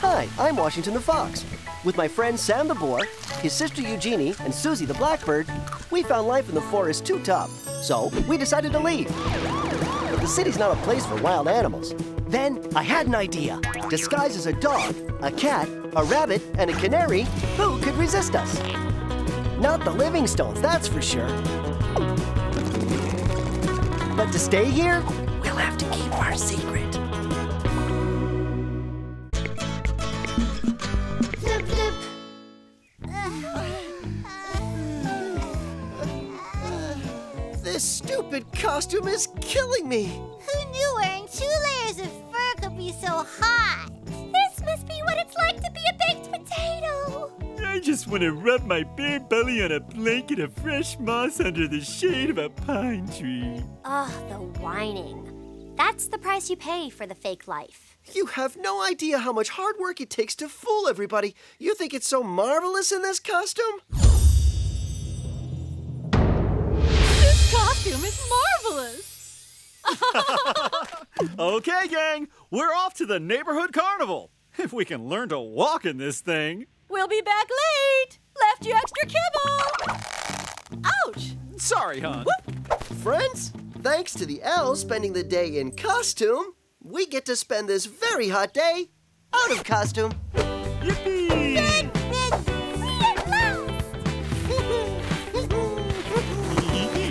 Hi, I'm Washington the Fox. With my friend Sam the Boar, his sister Eugenie, and Susie the Blackbird, we found life in the forest too tough, so we decided to leave. But the city's not a place for wild animals. Then I had an idea. Disguised as a dog, a cat, a rabbit, and a canary, who could resist us? Not the Livingstones, that's for sure. But to stay here, we'll have to keep our secret. Blip, blip. This stupid costume is killing me. Who knew wearing 2 layers of fur could be so hot? This must be what it's like to be a baked potato. I just want to rub my bare belly on a blanket of fresh moss under the shade of a pine tree. Oh, the whining. That's the price you pay for the fake life. You have no idea how much hard work it takes to fool everybody. You think it's so marvelous in this costume? This costume is marvelous! Okay, gang, we're off to the neighborhood carnival. If we can learn to walk in this thing. We'll be back late. Left you extra kibble. Ouch. Sorry, hon. Whoop. Friends, thanks to the elves spending the day in costume, we get to spend this very hot day out of costume. Yippee! Good, good. See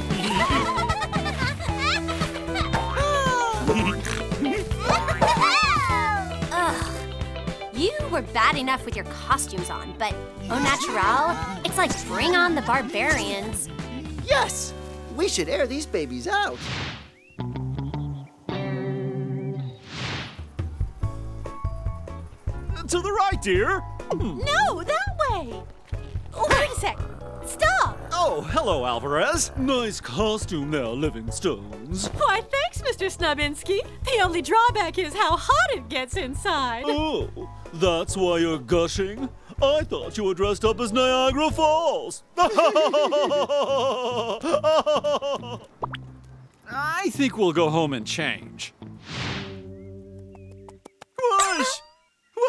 you at last. Ugh. You were bad enough with your costumes on, but au naturel, it's like bring on the barbarians. Yes! We should air these babies out. To the right, dear. No, that way. Oh, wait a sec. Stop. Oh, hello, Alvarez. Nice costume there, Livingstones. Why, thanks, Mr. Snubinski. The only drawback is how hot it gets inside. Oh, that's why you're gushing? I thought you were dressed up as Niagara Falls. I think we'll go home and change. Whoosh!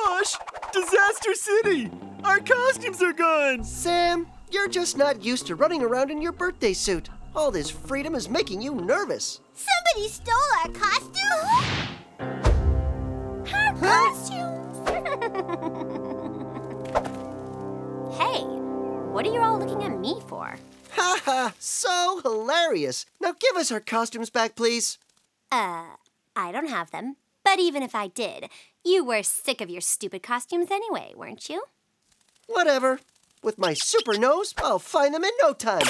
Wash! Disaster City! Our costumes are gone! Sam, you're just not used to running around in your birthday suit. All this freedom is making you nervous. Somebody stole our costumes? Our costumes! Hey, what are you all looking at me for? Ha ha! So hilarious! Now give us our costumes back, please. I don't have them. But even if I did, you were sick of your stupid costumes anyway, weren't you? Whatever. With my super nose, I'll find them in no time.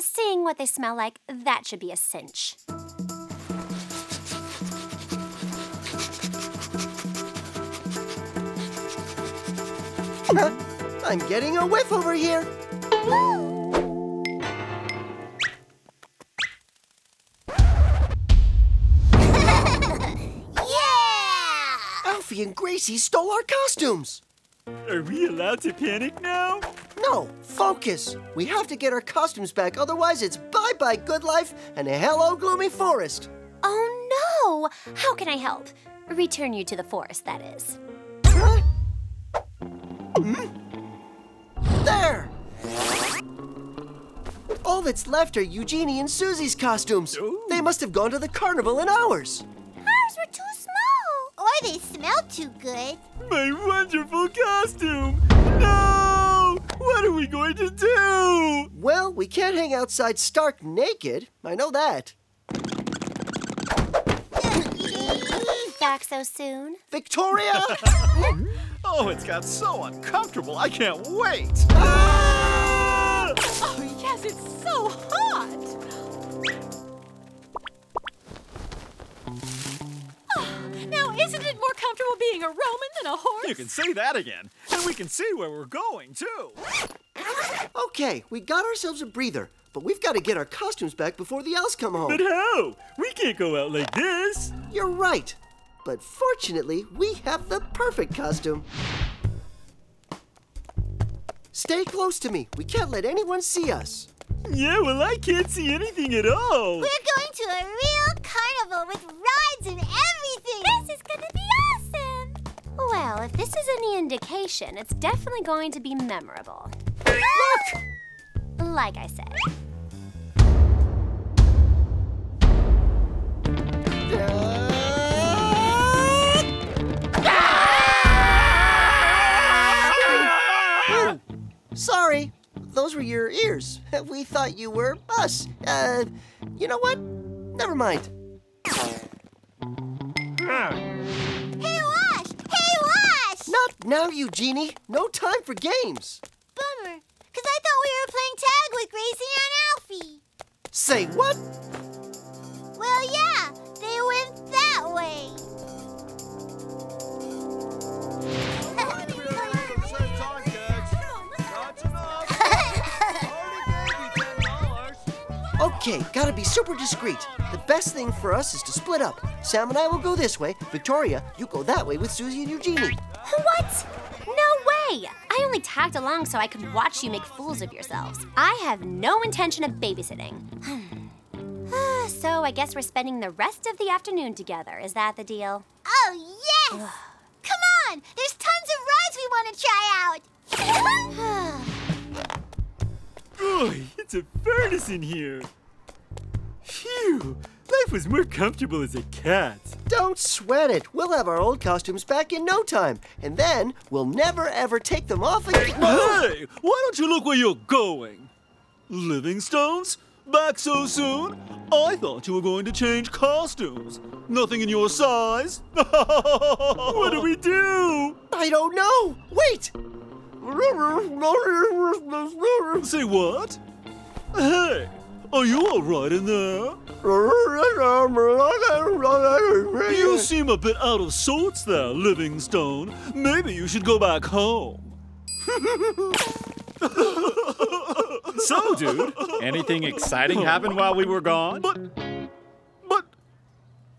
Seeing what they smell like, that should be a cinch. I'm getting a whiff over here. Alfie and Gracie stole our costumes. Are we allowed to panic now? No, focus. We have to get our costumes back, otherwise it's bye-bye good life and hello gloomy forest. Oh no, how can I help? Return you to the forest, that is. Huh? Hmm? There! All that's left are Eugenie and Susie's costumes. Ooh. They must have gone to the carnival in ours. Ours were too small. Or they smell too good. My wonderful costume! No! What are we going to do? Well, we can't hang outside stark naked. I know that. Back so soon? Victoria! Oh, it's got so uncomfortable. I can't wait. Ah! Oh, yes, it's so hot. Now, isn't it more comfortable being a Roman than a horse? You can say that again. And we can see where we're going, too. Okay, we got ourselves a breather, but we've got to get our costumes back before the elves come home. But how? We can't go out like this. You're right. But fortunately, we have the perfect costume. Stay close to me. We can't let anyone see us. Yeah, well, I can't see anything at all. We're going to a real carnival with rides and everything. This is gonna be awesome. Well, Well, if this is any indication, it's definitely going to be memorable. Look! Like I said. Sorry, those were your ears. We thought you were us. You know what? Never mind. Hey, Wash! Hey, Wash! Not now, Eugenie. No time for games. Bummer, because I thought we were playing tag with Gracie and Alfie. Say what? Well, yeah, they went that way. Okay, gotta be super discreet. The best thing for us is to split up. Sam and I will go this way. Victoria, you go that way with Susie and Eugenie. What? No way! I only tagged along so I could watch you make fools of yourselves. I have no intention of babysitting. So I guess we're spending the rest of the afternoon together. Is that the deal? Oh, yes! Come on! There's tons of rides we want to try out! Boy, it's a furnace in here. Phew! Life was more comfortable as a cat. Don't sweat it. We'll have our old costumes back in no time. And then we'll never ever take them off again. Hey! Why don't you look where you're going? Livingstones? Back so soon? I thought you were going to change costumes. Nothing in your size. What do we do? I don't know. Wait! Say what? Hey! Are you all right in there? You seem a bit out of sorts there, Livingstone. Maybe you should go back home. So, dude, anything exciting happened while we were gone? But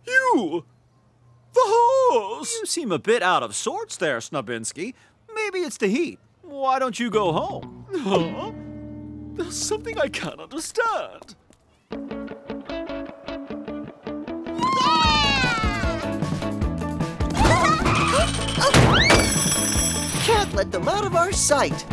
you, the horse! You seem a bit out of sorts there, Snubinski. Maybe it's the heat. Why don't you go home? Huh? There's something I can't understand. Yeah! Can't let them out of our sight.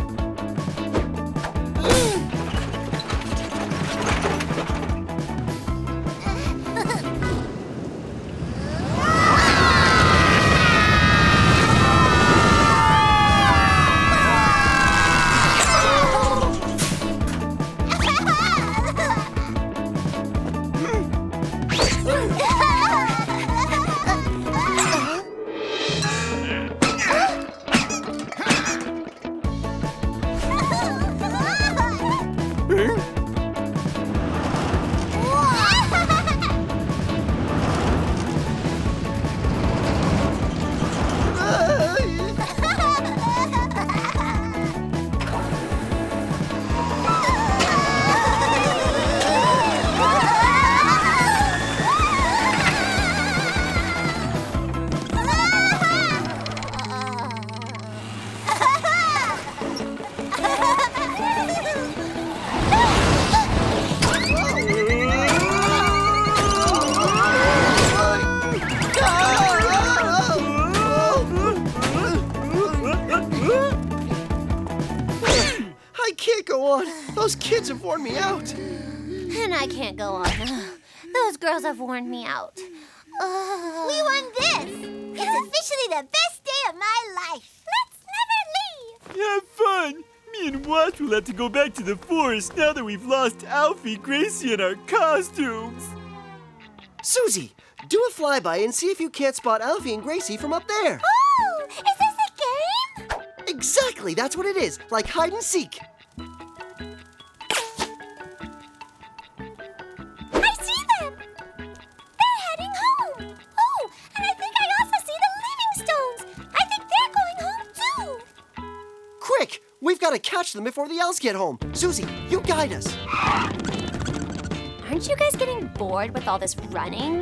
Have worn me out. And I can't go on. Those girls have worn me out. We won this! It's officially the best day of my life. Let's never leave! Have fun! Me and Wash will have to go back to the forest now that we've lost Alfie, Gracie, and our costumes. Susie, do a flyby and see if you can't spot Alfie and Gracie from up there. Oh! Is this a game? Exactly! That's what it is. Like hide and seek. We've got to catch them before the elves get home. Susie, you guide us. Aren't you guys getting bored with all this running?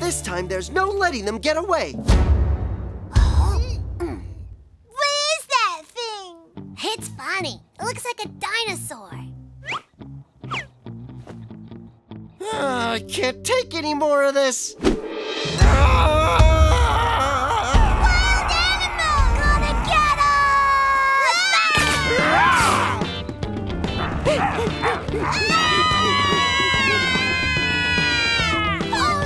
This time, there's no letting them get away. What is that thing? It's funny. It looks like a dinosaur. I can't take any more of this! Wild animal! Gonna get 'em! Oh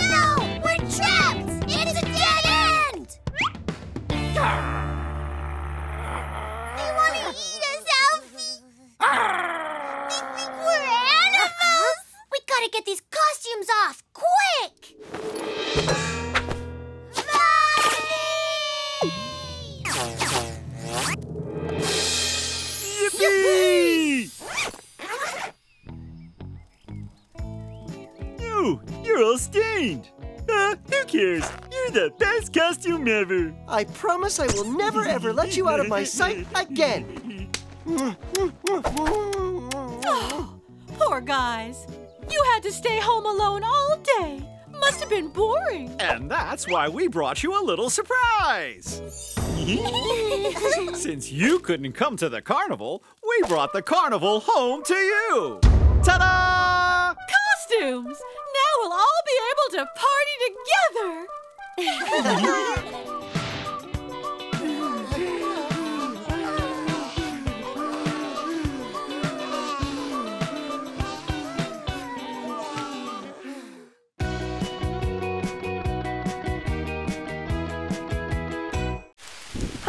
no! We're trapped! It's a dead end! They wanna eat us, Alfie! They think we're animals! We gotta get these costumes off, quick! You're all stained. Who cares? You're the best costume ever. I promise I will never ever let you out of my sight again. Oh, poor guys. You had to stay home alone all day. Must have been boring. And that's why we brought you a little surprise. Since you couldn't come to the carnival, we brought the carnival home to you. Ta-da! Costumes! Now we'll all be able to party together!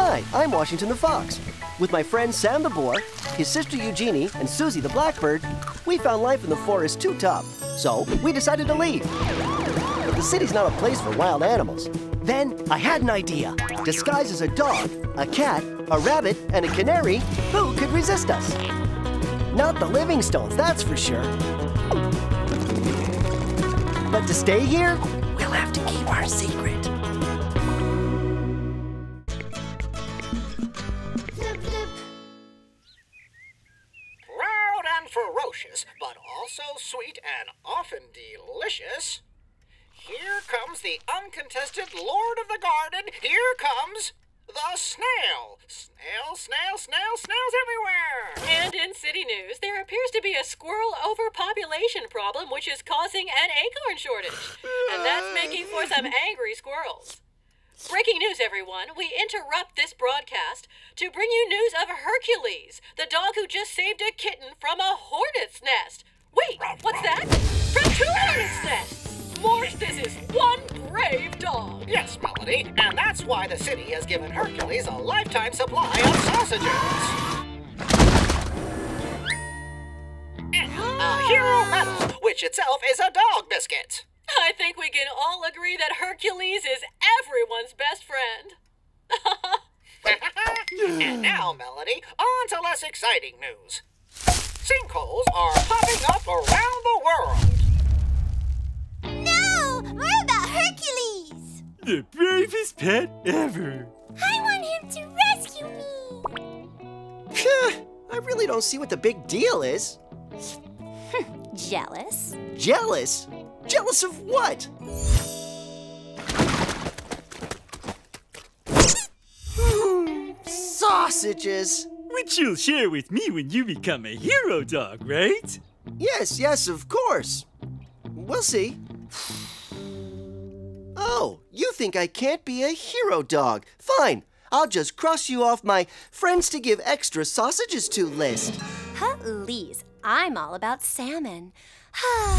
Hi, I'm Washington the Fox. With my friend Sam the Boar, his sister Eugenie, and Susie the Blackbird, we found life in the forest too tough, so we decided to leave. But the city's not a place for wild animals. Then I had an idea. Disguised as a dog, a cat, a rabbit, and a canary, who could resist us? Not the Livingstones, that's for sure. But to stay here, we'll have to keep our secret. Ferocious, but also sweet and often delicious. Here comes the uncontested lord of the garden. Here comes the snail. Snail, snail, snail, snails everywhere. And in city news, there appears to be a squirrel overpopulation problem, which is causing an acorn shortage. And that's making for some angry squirrels. Breaking news, everyone. We interrupt this broadcast to bring you news of Hercules, the dog who just saved a kitten from a hornet's nest. Wait, what's that? From two hornet's nests! Morph, this is one brave dog. Yes, Melody, and that's why the city has given Hercules a lifetime supply of sausages. And a hero medal, which itself is a dog biscuit. I think we can all agree that Hercules is everyone's best friend. And now, Melody, on to less exciting news. Sinkholes are popping up around the world. No! We're about Hercules! The bravest pet ever. I want him to rescue me. I really don't see what the big deal is. Jealous? Jealous? Jealous of what? Sausages! Which you'll share with me when you become a hero dog, right? Yes, yes, of course. We'll see. Oh, you think I can't be a hero dog? Fine, I'll just cross you off my friends to give extra sausages to list. Please, I'm all about salmon. Oh,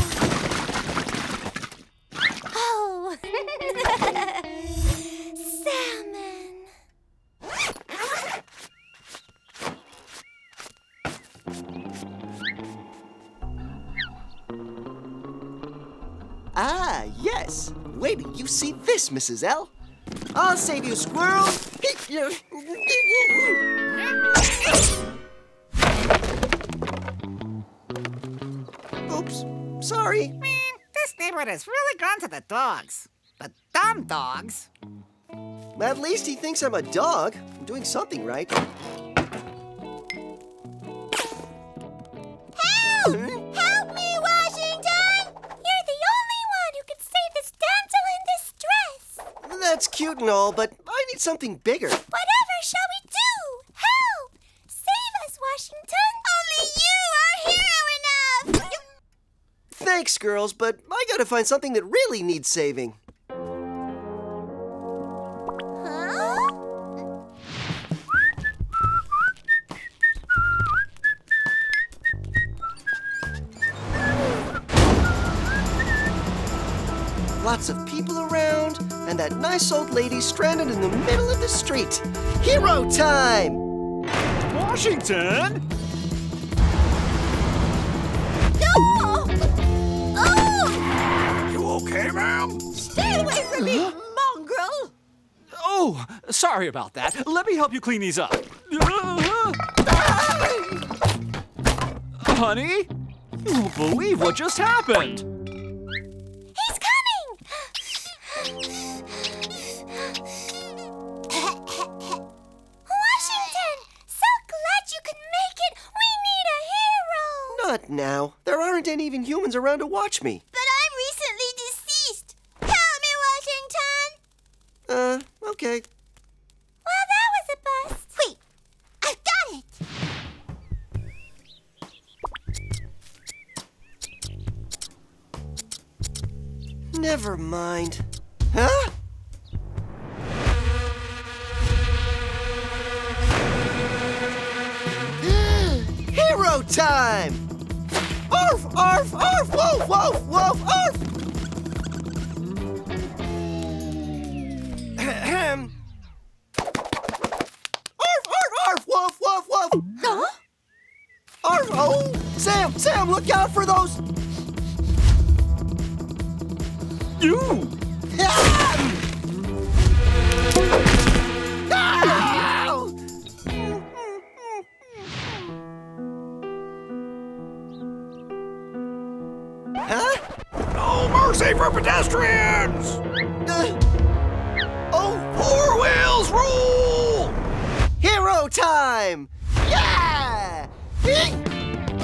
salmon. Ah, yes. Wait till you see this, Mrs. L. I'll save you, squirrel. Oops, sorry. This neighborhood has really gone to the dogs. The dumb dogs. At least he thinks I'm a dog. I'm doing something right. Help! Help me, Washington! You're the only one who can save this damsel in distress. That's cute and all, but I need something bigger. Whatever shall we do? Help! Save us, Washington! Only you are hero enough! Thanks, girls, but I gotta find something that really needs saving. Lots of people around, and that nice old lady stranded in the middle of the street. Hero time! Washington? No! Oh! You okay, ma'am? Stay away from me, mongrel! Oh, sorry about that. Let me help you clean these up. Honey, you won't believe what just happened. Not now. There aren't any even humans around to watch me. But I'm recently deceased. Help me, Washington. Okay. Well, that was a bust. Wait, I've got it. Never mind. Huh? Hero time! Arf, arf, arf, woof, woof, woof, arf! Ahem. Arf, arf, arf, woof, woof, woof! Huh? Arf, oh! Sam, Sam, look out for those! You! Mercy for pedestrians! Four wheels rule! Hero time! Yeah! Get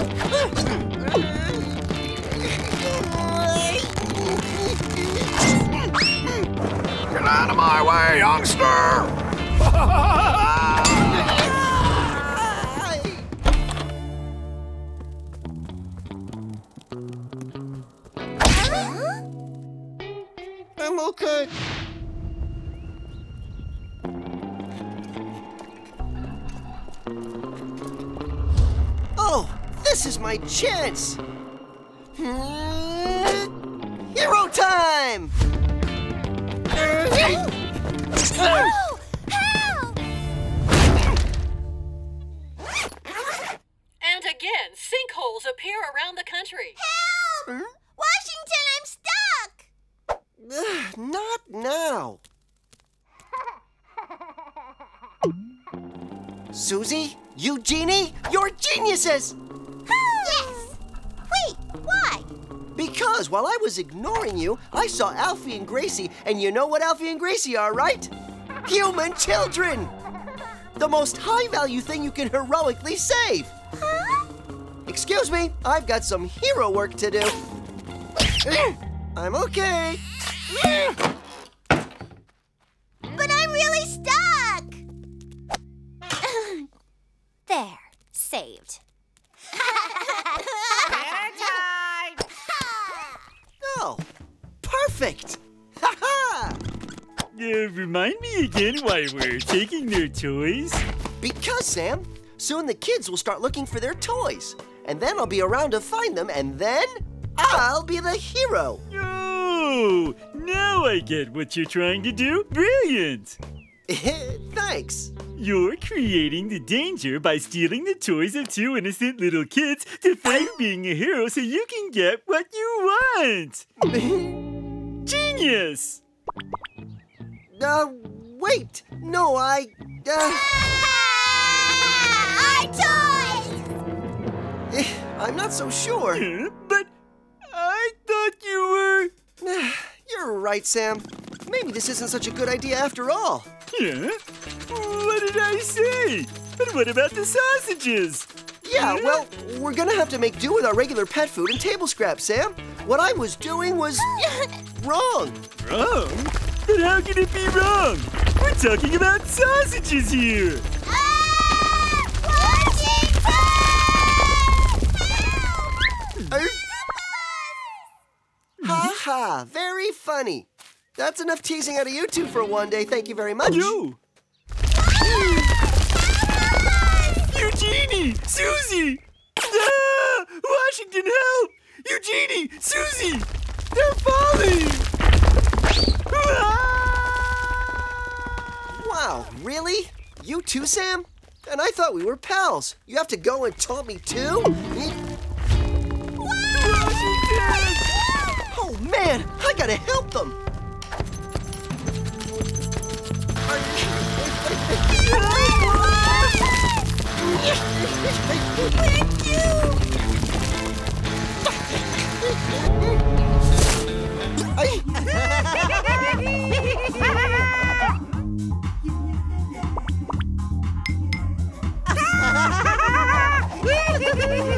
out of my way, youngster! I'm okay. Oh, this is my chance. Hero time! Oh, help! And again, sinkholes appear around the country. Help! Huh? Washington, I'm stuck! Not now. Susie, Eugenie, you're geniuses! Yes! Wait, why? Because while I was ignoring you, I saw Alfie and Gracie, and you know what Alfie and Gracie are, right? Human children! The most high-value thing you can heroically save. Huh? Excuse me, I've got some hero work to do. I'm okay. But I'm really stuck. There, saved. Oh, perfect. Remind me again why we're taking their toys. Because, Sam, soon the kids will start looking for their toys. And then I'll be around to find them, and then I'll be the hero. Oh, now I get what you're trying to do. Brilliant! Thanks. You're creating the danger by stealing the toys of two innocent little kids to fight being a hero so you can get what you want. Genius! Wait. No, Our toys! I'm not so sure. But I thought you were... You're right, Sam. Maybe this isn't such a good idea after all. Yeah? What did I say? And what about the sausages? Yeah, well, we're gonna have to make do with our regular pet food and table scraps, Sam. What I was doing was wrong. Wrong? But how can it be wrong? We're talking about sausages here. Ha, very funny. That's enough teasing out of you two for one day. Thank you very much. You! Eugenie! Susie! Ah, Washington, help! Eugenie! Susie! They're falling! Ah! Wow, really? You too, Sam? And I thought we were pals. You have to go and taunt me too? Washington! Oh man, I gotta help them! Thank you!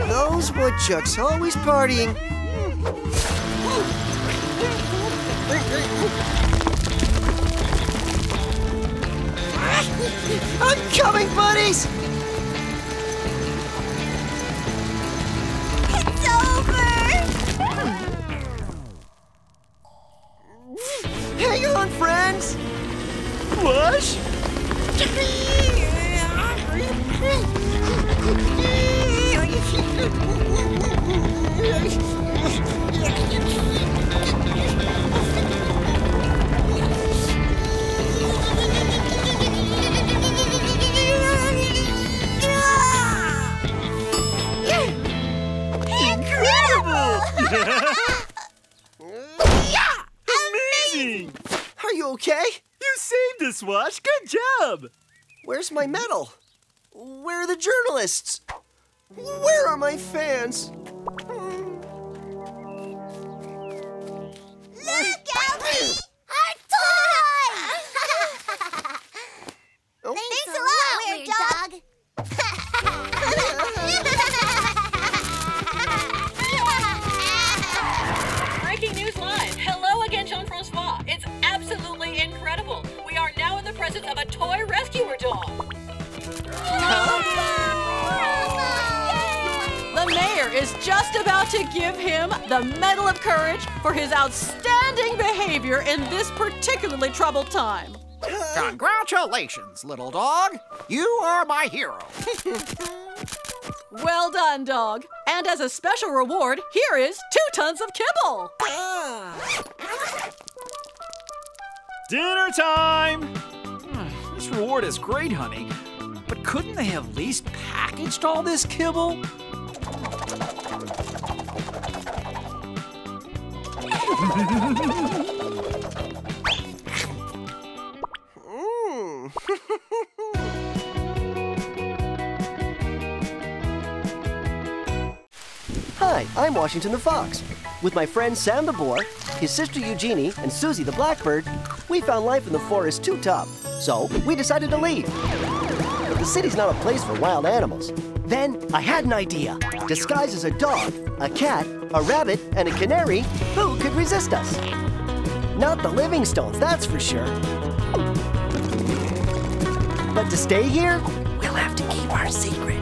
Those woodchucks always partying. I'm coming, buddies! It's over! Hang on, friends! Wash? Amazing! Are you okay? You saved us, Wash. Good job! Where's my medal? Where are the journalists? Where are my fans? Look, Alfie! Our toy! Oh. Thanks a lot, weird dog. It's absolutely incredible. We are now in the presence of a toy rescuer dog. The mayor is just about to give him the Medal of Courage for his outstanding behavior in this particularly troubled time. Congratulations, little dog. You are my hero. Well done, dog. And as a special reward, here is 2 tons of kibble. Dinner time! This reward is great, honey. But couldn't they have at least packaged all this kibble? Hi, I'm Washington the Fox. With my friend Sam the Boar, his sister Eugenie, and Susie the Blackbird, we found life in the forest too tough, so we decided to leave. But the city's not a place for wild animals. Then I had an idea. Disguised as a dog, a cat, a rabbit, and a canary, who could resist us? Not the Livingstones, that's for sure. But to stay here, we'll have to keep our secret.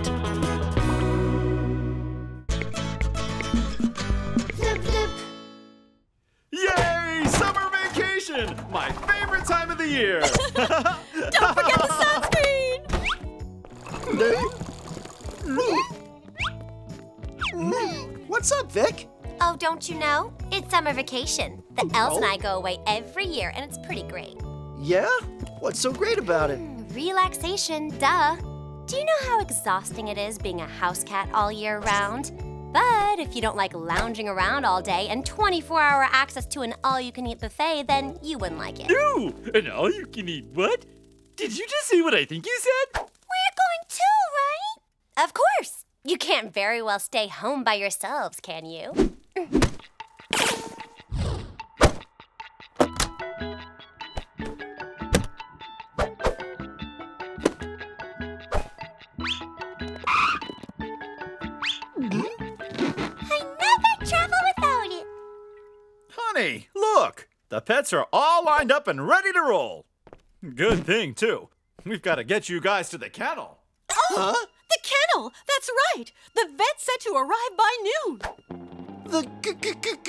My favorite time of the year! Don't forget the sunscreen! What's up, Vic? Oh, don't you know? It's summer vacation. The elves and I go away every year, and it's pretty great. Yeah? What's so great about it? Relaxation, duh. Do you know how exhausting it is being a house cat all year round? But if you don't like lounging around all day and 24-hour access to an all-you-can-eat buffet, then you wouldn't like it. No! An all-you-can-eat what? Did you just see what I think you said? We're going too, right? Of course. You can't very well stay home by yourselves, can you? Look, the pets are all lined up and ready to roll. Good thing, too. We've got to get you guys to the kennel. Oh, huh? The kennel! That's right. The vet said to arrive by noon. The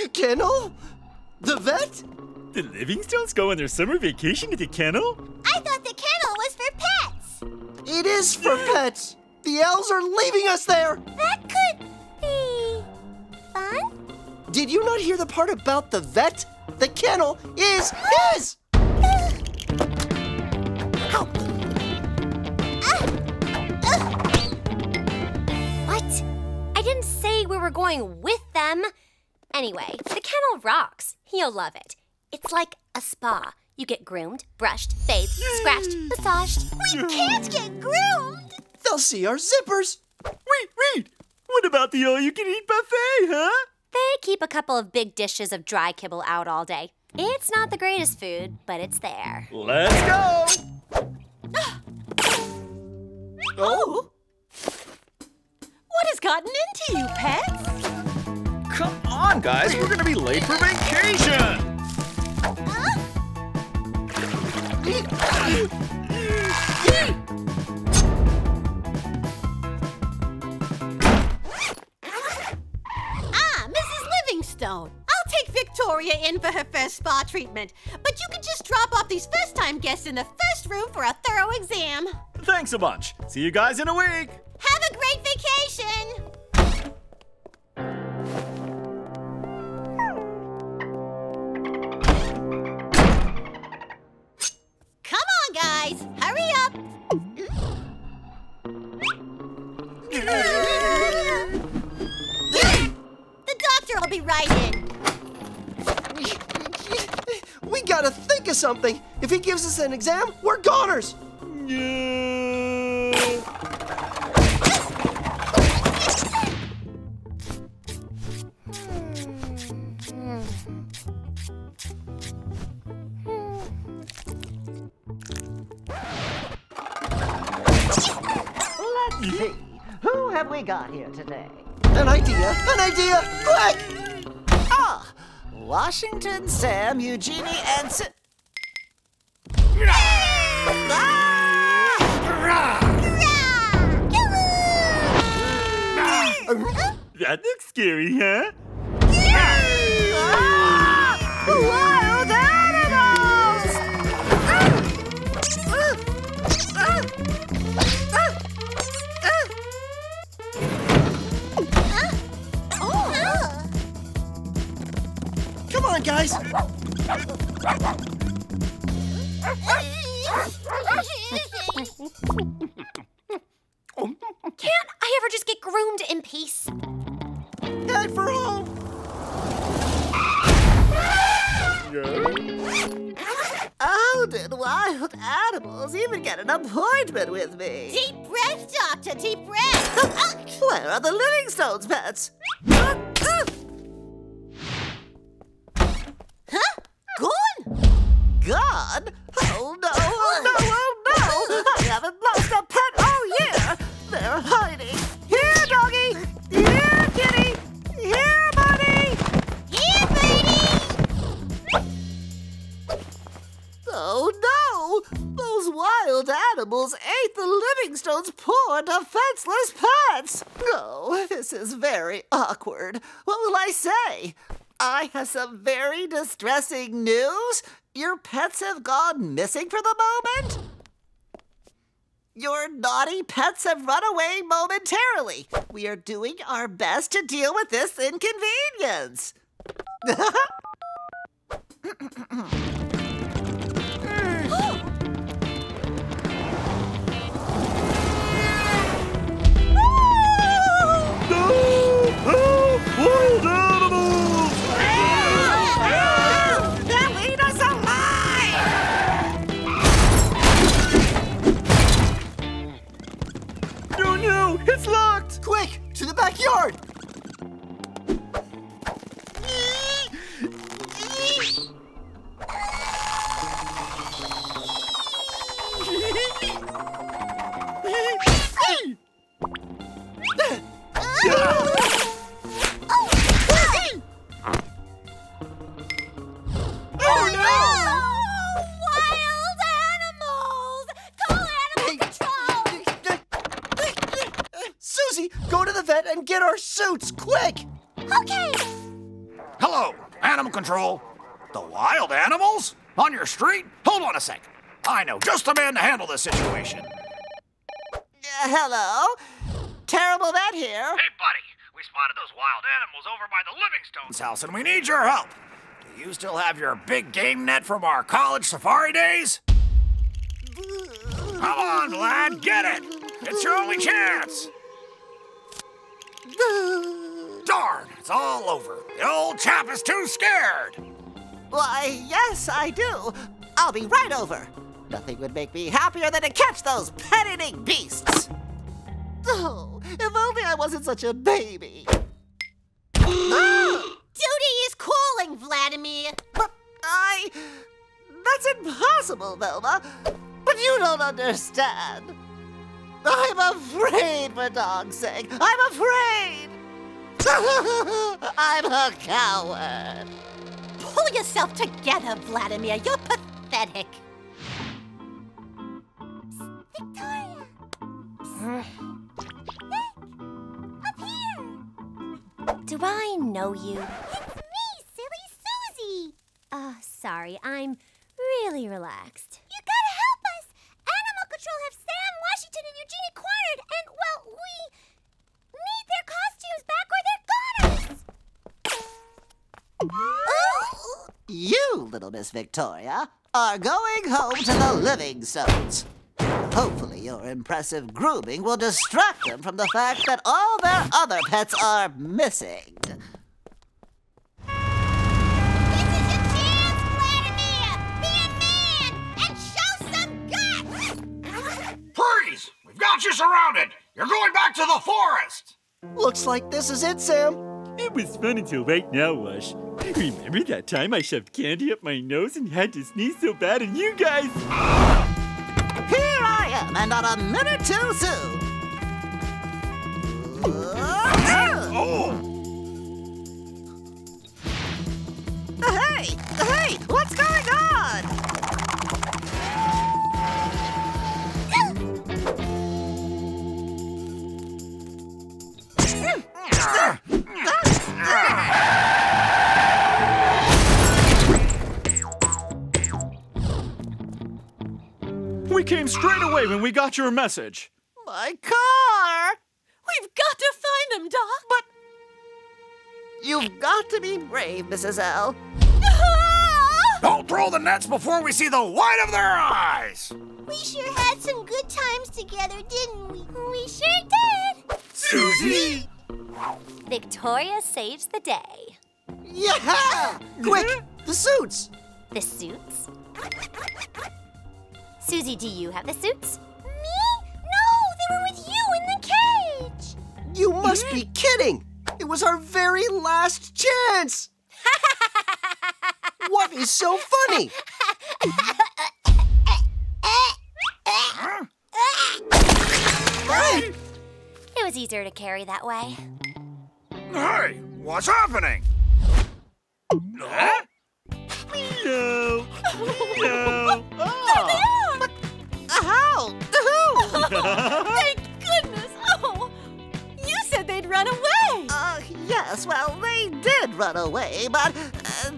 kennel? The vet? The Livingstones go on their summer vacation to the kennel? I thought the kennel was for pets. It is for pets. The elves are leaving us there. That could be fun. Did you not hear the part about the vet? The kennel is his. Ow. What? I didn't say we were going with them. Anyway, the kennel rocks. He'll love it. It's like a spa. You get groomed, brushed, bathed, scratched, massaged. We can't get groomed! They'll see our zippers. Wait! What about the all-you-can-eat buffet, huh? They keep a couple of big dishes of dry kibble out all day. It's not the greatest food, but it's there. Let's go! Oh! What has gotten into you, pets? Come on, guys, we're gonna be late for vacation! Mrs. Livingstone, I'll take Victoria in for her first spa treatment, but you can just drop off these first-time guests in the first room for a thorough exam. Thanks a bunch. See you guys in a week. Have a great vacation! Guys, hurry up! The doctor will be right in. We gotta think of something. If he gives us an exam, we're goners. Who have we got here today? An idea, quick! Washington, Sam, Eugenie, and That looks scary, huh? Wild animals! Come on, guys! Can't I ever just get groomed in peace? Back for home! How did wild animals even get an appointment with me? Deep breath, Doctor, deep breath! Where are the Livingstones pets? Huh? Gone? Gone? Oh no! I haven't lost a pet all year! They're hiding. Here, doggy! Here, kitty! Here, buddy! Here, baby! Oh no! Those wild animals ate the Livingstones' poor, defenseless pets! Oh, this is very awkward. What will I say? I have some very distressing news. Your pets have gone missing for the moment. Your naughty pets have run away momentarily. We are doing our best to deal with this inconvenience. Quick, to the backyard! Get our suits, quick! Okay! Hello, Animal Control. The wild animals? On your street? Hold on a sec. I know just the man to handle this situation. Hello? Terrible vet here. Hey, buddy. We spotted those wild animals over by the Livingstone's house, and we need your help. Do you still have your big game net from our college safari days? Come on, lad, get it! It's your only chance! Darn, it's all over. The old chap is too scared. Why, yes, I do. I'll be right over. Nothing would make me happier than to catch those pet-eating beasts. Oh, if only I wasn't such a baby. Oh! Duty is calling, Vladimir. But that's impossible, Velma. But you don't understand. I'm afraid, for dog's sake. I'm afraid. I'm a coward. Pull yourself together, Vladimir. You're pathetic. Victoria. Up here. Do I know you? It's me, silly Susie. Oh, sorry. I'm really relaxed. You gotta help us. Animal Control have Sam, Washington, and Eugenie cornered, and, well, we need their costumes back or they're gone us. You, little Miss Victoria, are going home to the Livingstones. Hopefully your impressive grooming will distract them from the fact that all their other pets are missing. This is your chance, Vladimir! Be a man and show some guts! Freeze! We've got you surrounded! You're going back to the forest! Looks like this is it, Sam. It was fun until right now, Wash. Remember that time I shoved candy up my nose and had to sneeze so bad and you guys... Here I am, and not a minute too soon. Hey, what's going on? We came straight away when we got your message. My car! We've got to find him, Doc. But you've got to be brave, Mrs. L. Don't throw the nets before we see the white of their eyes! We sure had some good times together, didn't we? We sure did! Susie! Victoria saves the day. Yeah! Quick, the suits! The suits? Susie, do you have the suits? Me? No, they were with you in the cage! You must be kidding! It was our very last chance! What is so funny? Hey! It was easier to carry that way. Hey, what's happening? No! Oh. How? Thank goodness! Oh! You said they'd run away! Yes, well, they did run away, but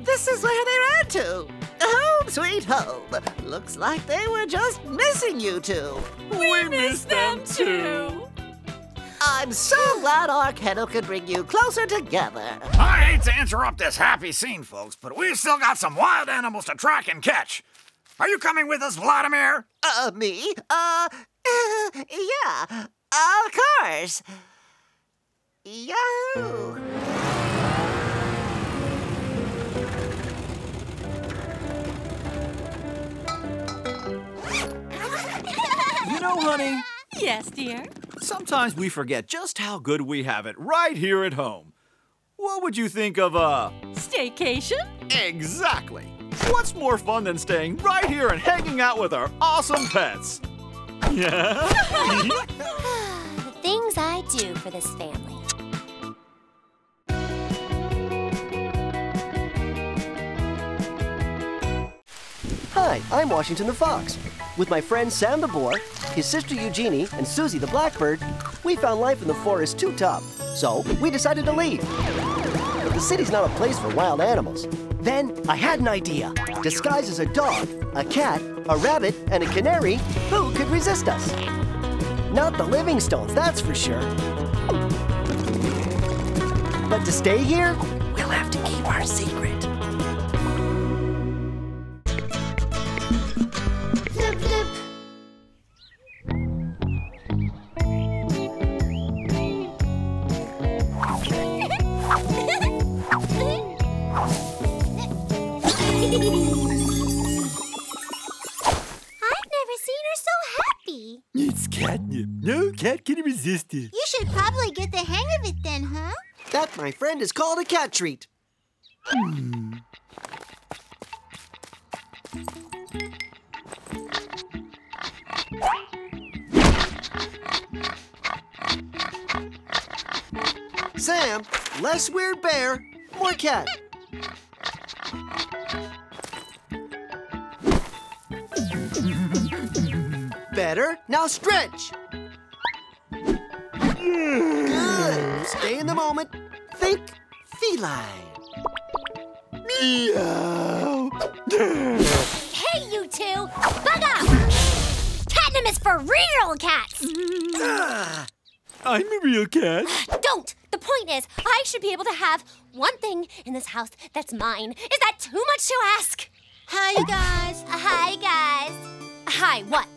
this is where they ran to. Home sweet home. Looks like they were just missing you two. We missed them too! I'm so glad our kennel could bring you closer together. I hate to interrupt this happy scene, folks, but we've still got some wild animals to track and catch. Are you coming with us, Vladimir? Me? Yeah, of course. Yahoo! You know, honey. Yes, dear? Sometimes we forget just how good we have it right here at home. What would you think of a... staycation? Exactly. What's more fun than staying right here and hanging out with our awesome pets? Yeah? The things I do for this family. Hi, I'm Washington the Fox. With my friend Sam the Boar, his sister Eugenie, and Susie the Blackbird, we found life in the forest too tough, so we decided to leave. The city's not a place for wild animals. Then I had an idea. Disguised as a dog, a cat, a rabbit, and a canary, who could resist us? Not the Livingstones, that's for sure. But to stay here, we'll have to keep our secret. You should probably get the hang of it then, huh? That, my friend, is called a cat treat. Sam, less weird bear, more cat. Better, now stretch. Good. Stay in the moment. Think feline. Meow. Hey, you two! Bug up! Catnip is for real cats! I'm a real cat. Don't! The point is, I should be able to have one thing in this house that's mine. Is that too much to ask? Hi, you guys. Hi, guys. Hi, what?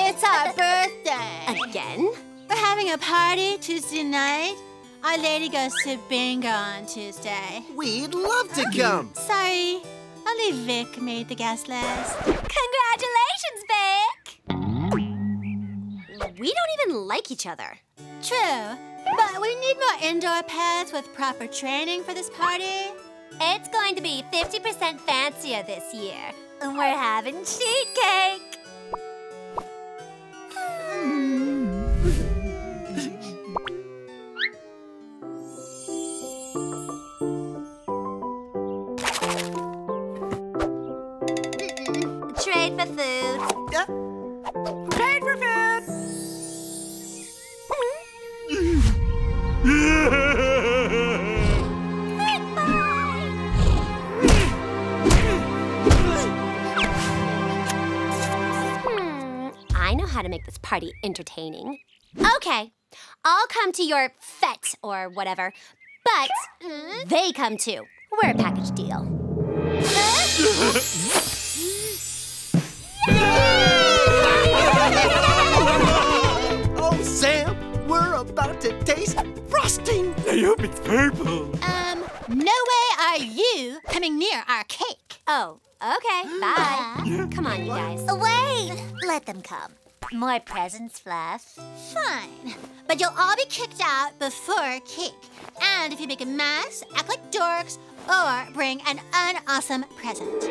It's our birthday. Again? We're having a party Tuesday night. Our lady goes to bingo on Tuesday. We'd love to come. Sorry, only Vic made the guest list. Congratulations, Vic! We don't even like each other. True, but we need more indoor pets with proper training for this party. It's going to be 50% fancier this year. And we're having sheet cake. Trade for food. Trade for food. I know how to make this party entertaining. Okay, I'll come to your fete or whatever, but they come too. We're a package deal. Oh, Sam, we're about to taste frosting. I hope it's purple. No way are you coming near our cake. Oh, okay, bye. Come on, you guys. Wait, let them come. More presents, Fluff. Fine, but you'll all be kicked out before cake. And if you make a mess, act like dorks, or bring an unawesome present.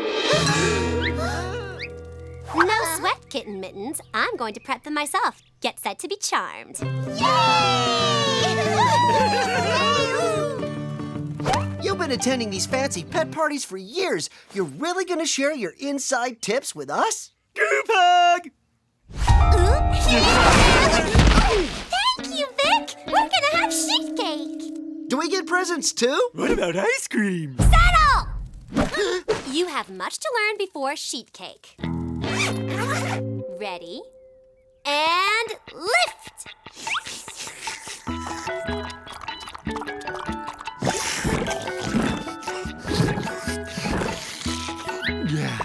No sweat, kitten mittens. I'm going to prep them myself. Get set to be charmed. Yay! You've been attending these fancy pet parties for years. You're really going to share your inside tips with us? Goopug! Thank you, Vic. We're going to have sheet cake. Do we get presents, too? What about ice cream? Settle! You have much to learn before sheet cake. Ready, and lift! Yeah.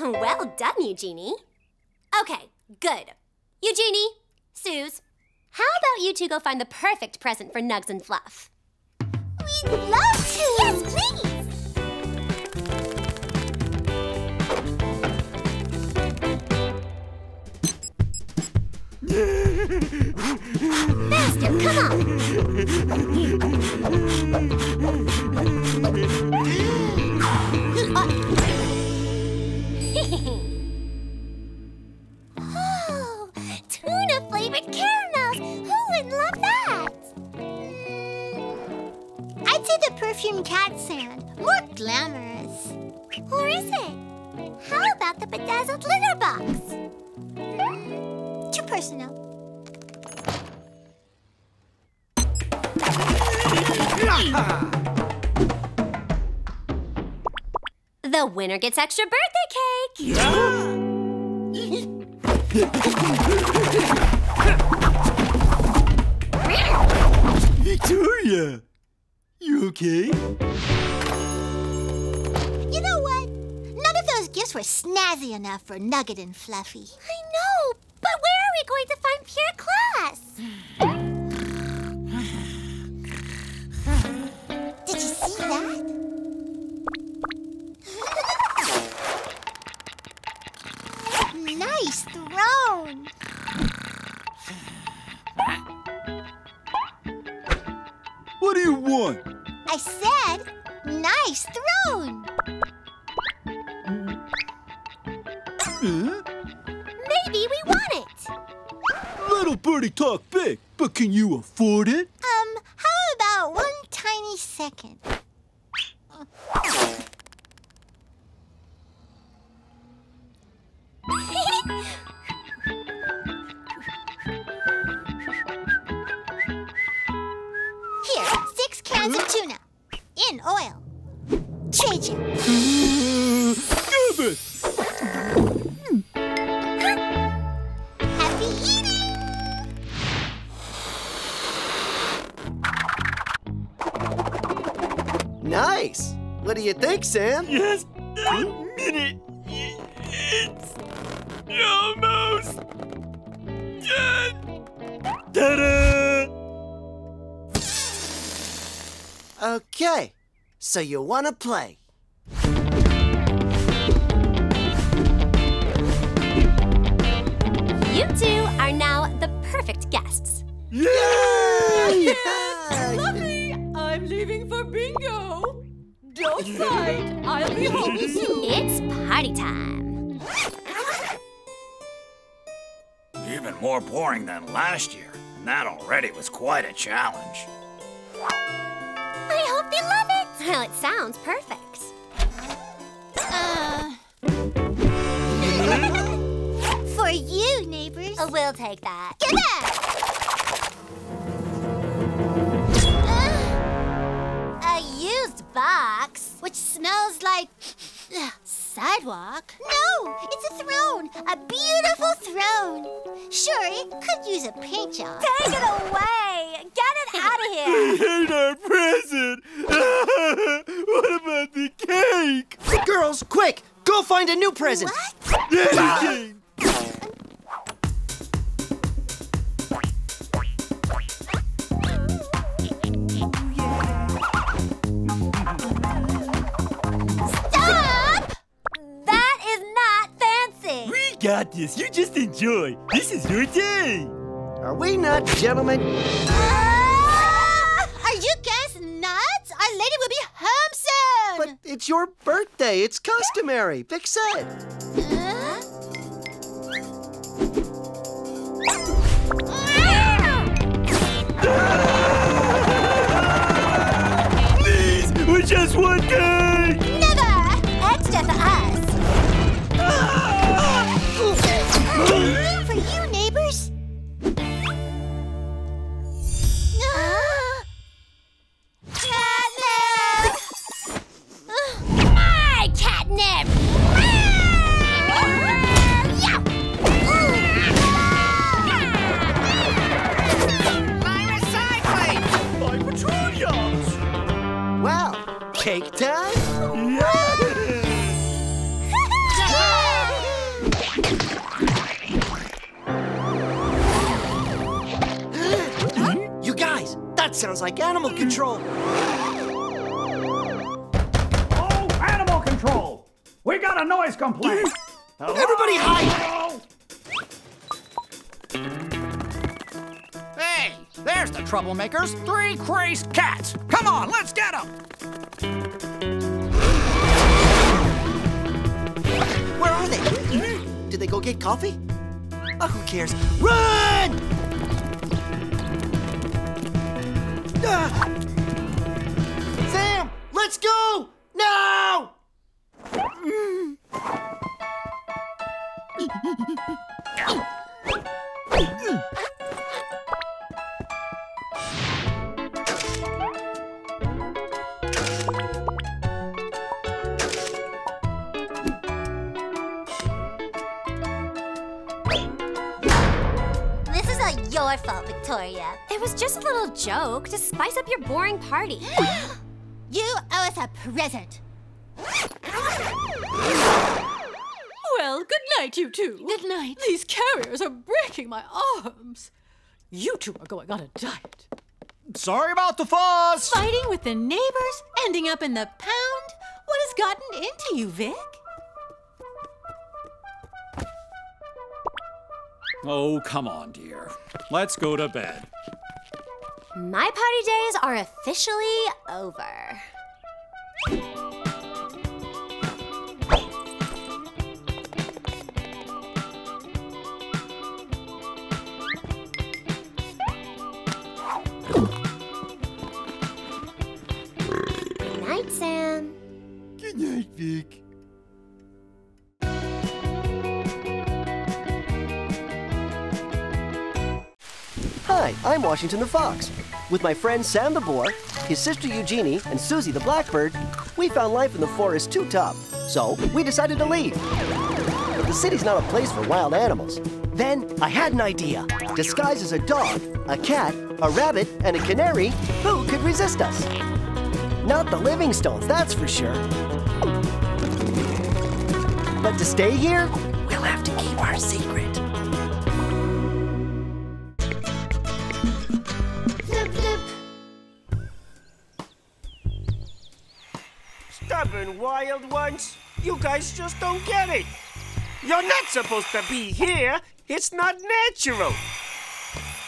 Well done, Eugenie. Okay, good. Eugenie, Suze, how about you two go find the perfect present for Nugs and Fluff? We'd love to! Yes, please! Faster, come on! Tuna-flavored caramels! Who would love that? I'd say the perfect perfumed cat sand. More glamorous. Or is it? How about the bedazzled litter box? Too personal. The winner gets extra birthday cake. Victoria, you okay? You know what? None of those gifts were snazzy enough for Nugget and Fluffy. I know, but where are we going to find pure class? Did you see that? Nice throne. What do you want? I said, nice throne. Maybe we want it. Little birdie talk big, but can you afford it? How about one tiny second? Tuna in oil. Change it. Give it. Happy eating. Nice. What do you think, Sam? Yes, I mean it. It's almost done. Ta-da! Okay, so you want to play? You two are now the perfect guests. Yay! Yes, Fluffy, I'm leaving for bingo. Don't fight, I'll be home soon. It's party time. Even more boring than last year, and that already was quite a challenge. I hope they love it! Well, it sounds perfect. For you, neighbors. Oh, we'll take that. Get up! A used box, which smells like sidewalk. No, it's a throne, a beautiful throne. Sure, it could use a paint job. Take it away! Get it out of here! We hate our present! What about the cake? Girls, quick! Go find a new present! What? Any cake! Got this. You just enjoy. This is your day. Are we not, gentlemen? Are you guys nuts? Our lady will be home soon. But it's your birthday. It's customary. Fix it. Please, we just want cake. Never. Extra for us. For you, neighbors. Catnip! My catnip! I'm a sideways! My patrol yards! Wow, cake time? Yeah. That sounds like animal control. Oh, animal control! We got a noise complaint. Hello? Everybody hide! Hey, there's the troublemakers. Three crazed cats. Come on, let's get them. Where are they? Did they go get coffee? Oh, who cares? Run! Sam! Let's go! Now! Your fault, Victoria. It was just a little joke to spice up your boring party. You owe us a present. Well, good night, you two. Good night. These carriers are breaking my arms. You two are going on a diet. Sorry about the fuss. Fighting with the neighbors, ending up in the pound. What has gotten into you, Vic? Oh, come on, dear. Let's go to bed. My party days are officially over. Good night, Sam. Good night, Vic. Hi, I'm Washington the Fox. With my friend Sam the Boar, his sister Eugenie, and Susie the Blackbird, we found life in the forest too tough, so we decided to leave. But the city's not a place for wild animals. Then I had an idea. Disguised as a dog, a cat, a rabbit, and a canary, who could resist us? Not the Livingstones, that's for sure. But to stay here, we'll have to keep our secret. Stubborn wild ones, you guys just don't get it. You're not supposed to be here. It's not natural.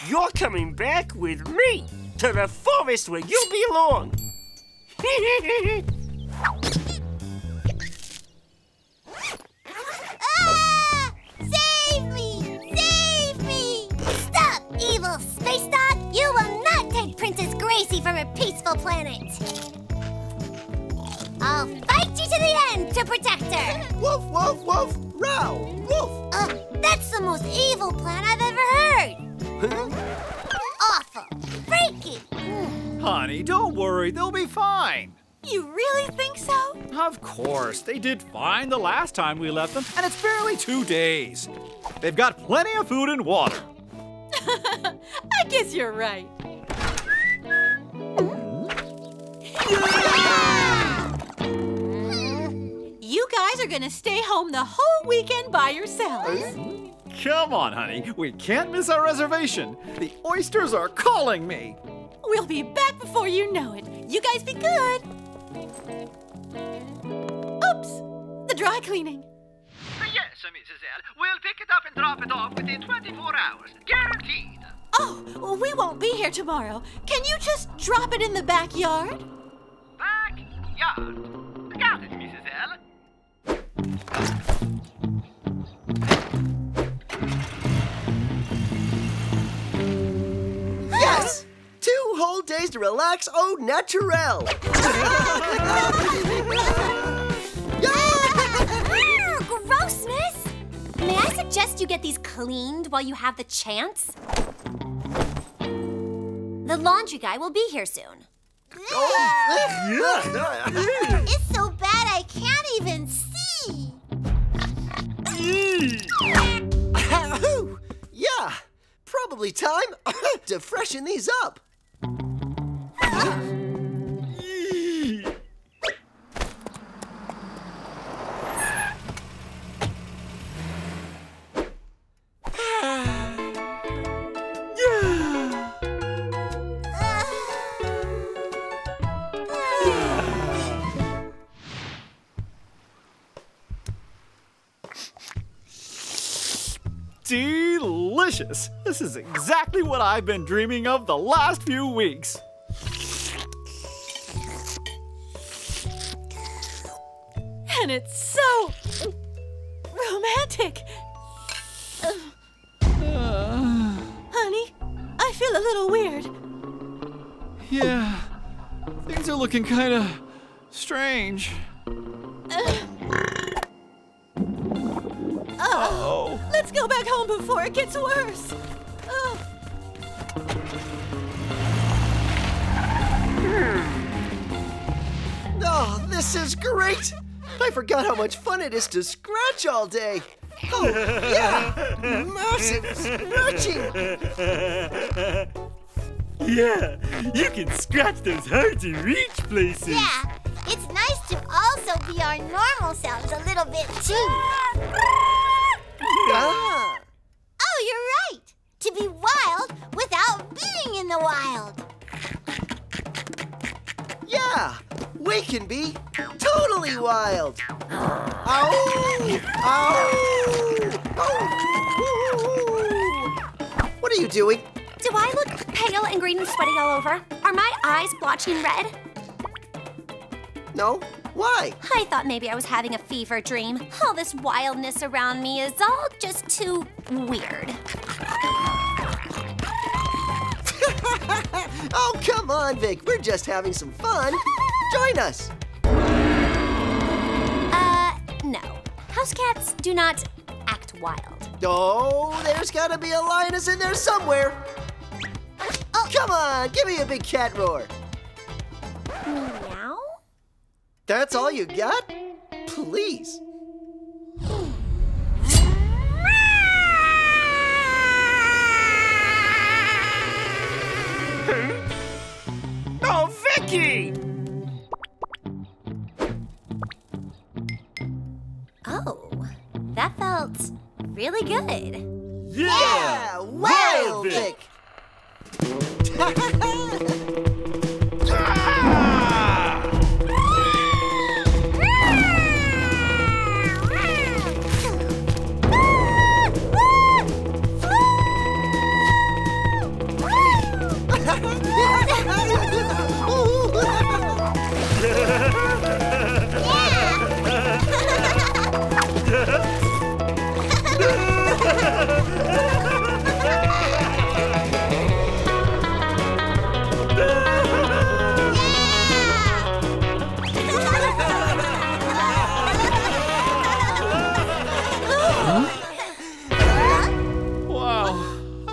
You're coming back with me to the forest where you belong. Ah! Save me! Save me! Stop, evil space dog! You will not take Princess Gracie from her peaceful planet. I'll fight you to the end to protect her! Woof, woof, woof, row, woof! That's the most evil plan I've ever heard! Awful, freaky! Honey, don't worry, they'll be fine! You really think so? Of course, they did fine the last time we left them, and it's barely 2 days. They've got plenty of food and water. I guess you're right. You guys are gonna stay home the whole weekend by yourselves. Come on, honey. We can't miss our reservation. The oysters are calling me. We'll be back before you know it. You guys be good. Oops, the dry cleaning. Yes, Mrs. L. We'll pick it up and drop it off within 24 hours. Guaranteed. Oh, we won't be here tomorrow. Can you just drop it in the backyard? Backyard. Got it, Mrs. L. Yes! 2 whole days to relax au naturel! Grossness! May I suggest you get these cleaned while you have the chance? The laundry guy will be here soon. It's so bad I can't even see. Yeah, probably time to freshen these up. Delicious! This is exactly what I've been dreaming of the last few weeks. And it's so romantic. Honey, I feel a little weird. Yeah, things are looking kind of Strange. Uh-oh. Let's go back home before it gets worse. Oh, this is great! I forgot how much fun it is to scratch all day. Oh, yeah! Massive scratching! Yeah, you can scratch those hard-to-reach places. Yeah, it's nice to also be our normal selves a little bit, too. Ah. Oh, you're right. To be wild without being in the wild. Yeah, we can be totally wild. Ow! Ow! Ow! What are you doing? Do I look pale and green and sweaty all over? Are my eyes blotchy and red? No. Why? I thought maybe I was having a fever dream. All this wildness around me is all just too weird. Oh, come on, Vic. We're just having some fun. Join us. No. House cats do not act wild. Oh, there's gotta be a lioness in there somewhere. Oh. Come on, give me a big cat roar. Meow? That's all you got? Please. Oh, Vicky! Oh, that felt really good. Yeah! Wow, Vic!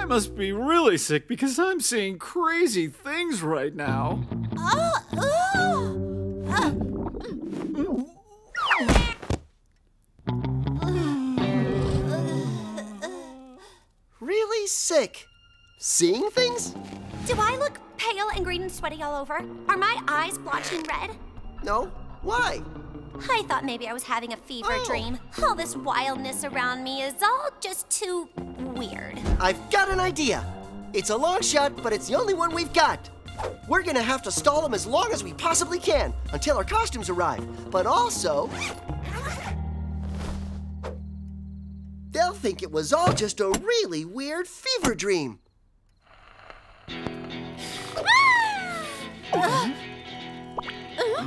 Must be really sick because I'm seeing crazy things right now. Really sick. Seeing things? Do I look pale and green and sweaty all over? Are my eyes blotchy and red? No. Why? I thought maybe I was having a fever dream. All this wildness around me is all just too weird. I've got an idea. It's a long shot, but it's the only one we've got. We're gonna have to stall them as long as we possibly can until our costumes arrive. But also, they'll think it was all just a really weird fever dream.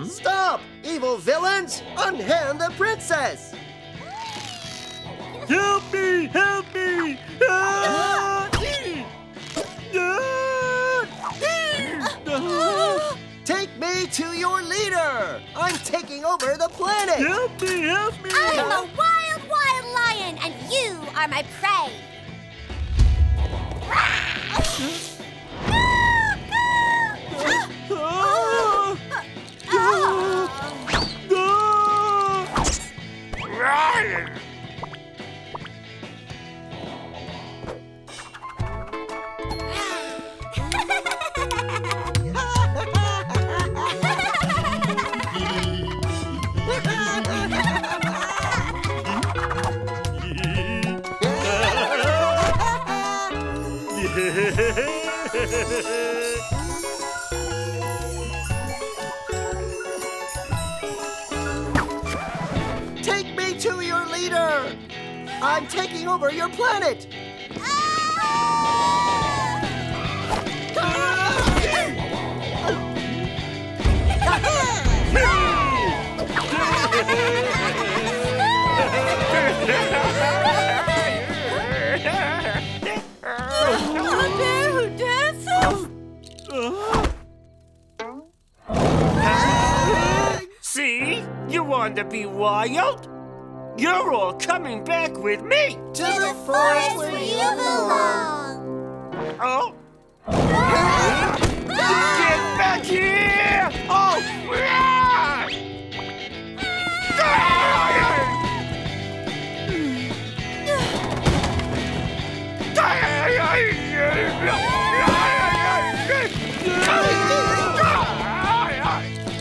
Stop, evil villains! Unhand the princess! Help me! Help me! Take me to your leader! I'm taking over the planet! Help me! Help me! I'm a wild, wild lion, and you are my prey! Take me to your leader! I'm taking over your planet! going to be wild? You're all coming back with me! To the forest where you belong! Oh? Ah! Get back here! Oh! Ah!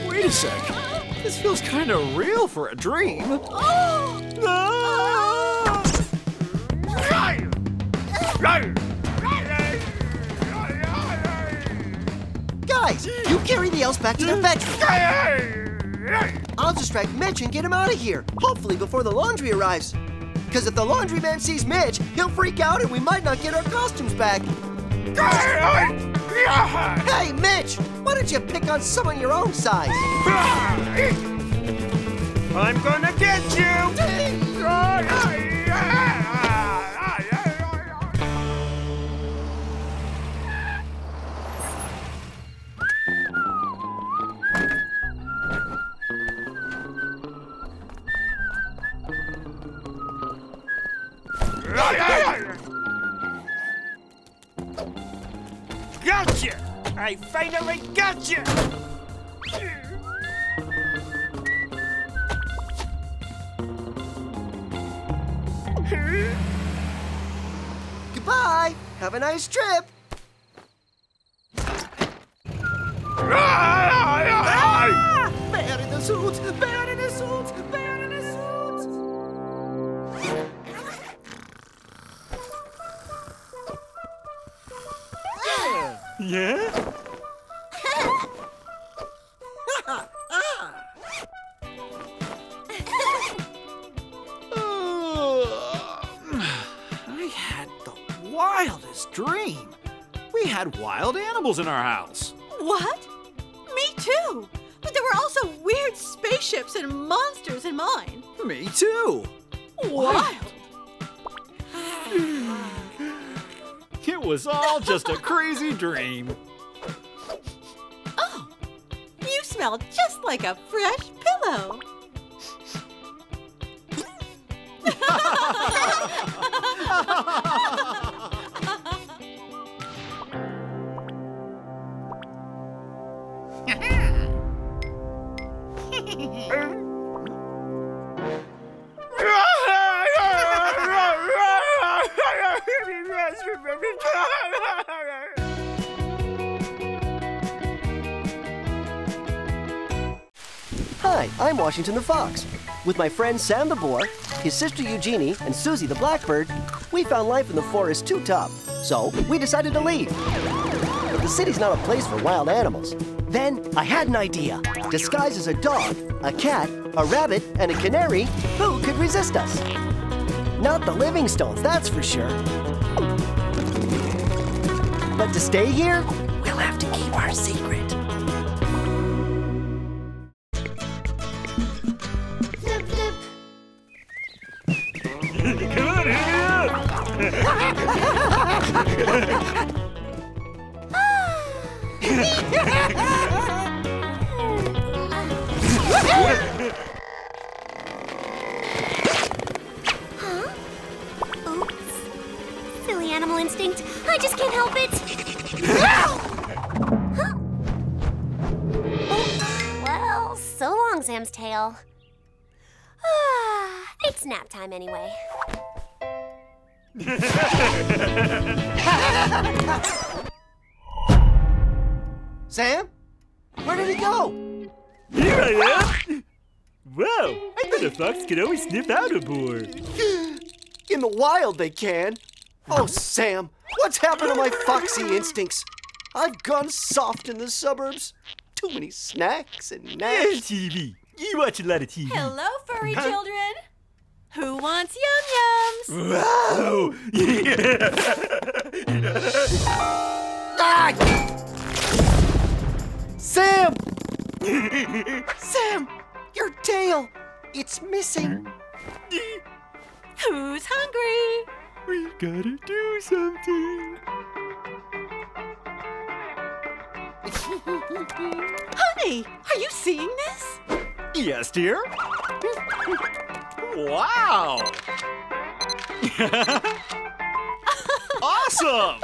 Wait a sec. This feels kind of real for a dream. Oh! Ah! Guys, you carry the elves back to their bedroom. I'll distract Mitch and get him out of here, hopefully before the laundry arrives. Because if the laundryman sees Mitch, he'll freak out and we might not get our costumes back. Hey, Mitch! Why don't you pick on someone your own size? I'm gonna get you! Gotcha! I finally gotcha! Goodbye! Have a nice trip! Ah! Bear in the suit! Bear in the suit! Bear in the suit! Yeah? I had the wildest dream. We had wild animals in our house. What? Me too. But there were also weird spaceships and monsters in mine. Me too. Wild. It was all just a crazy dream. Oh, you smell just like a fresh pillow. Hi, I'm Washington the Fox. With my friend Sam the Boar, his sister Eugenie, and Susie the Blackbird, we found life in the forest too tough, so we decided to leave. But the city's not a place for wild animals. Then I had an idea. Disguised as a dog, a cat, a rabbit, and a canary, who could resist us? Not the Livingstones, that's for sure. But to stay here, we'll have to keep our secret. Flip, flip. Huh? Oops. Silly animal instinct. I just can't help it. Huh? Oh, well, so long, Sam's tail. It's nap time anyway. Sam? Where did he go? Here I am! Wow, I thought a fox could always sniff out a boar. In the wild they can. Oh, Sam, what's happened to my foxy instincts? I've gone soft in the suburbs. Too many snacks and naps. Yeah, TV. You watch a lot of TV. Hello, furry children. Who wants yum-yums? Wow! Yeah. Ah! Sam! Sam, your tail. It's missing. Who's hungry? We've got to do something. Honey, are you seeing this? Yes, dear. Wow! Awesome!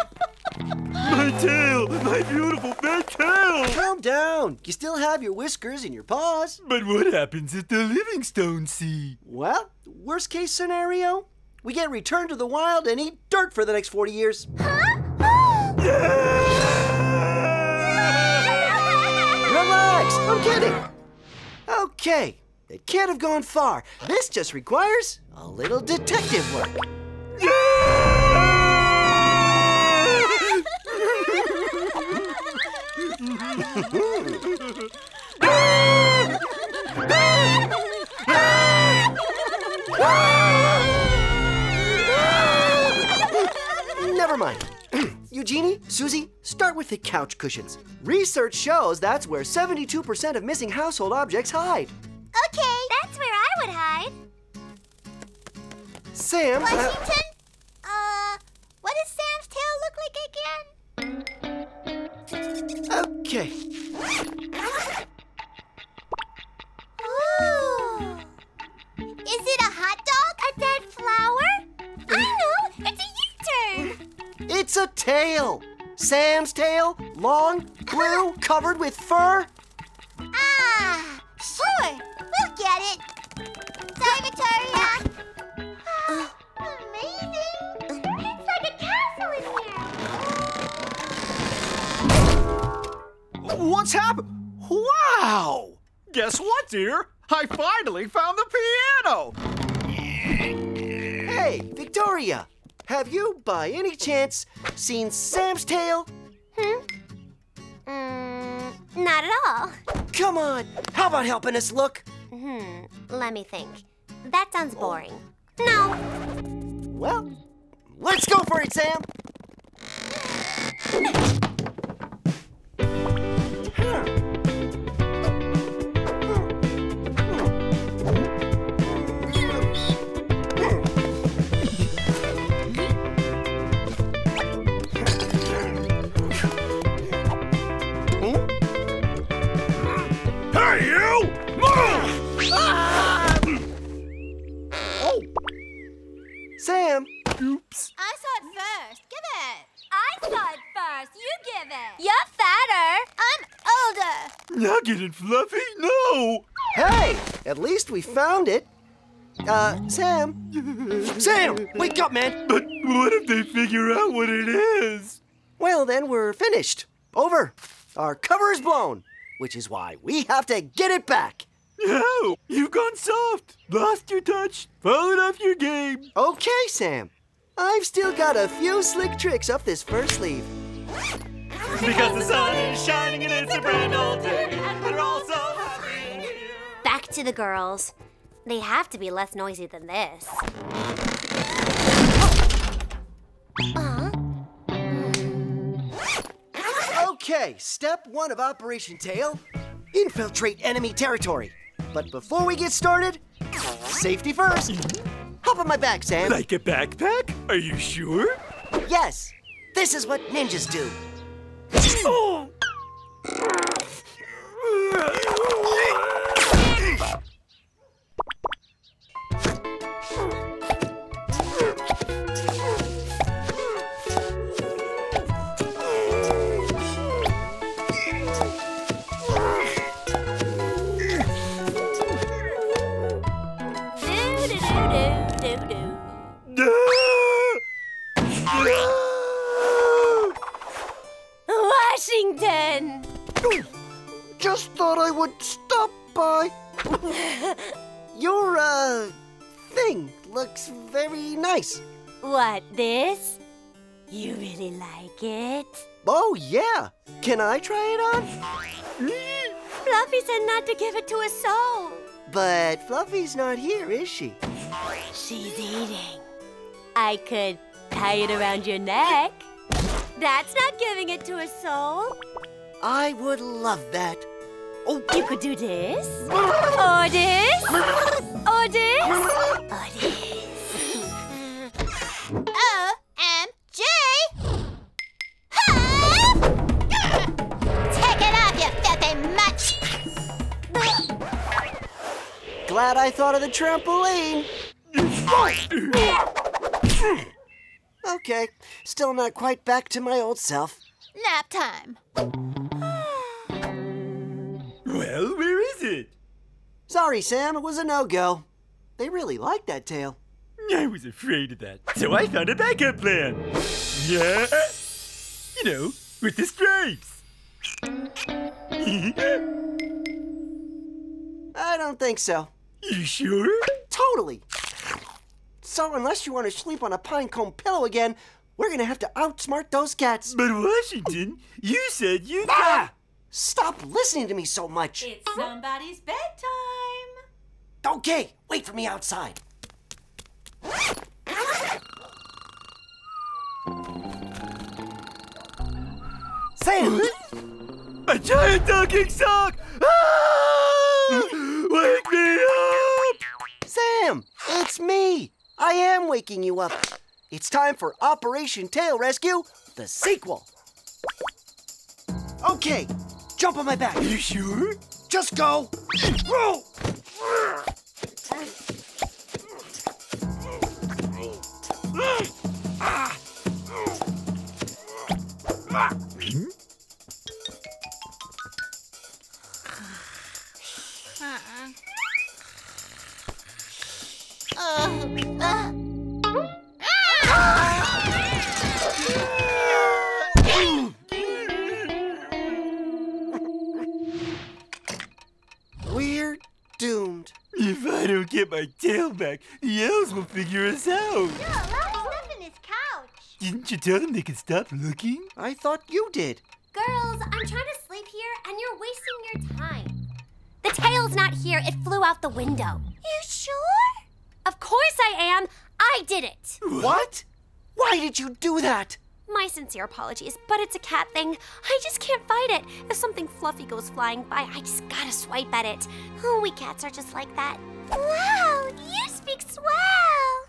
My tail! My beautiful fat tail! Calm down. You still have your whiskers and your paws. But what happens if the Livingstone see? Well, worst case scenario, we get returned to the wild and eat dirt for the next 40 years. Huh? Relax! I'm kidding! Okay, it can't have gone far. This just requires a little detective work. Never mind. Eugenie, Susie, start with the couch cushions. Research shows that's where 72% of missing household objects hide. Okay, that's where I would hide. Sam... Washington? What does Sam's tail look like again? Okay. Ooh. Is it a hot dog? A dead flower? I know! It's a U-turn! It's a tail! Sam's tail, long, blue, covered with fur. Ah, sure! We'll get it! Sorry, Victoria! Amazing! It's like a castle in here! What's happened? Wow! Guess what, dear? I finally found the piano! Hey, Victoria! Have you, by any chance, seen Sam's tail? Not at all. Come on, how about helping us look? Let me think. That sounds boring. No. Well, let's go for it, Sam. Sam! Oops. I saw it first. Give it. I saw it first. You give it. You're fatter. I'm older. Nugget and Fluffy? No! Hey! At least we found it. Sam? Sam! Wake up, man! But what if they figure out what it is? Well, then we're finished. Over. Our cover is blown, which is why we have to get it back. No! You've gone soft! Lost your touch, fallen off your game! Okay, Sam. I've still got a few slick tricks up this first sleeve. Because the sun is shining and it's a brand new day, and we're all so happy. Back to the girls. They have to be less noisy than this. Okay, step one of Operation Tail, infiltrate enemy territory. But before we get started, safety first. Hop on my back, Sam. Like a backpack? Are you sure? Yes. This is what ninjas do. Oh. Washington! Just thought I would stop by. Your, thing looks very nice. What, this? You really like it? Oh, yeah. Can I try it on? Fluffy said not to give it to a soul. But Fluffy's not here, is she? She's eating. I could tie it around your neck. That's not giving it to a soul. I would love that. Oh. You could do this, or this, or this, or this. OMG! Take it off, you filthy much! glad I thought of the trampoline. Okay, still not quite back to my old self. Nap time. Well, where is it? Sorry, Sam, it was a no-go. They really liked that tale. I was afraid of that, so I found a backup plan. Yeah, you know, with the stripes. I don't think so. You sure? Totally. So unless you want to sleep on a pine cone pillow again, we're gonna have to outsmart those cats. But Washington, you said you got... Stop listening to me so much. It's somebody's bedtime. Okay, wait for me outside. Sam! A giant talking sock! Ah! Wake me up! Sam, it's me. I am waking you up. It's time for Operation Tail Rescue, the sequel. Okay, jump on my back. You sure? Just go. Whoa! We're doomed. If I don't get my tail back, the elves will figure us out. Didn't you tell them they could stop looking? I thought you did. Girls, I'm trying to sleep here and you're wasting your time. The tail's not here. It flew out the window. You sure? Of course I am. I did it. What? Why did you do that? My sincere apologies, but it's a cat thing. I just can't fight it. If something fluffy goes flying by, I just gotta swipe at it. Oh, we cats are just like that. Wow, you speak swell.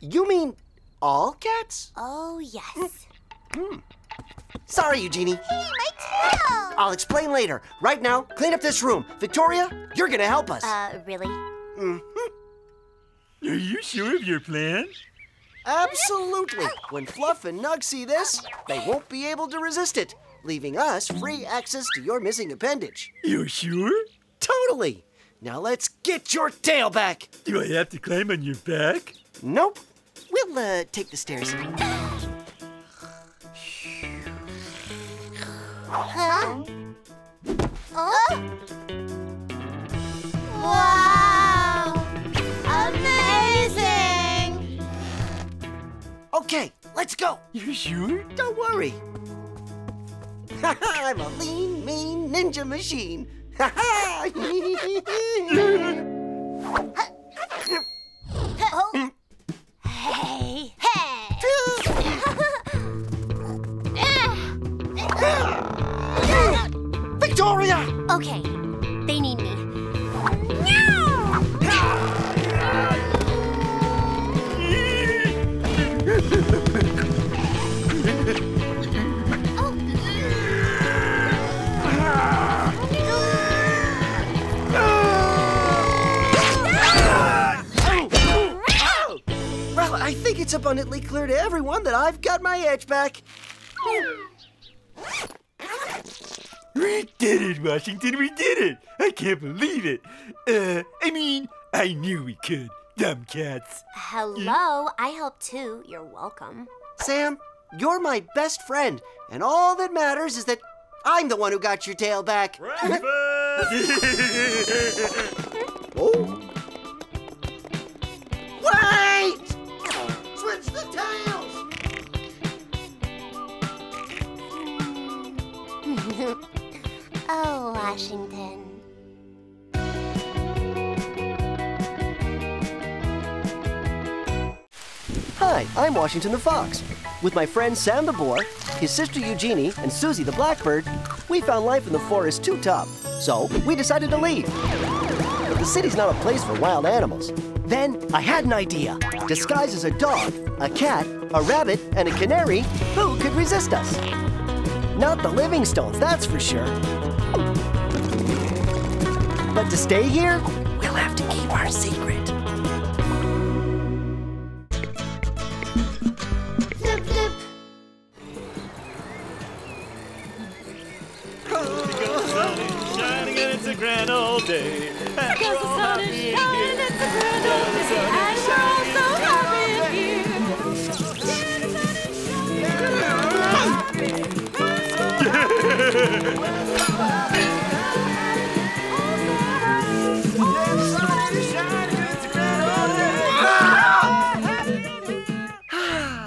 You mean... all cats? Oh, yes. Sorry, Eugenie. Hey, my tail! I'll explain later. Right now, clean up this room. Victoria, you're gonna help us. Really? Mm-hmm. Are you sure of your plan? Absolutely. When Fluff and Nug see this, they won't be able to resist it, leaving us free access to your missing appendage. You sure? Totally. Now let's get your tail back. Do I have to climb on your back? Nope. We'll take the stairs. Huh? Oh! Wow! Amazing! Okay, let's go. You sure? Don't worry. I'm a lean, mean ninja machine. Oh. Hey! Hey! Victoria! Okay, they need me. No! I think it's abundantly clear to everyone that I've got my edge back. We did it, Washington, we did it! I can't believe it. I mean, I knew we could, dumb cats. Hello, I helped too, you're welcome. Sam, you're my best friend, and all that matters is that I'm the one who got your tail back. Oh. Wait! Switch the tails! Oh, Washington. Hi, I'm Washington the Fox. With my friend Sam the Boar, his sister Eugenie, and Susie the Blackbird, we found life in the forest too tough, so we decided to leave. But the city's not a place for wild animals. Then I had an idea. Disguised as a dog, a cat, a rabbit, and a canary, who could resist us? Not the Livingstones, that's for sure. But to stay here, we'll still have to keep our secret. Flip, flip. Because the sun is shining and it's a grand old day. And because the sun is shining and it's a grand old day. And we're all so happy here.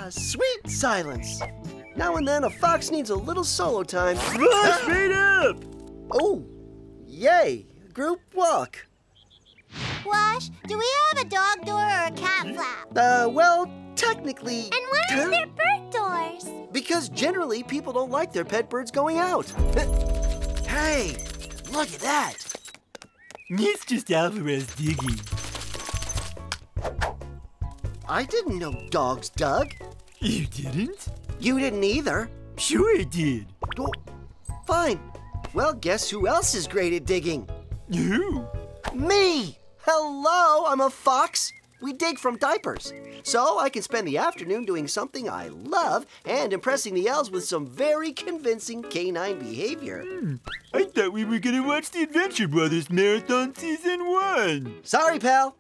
Sweet silence. Now and then a fox needs a little solo time. Let's meet up! Oh, yay! Group walk. Wash, do we have a dog door or a cat flap? Well, technically... And why aren't there bird doors? Because generally people don't like their pet birds going out. Hey, look at that. It's just Alvarez digging. I didn't know dogs dug. You didn't? You didn't either. Sure I did. Oh, fine. Well, guess who else is great at digging? You. Me! Hello, I'm a fox. We dig from diapers. So I can spend the afternoon doing something I love and impressing the elves with some very convincing canine behavior. I thought we were gonna watch the Adventure Brothers Marathon Season 1. Sorry, pal.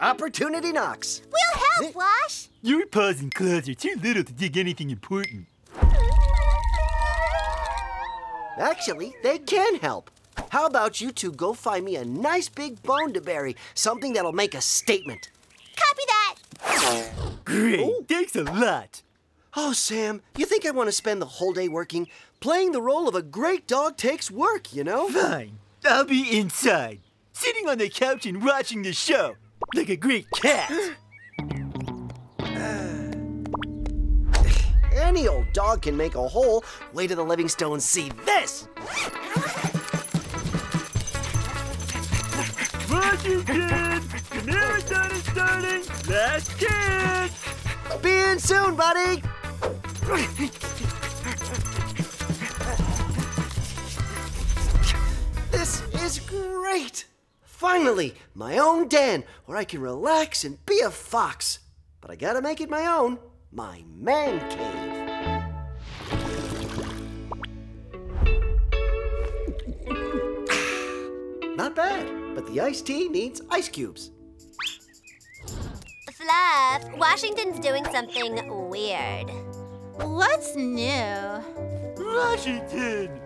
Opportunity knocks. We'll help, Wash. Your paws and claws are too little to dig anything important. Actually, they can help. How about you two go find me a nice big bone to bury, something that'll make a statement. Copy that. Great. Ooh. Thanks a lot. Oh, Sam, you think I want to spend the whole day working? Playing the role of a great dog takes work, you know? Fine. I'll be inside, sitting on the couch and watching the show, like a great cat. Any old dog can make a hole. Wait till the Livingstones see this. Washington, the marathon is starting. Let's kick. Be in soon, buddy. This is great. Finally, my own den where I can relax and be a fox. But I gotta make it my own, my man cave. Not bad, but the iced tea needs ice cubes. Fluff, Washington's doing something weird. What's new? Washington!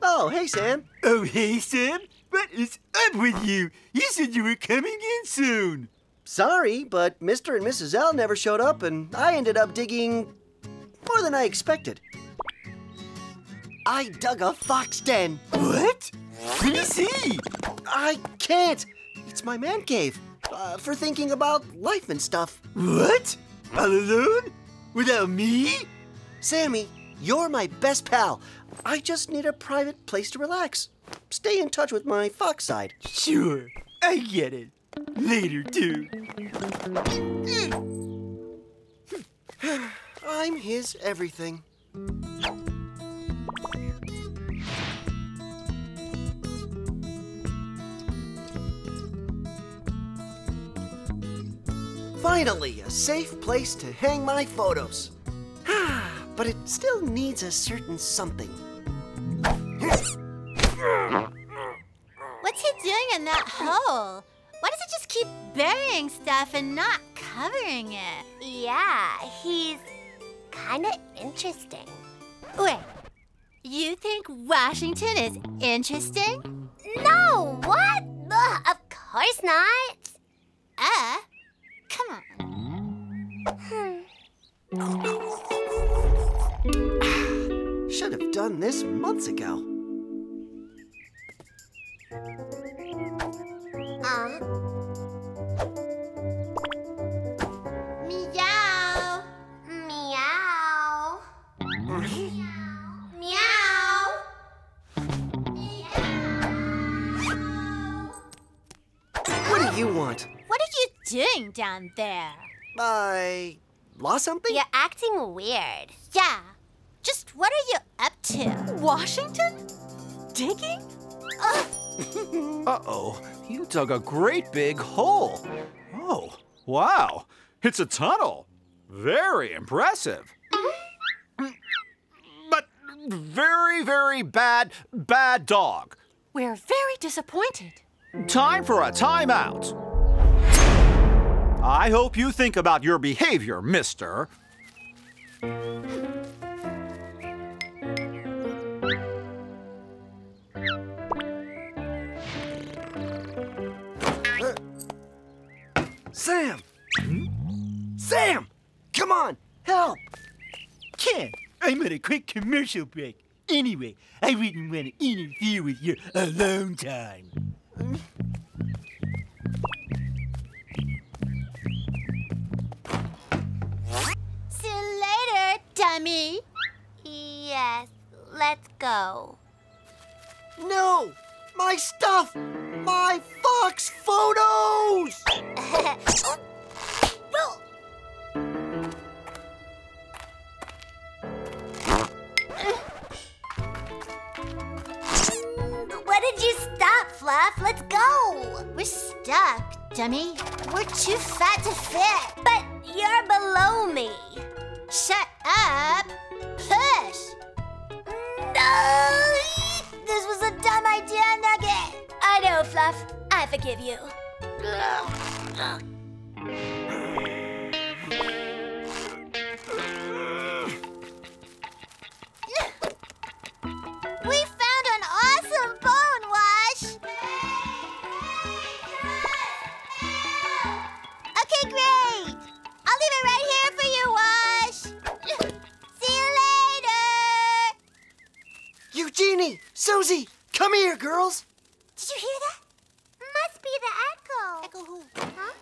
Oh, hey, Sam. Oh, hey, Sam. What is up with you? You said you were coming in soon. Sorry, but Mr. and Mrs. L never showed up, and I ended up digging more than I expected. I dug a fox den. What? Let me see. I can't. It's my man cave for thinking about life and stuff. What? All alone? Without me? Sammy, you're my best pal. I just need a private place to relax. Stay in touch with my fox side. Sure, I get it. Later, too. I'm his everything. Finally, a safe place to hang my photos. But it still needs a certain something. What's he doing in that hole? Why does it just keep burying stuff and not covering it? Yeah, he's kind of interesting. Wait, you think Washington is interesting? No, what? Ugh, of course not. Come on. Should have done this months ago. Meow. Meow. Meow. Meow. What do you want? What are you doing down there? I lost something? You're acting weird. Yeah. Just what are you up to? Washington? Digging? Ugh. Uh-oh, you dug a great big hole. Oh, wow, it's a tunnel. Very impressive. But very, very bad dog. We're very disappointed. Time for a timeout. I hope you think about your behavior, mister. Sam! Sam! Come on, help! Ken, I'm on a quick commercial break. Anyway, I wouldn't want to interfere with your alone time. See you later, dummy. Yes, let's go. No! My stuff! My fox photos! What did you stop, Fluff? Let's go! We're stuck, dummy. We're too fat to fit. But you're below me. Shut up. Push. No! This was a dumb idea, Nugget. I know, Fluff. I forgive you. We found an awesome bone wash. Okay, great. I'll leave it right here for you, Wash. See you later. Eugenie, Susie, come here, girls. Did you hear that? Must be the echo. Echo who? Huh?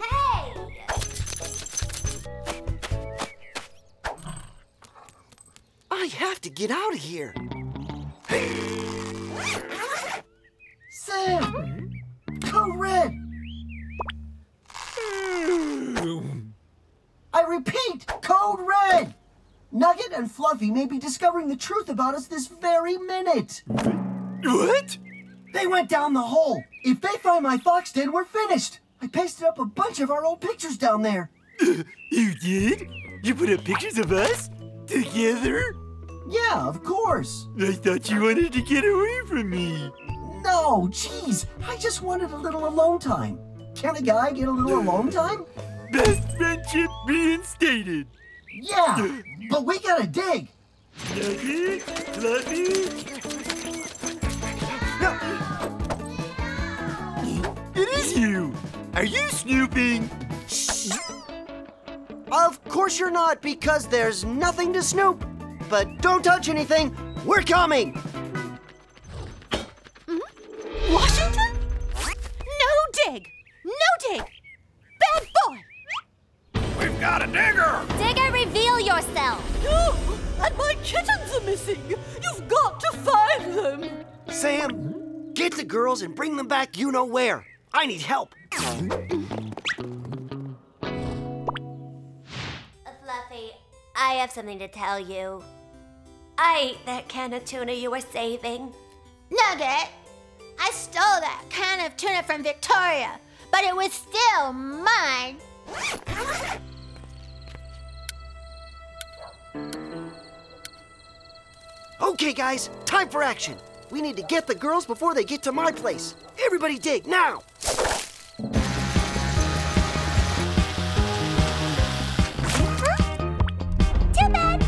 Hey! I have to get out of here. Sam! Go red! I repeat, code red! Nugget and Fluffy may be discovering the truth about us this very minute. What? They went down the hole. If they find my fox den, we're finished. I pasted up a bunch of our old pictures down there. You did? You put up pictures of us? Together? Yeah, of course. I thought you wanted to get away from me. No, geez. I just wanted a little alone time. Can a guy get a little alone time? Best friendship reinstated. Yeah, but we gotta dig. Nugget, Fluffy. It is you. Are you snooping? Shh. Of course you're not, because there's nothing to snoop. But don't touch anything. We're coming. Washington? No dig. No dig. Bad boy. We've got a digger! Digger, reveal yourself! No! And my kittens are missing! You've got to find them! Sam, get the girls and bring them back you-know-where. I need help. Fluffy, I have something to tell you. I ate that can of tuna you were saving. Nugget, I stole that can of tuna from Victoria, but it was still mine. Okay, guys, time for action. We need to get the girls before they get to my place. Everybody dig, now! Too bad!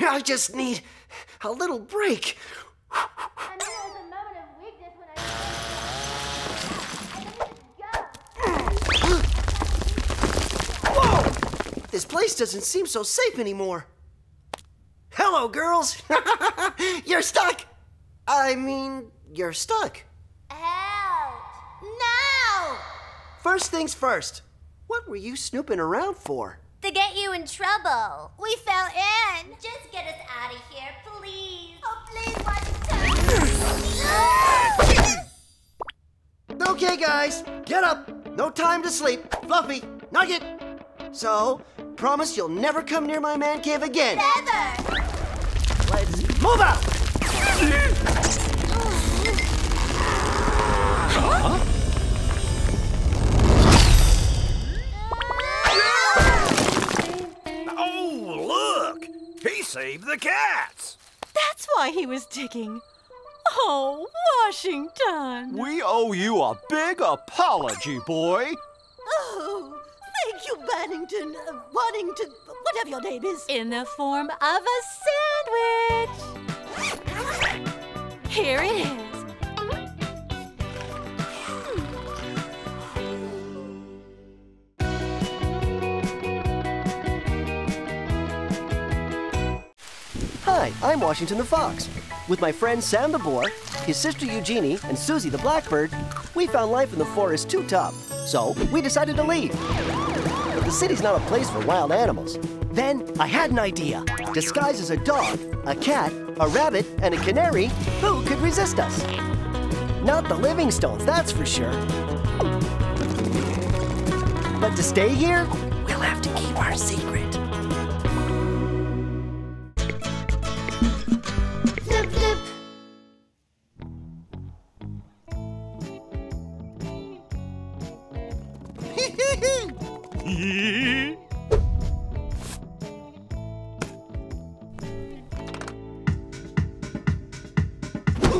I just need a little break. And there was a moment of weakness when I... Whoa! This place doesn't seem so safe anymore. Hello, girls. You're stuck. I mean, You're stuck. Help! No! First things first. What were you snooping around for? To get you in trouble. We fell in. Just get us out of here, please. Oh, please, Washington. Okay, guys, get up. No time to sleep. Fluffy, Nugget. So, promise you'll never come near my man cave again. Never! Let's move out! Huh? Oh, look! He saved the cats! That's why he was digging. Oh, Washington! We owe you a big apology, boy. Oh, thank you, Bannington. Waddington, whatever your name is. In the form of a sandwich. Here it is. Hi, I'm Washington the Fox. With my friend Sam the Boar, his sister Eugenie, and Susie the Blackbird, we found life in the forest too tough, so we decided to leave. But the city's not a place for wild animals. Then I had an idea. Disguised as a dog, a cat, a rabbit, and a canary, who could resist us? Not the Livingstones, that's for sure. But to stay here, we'll have to keep our secret.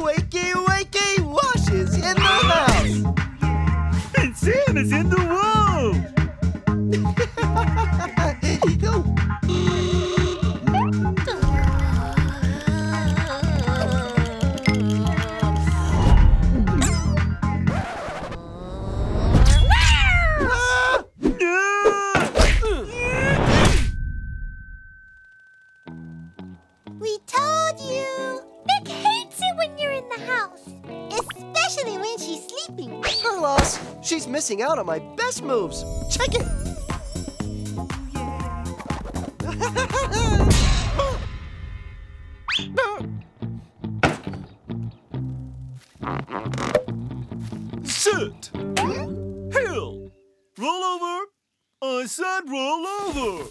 Wakey, wakey, Wash is in the house! And Sam is in the wall! We told you! Vic hates it when you're in the house. Especially when she's sleeping. Her loss. She's missing out on my best moves. Check it! Sit! Hill! Roll over! I said roll over!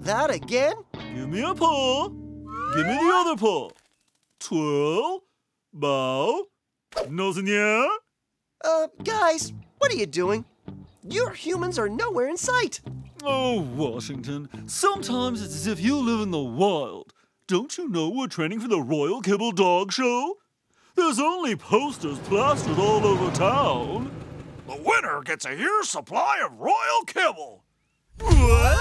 That again? Give me a paw! Give me the other paw. Twirl, bow, nose in the air. Guys, what are you doing? Your humans are nowhere in sight. Oh, Washington, sometimes it's as if you live in the wild. Don't you know we're training for the Royal Kibble Dog Show? There's only posters plastered all over town. The winner gets a year's supply of Royal Kibble. What?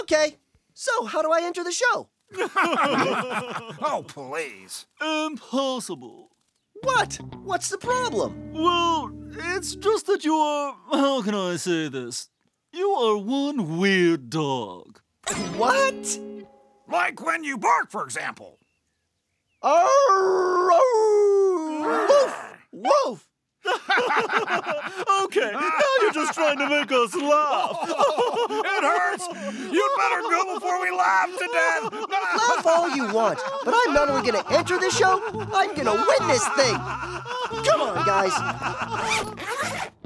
Okay, so how do I enter the show? Oh, please. Impossible. What? What's the problem? Well, it's just that you are... How can I say this? You are one weird dog. What? Like when you bark, for example. Arr, arr, woof, woof. Okay, now you're just trying to make us laugh. Oh, it hurts. You'd better go before we laugh to death. Laugh all you want, but I'm not only going to enter the show, I'm going to win this thing. Come on, guys.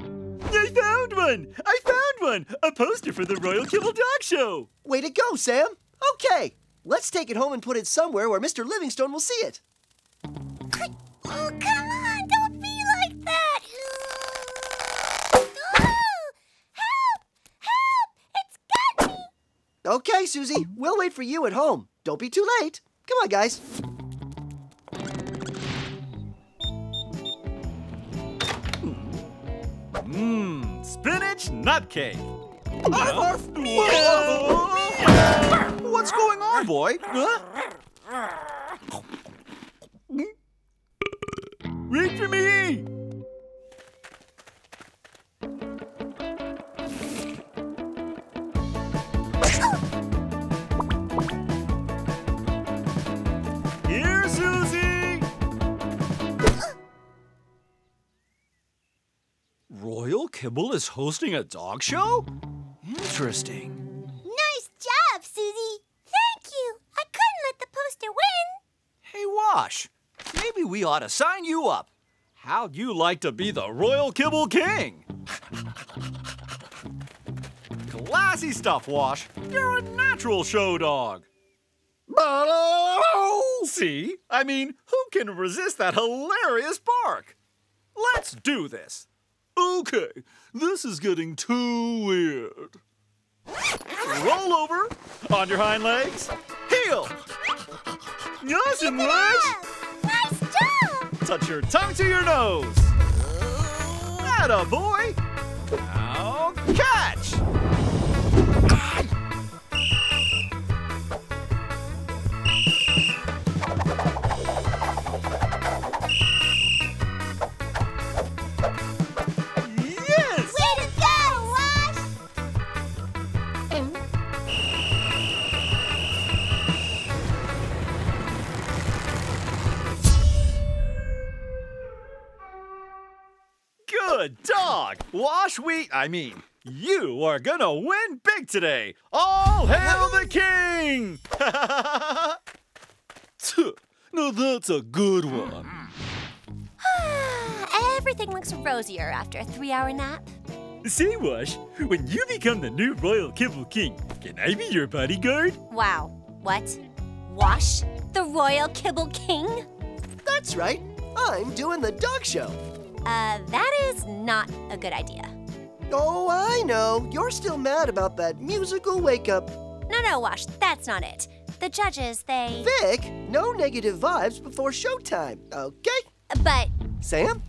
I found one. I found one. A poster for the Royal Kibble Dog Show. Way to go, Sam. Okay. Let's take it home and put it somewhere where Mr. Livingstone will see it. Oh, come on! Don't be like that! Ooh. Help! Help! It's got me! Okay, Susie. We'll wait for you at home. Don't be too late. Come on, guys. Mmm, spinach nutcake. What's going on, boy? Huh? Wait for me! Kibble is hosting a dog show? Interesting. Nice job, Susie. Thank you. I couldn't let the poster win. Hey, Wash, maybe we ought to sign you up. How'd you like to be the Royal Kibble King? Classy stuff, Wash. You're a natural show dog. See? I mean, who can resist that hilarious bark? Let's do this. Okay, this is getting too weird. Roll over, on your hind legs, heel. Nice and legs. Nice job. Touch your tongue to your nose. Attaboy. Now catch. Good dog! Wash, you are gonna win big today! All hail the king! Now that's a good one. Everything looks rosier after a 3-hour nap. Say, Wash, when you become the new Royal Kibble King, can I be your bodyguard? Wow, what? Wash, the Royal Kibble King? That's right, I'm doing the dog show. That is not a good idea. Oh, I know. You're still mad about that musical wake-up. No, no, Wash, that's not it. The judges, they... Vic, no negative vibes before showtime, okay? But... Sam?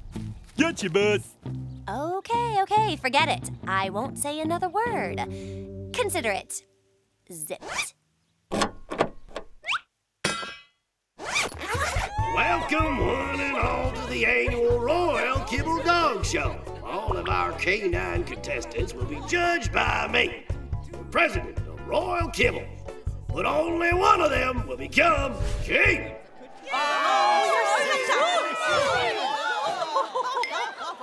Gotcha, bud. Okay, okay, forget it. I won't say another word. Consider it zipped. Welcome, one and all, to the annual Royal Kibble Dog Show. All of our canine contestants will be judged by me, the president of Royal Kibble. But only one of them will become king. Oh,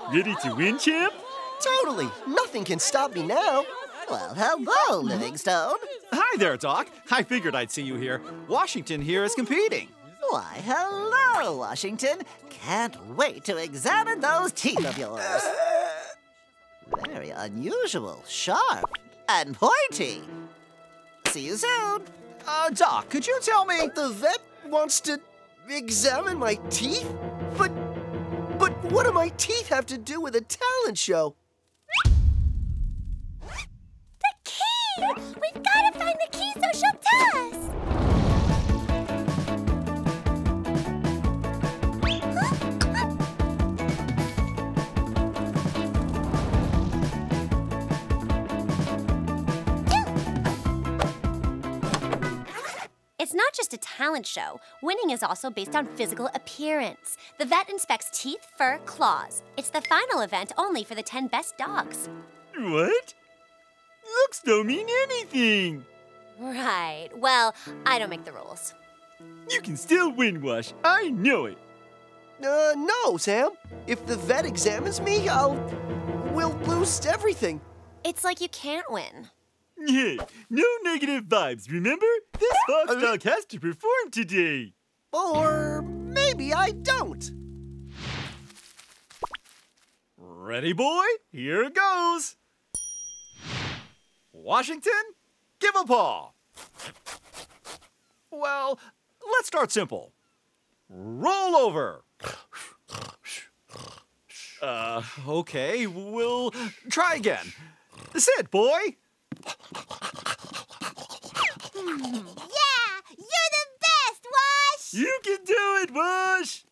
you're so ready to win, champ? Totally. Nothing can stop me now. Well, hello, Livingstone. Hi there, Doc. I figured I'd see you here. Washington here is competing. Why, hello, Washington. Can't wait to examine those teeth of yours. Very unusual, sharp, and pointy. See you soon. Doc, could you tell me... But the vet wants to examine my teeth? But what do my teeth have to do with a talent show? The key! We've got to find the key so she'll tell us. It's not just a talent show. Winning is also based on physical appearance. The vet inspects teeth, fur, claws. It's the final event only for the 10 best dogs. What? Looks don't mean anything. Right. Well, I don't make the rules. You can still win, Wash. I know it. No, Sam. If the vet examines me, we'll lose everything. It's like you can't win. Yeah, no negative vibes, remember? This fox dog has to perform today. Or maybe I don't. Ready, boy? Here it goes. Washington, give a paw. Well, let's start simple. Roll over. Okay, we'll try again. Sit, boy. Yeah! You're the best, Wash! You can do it, Wash!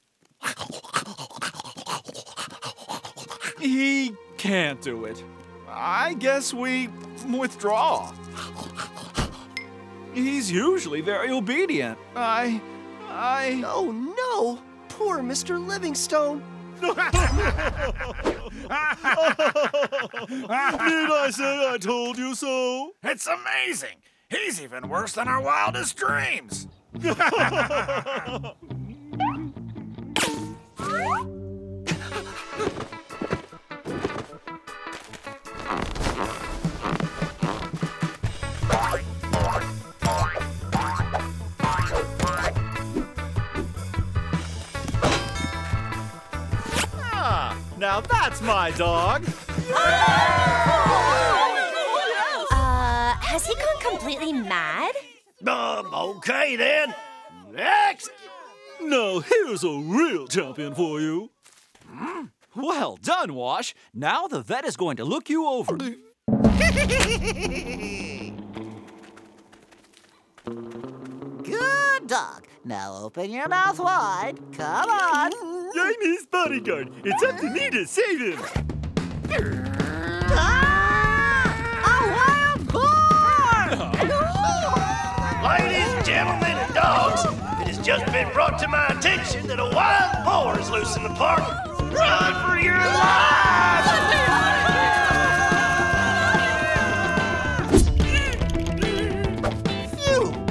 He can't do it. I guess we withdraw. He's usually very obedient. I... Oh, no! Poor Mr. Livingstone. Did I say I told you so? It's amazing. He's even worse than our wildest dreams. Now that's my dog. Has he gone completely mad? Okay then. Next. Now here's a real champion for you. Well done, Wash. Now the vet is going to look you over. Good dog. Now open your mouth wide. Come on. I'm his bodyguard. It's up to me to save him. Ah! A wild boar! Ladies, gentlemen, and dogs, it has just been brought to my attention that a wild boar is loose in the park. Run for your lives!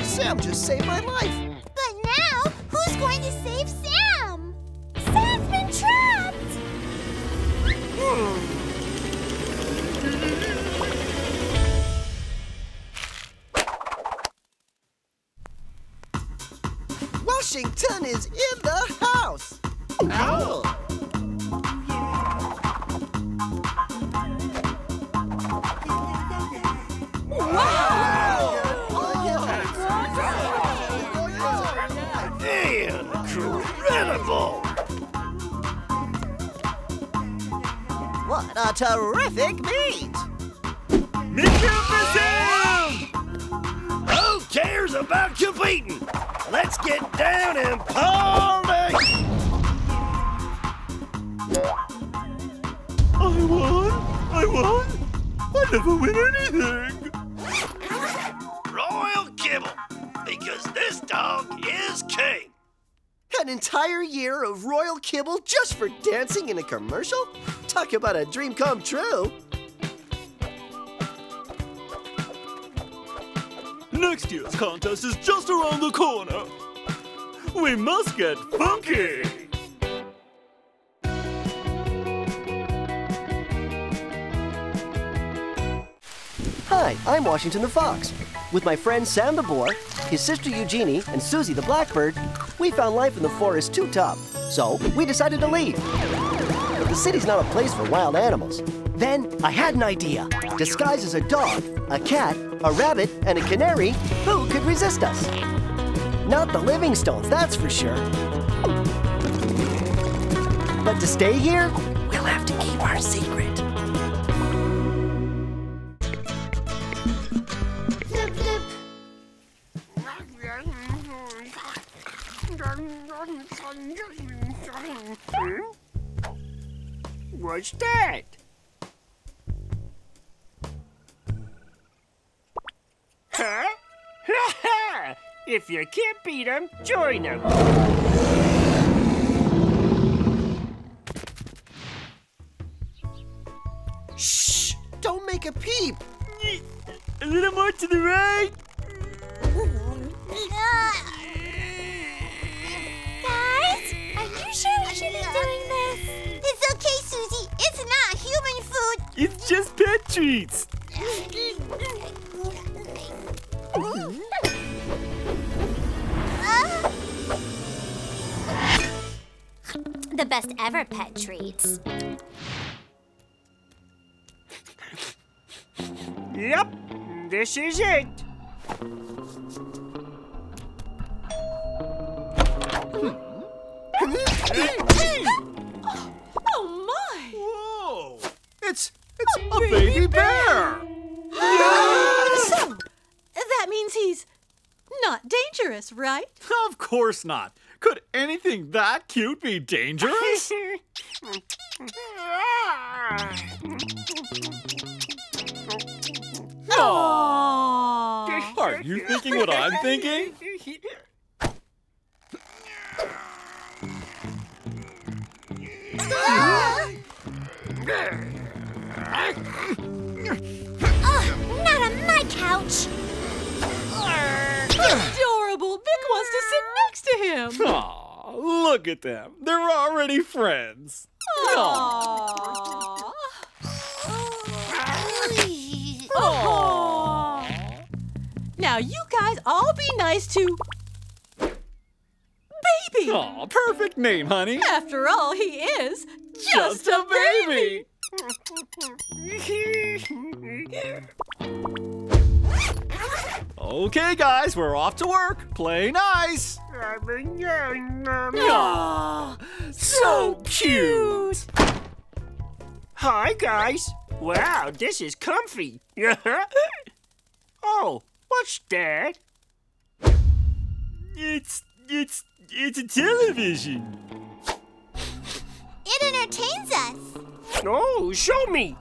Sam just saved my life. But now, who's going to save Sam? Sam's been trapped! Washington is in the house! Ow! Wow! What a terrific meet! Meet for Sam! Who cares about competing? Let's get down and party! I won! I never win anything! Royal kibble, because this dog is king! An entire year of royal kibble just for dancing in a commercial? Talk about a dream come true. Next year's contest is just around the corner. We must get funky. Hi, I'm Washington the Fox. With my friend Sam the Boar, his sister Eugenie, and Susie the Blackbird, we found life in the forest too tough, so we decided to leave. But the city's not a place for wild animals. Then I had an idea. Disguised as a dog, a cat, a rabbit, and a canary, who could resist us? Not the Livingstones, that's for sure. But to stay here, we'll have to keep our secret. What's that? Huh? Ha ha! If you can't beat them, join them. Shh! Don't make a peep. A little more to the right. Guys, are you sure we should be doing this? It's okay, Susie. It's not human food. It's just pet treats. The best ever pet treats. Yep, this is it. Oh my! Whoa! It's a baby bear! So, that means he's not dangerous, right? Of course not. Could anything that cute be dangerous? Aww. Are you thinking what I'm thinking? Not on my couch! Adorable! Vic wants to sit next to him! Aw, look at them. They're already friends. Aww. Aww. Now you guys all be nice to... Baby! Aw, perfect name, honey. After all, he is Just a baby! Okay, guys, we're off to work. Play nice. Aww, so cute. Hi, guys. Wow, this is comfy. Oh, what's that? It's a television. It entertains us. Oh, show me.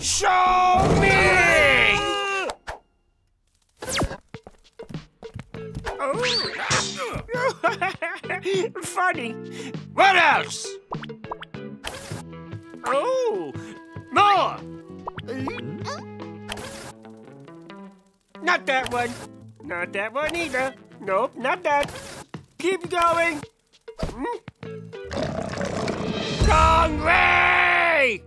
Show me! Oh. Funny. What else? Oh, more! Not that one. Not that one either. Nope, not that. Keep going. Hungry!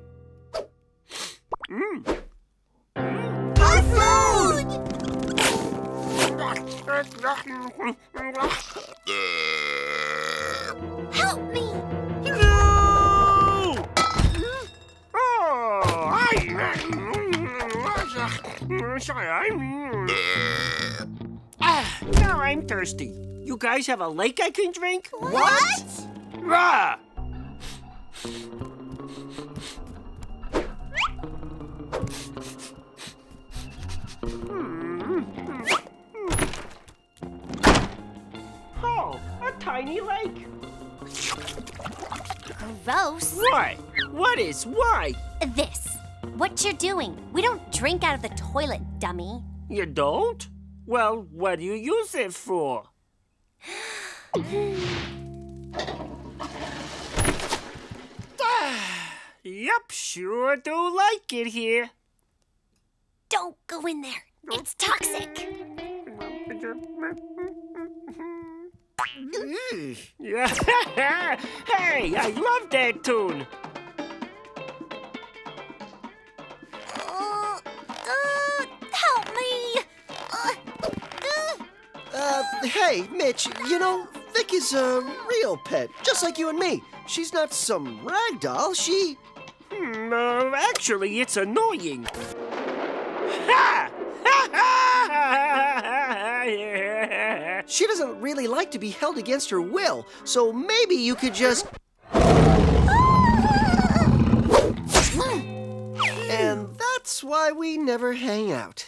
Our food! Help me! No! Oh, now I'm thirsty. You guys have a lake I can drink? What? Rah! Oh, a tiny lake. Gross. Why? What is why? This. What you're doing. We don't drink out of the toilet, dummy. You don't? Well, what do you use it for? Yep, sure do like it here. Don't go in there. It's toxic. Hey, I love that tune. Help me. Hey, Mitch, you know, Vic is a real pet, just like you and me. She's not some rag doll, she... actually, it's annoying. She doesn't really like to be held against her will, so maybe you could just... And that's why we never hang out.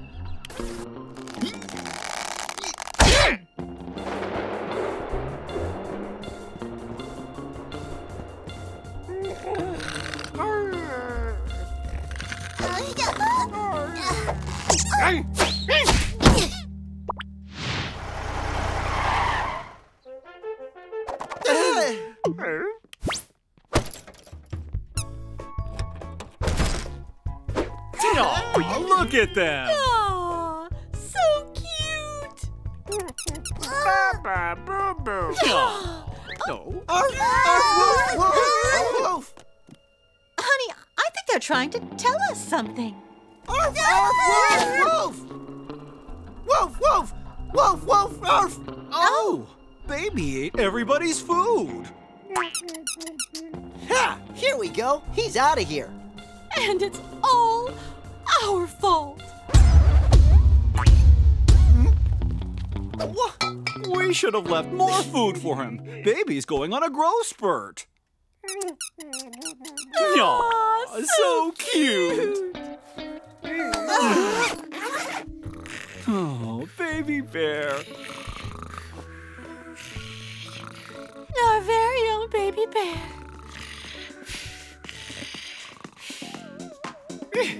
Look at them! Aww, so cute! Baba boo boo! No! Honey, I think they're trying to tell us something. Arf! Arf! Woof! Woof! Woof! Woof! Woof! Arf! Oh! Baby ate everybody's food! Ha! Here we go! He's out of here! And it's all our fault. What? We should have left more food for him. Baby's going on a growth spurt. Aww, so cute. Oh, baby bear. Our very own baby bear. Come on,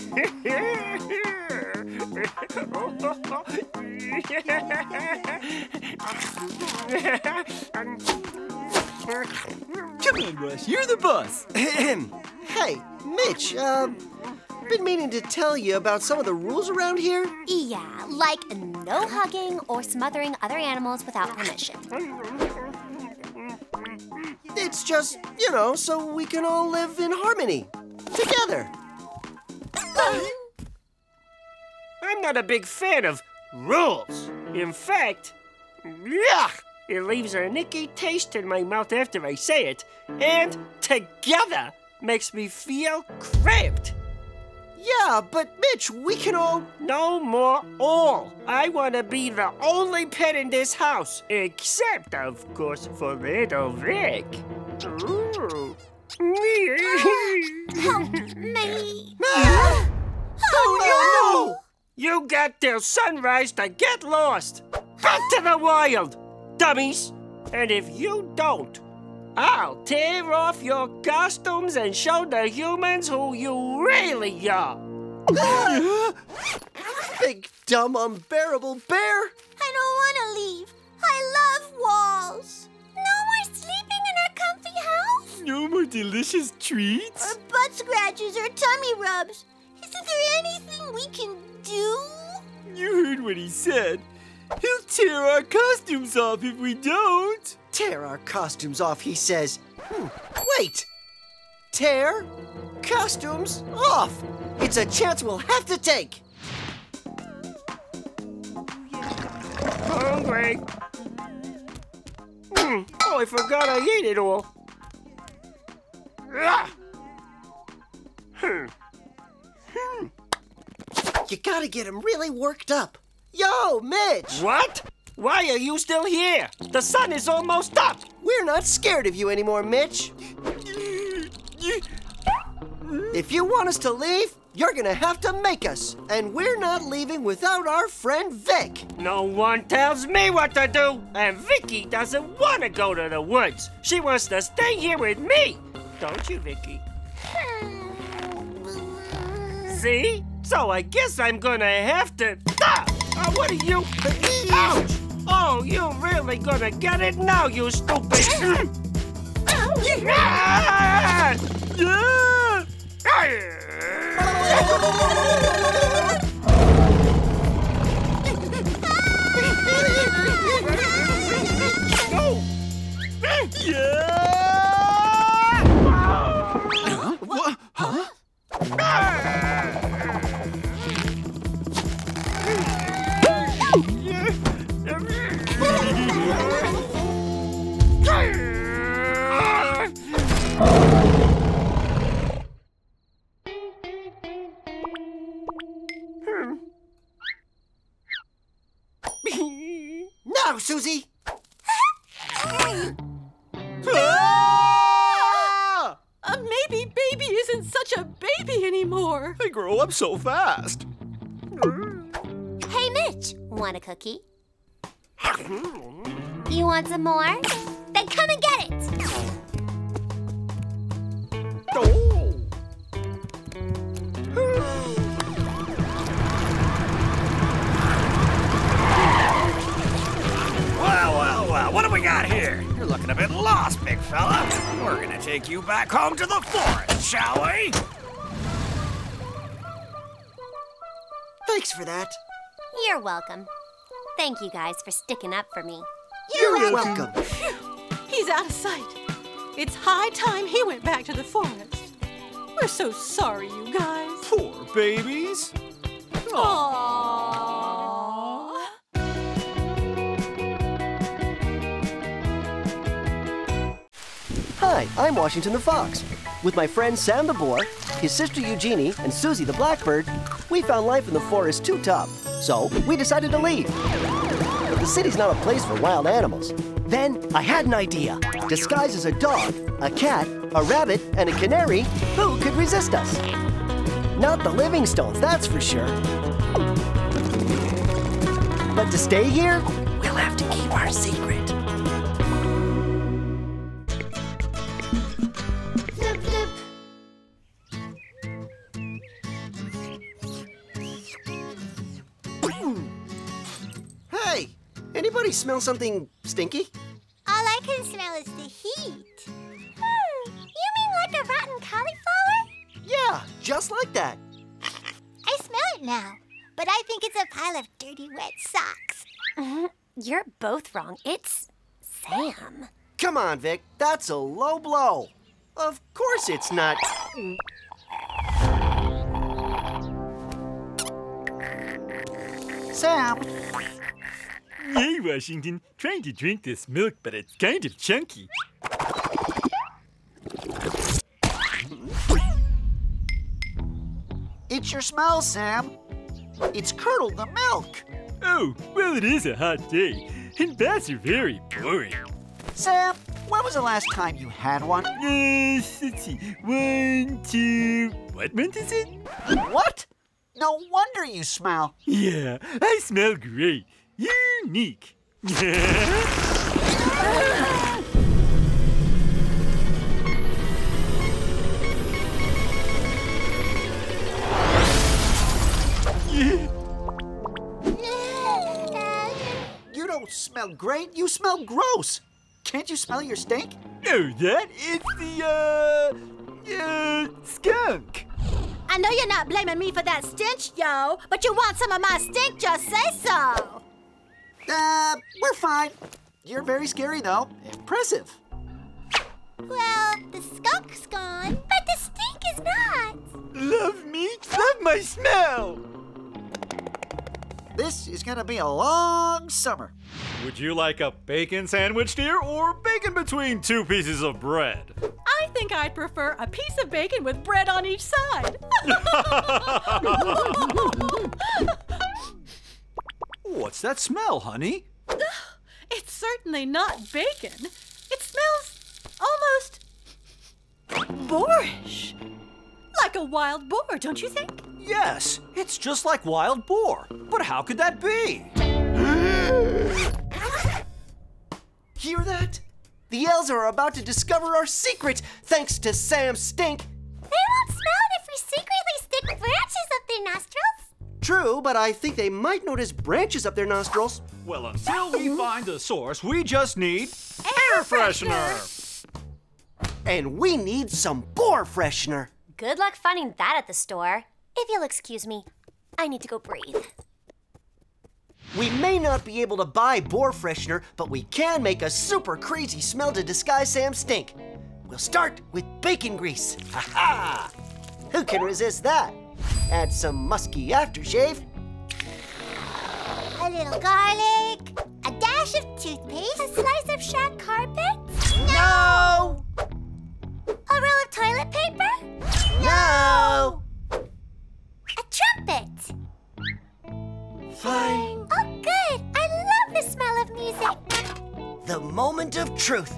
Rush, you're the boss. Hey, Mitch, been meaning to tell you about some of the rules around here. Yeah, like no hugging or smothering other animals without permission. It's just, you know, so we can all live in harmony, together. I'm not a big fan of rules. In fact, yuck, it leaves a nicky taste in my mouth after I say it, and together makes me feel cramped. Yeah, but Mitch, we can all... No more all. I want to be the only pet in this house, except, of course, for little Vic. Ooh. Help me. Oh, no! You got till sunrise to get lost. Back to the wild, dummies. And if you don't, I'll tear off your costumes and show the humans who you really are. Big, dumb, unbearable bear. I don't want to leave. I love walls. No more sleeping in our comfy house. No more delicious treats. Or butt scratches or tummy rubs. Isn't there anything we can do? You heard what he said. He'll tear our costumes off if we don't. Tear our costumes off, he says. Wait! Tear costumes off! It's a chance we'll have to take! Hungry. Oh, I forgot I ate it all. You gotta get him really worked up. Yo, Midge! What? Why are you still here? The sun is almost up! We're not scared of you anymore, Mitch. If you want us to leave, you're gonna have to make us. And we're not leaving without our friend Vic. No one tells me what to do. And Vicky doesn't want to go to the woods. She wants to stay here with me. Don't you, Vicky? See? So I guess I'm gonna have to... Ah! Oh, what are you... Ouch! Oh, you're really gonna get it now, you stupid! Now, Susie! Maybe baby isn't such a baby anymore. They grow up so fast. Hey, Mitch, want a cookie? You want some more? Then come and get it! Oh. Wow, what do we got here? You're looking a bit lost, big fella. We're gonna take you back home to the forest, shall we? Thanks for that. You're welcome. Thank you guys for sticking up for me. You're welcome. He's out of sight. It's high time he went back to the forest. We're so sorry, you guys. Poor babies. Aww. Hi, I'm Washington the Fox. With my friend Sam the Boar, his sister Eugenie, and Susie the Blackbird, we found life in the forest too tough, so we decided to leave. But the city's not a place for wild animals. Then I had an idea. Disguised as a dog, a cat, a rabbit, and a canary, who could resist us? Not the Livingstones, that's for sure. But to stay here, we'll have to keep our secret. Flip, flip. Hey, anybody smell something stinky? All I can smell is the heat. You mean like a rotten cauliflower? Yeah, just like that. I smell it now, but I think it's a pile of dirty, wet socks. You're both wrong. It's Sam. Come on, Vic. That's a low blow. Of course it's not. Sam. Hey, Washington. Trying to drink this milk, but it's kind of chunky. It's your smell, Sam. It's curdled the milk. Oh, well, it is a hot day, and baths are very boring. Sam, when was the last time you had one? Let's see. 1, 2... What month is it? What? No wonder you smell. Yeah, I smell great. Unique. You don't smell great, you smell gross. Can't you smell your stink? No, that is the, skunk. I know you're not blaming me for that stench, yo, but you want some of my stink, just say so. We're fine. You're very scary, though. Impressive. Well, the skunk's gone, but the stink is not. Love me, love my smell. This is gonna be a long summer. Would you like a bacon sandwich, dear, or bacon between two pieces of bread? I think I'd prefer a piece of bacon with bread on each side. What's that smell, honey? It's certainly not bacon. It smells almost boarish. Like a wild boar, don't you think? Yes, it's just like wild boar. But how could that be? Hear that? The elves are about to discover our secret, thanks to Sam's stink. They won't smell it if we secretly stick branches up their nostrils. True, but I think they might notice branches up their nostrils. Well, until we find the source, we just need air freshener. And we need some boar freshener. Good luck finding that at the store. If you'll excuse me, I need to go breathe. We may not be able to buy boar freshener, but we can make a super crazy smell to disguise Sam's stink. We'll start with bacon grease. Ha ha! Who can resist that? Add some musky aftershave. A little garlic. A dash of toothpaste. A slice of shag carpet. No! A roll of toilet paper. No! A trumpet. Fine. Oh, good. I love the smell of music. The moment of truth.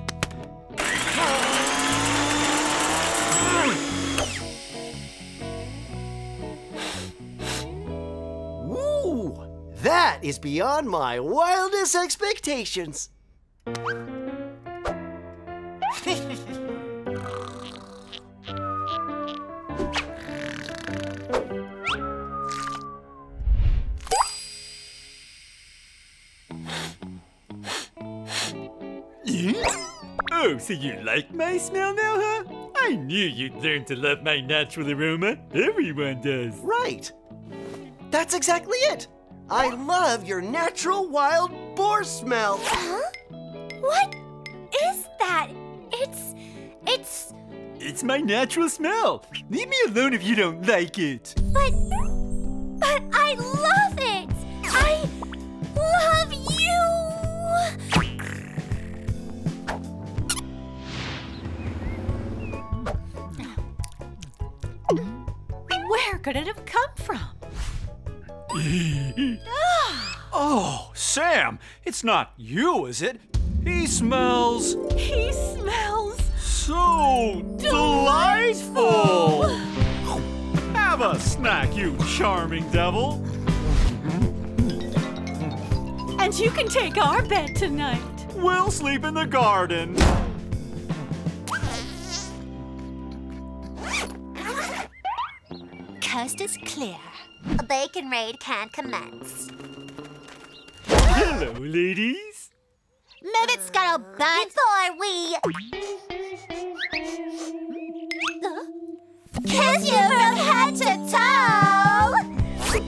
Ooh, that is beyond my wildest expectations. Oh, so you like my smell now, huh? I knew you'd learn to love my natural aroma. Everyone does. Right. That's exactly it. I love your natural wild boar smell. Huh? What is that? It's my natural smell. Leave me alone if you don't like it. But I love it. I love you. Where could it have come from? Oh, Sam, it's not you, is it? He smells so delightful. Have a snack, you charming devil. And you can take our bed tonight. We'll sleep in the garden. Coast is clear. A bacon raid can commence. Hello, ladies. Move it, Scuttlebun, before we kiss you from head to toe.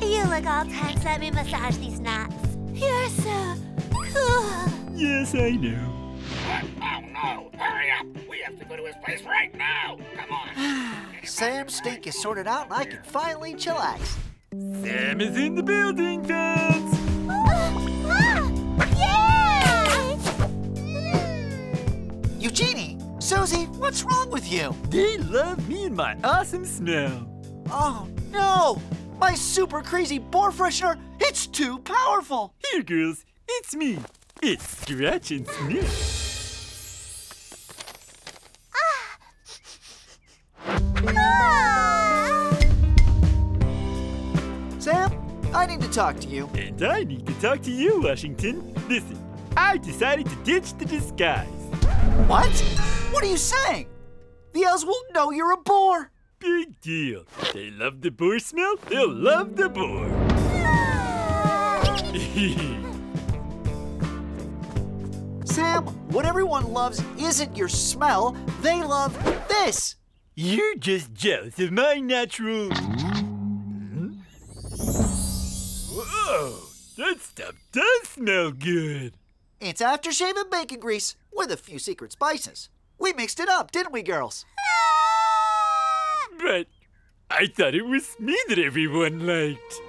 You look all tense. Let me massage these knots. You're so cool. Yes, I know. Oh, no! Hurry up! We have to go to his place right now! Come on! Sam's stink is sorted out and I can finally chillax. Sam is in the building, fans! Eugenie, Susie, what's wrong with you? They love me and my awesome smell. Oh, no! My super crazy boar freshener, it's too powerful! Here, girls, it's me. It's Scratch and Sniff. Sam, I need to talk to you. And I need to talk to you, Washington. Listen, I decided to ditch the disguise. What? What are you saying? The elves will know you're a boar. Big deal. They love the boar smell, they'll love the boar. Sam, what everyone loves isn't your smell, they love this. You're just jealous of my natural... Whoa, that stuff does smell good. It's aftershave and bacon grease with a few secret spices. We mixed it up, didn't we, girls? But I thought it was me that everyone liked.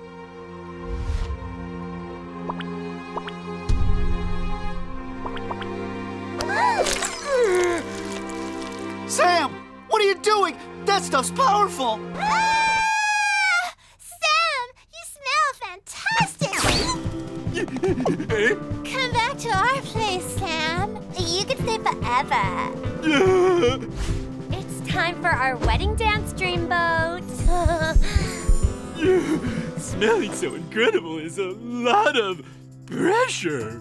Sam, what are you doing? That stuff's powerful. Sam, you smell fantastic. Come back to our place, Sam. You can stay forever. Time for our wedding dance dreamboat. Smelling so incredible is a lot of pressure.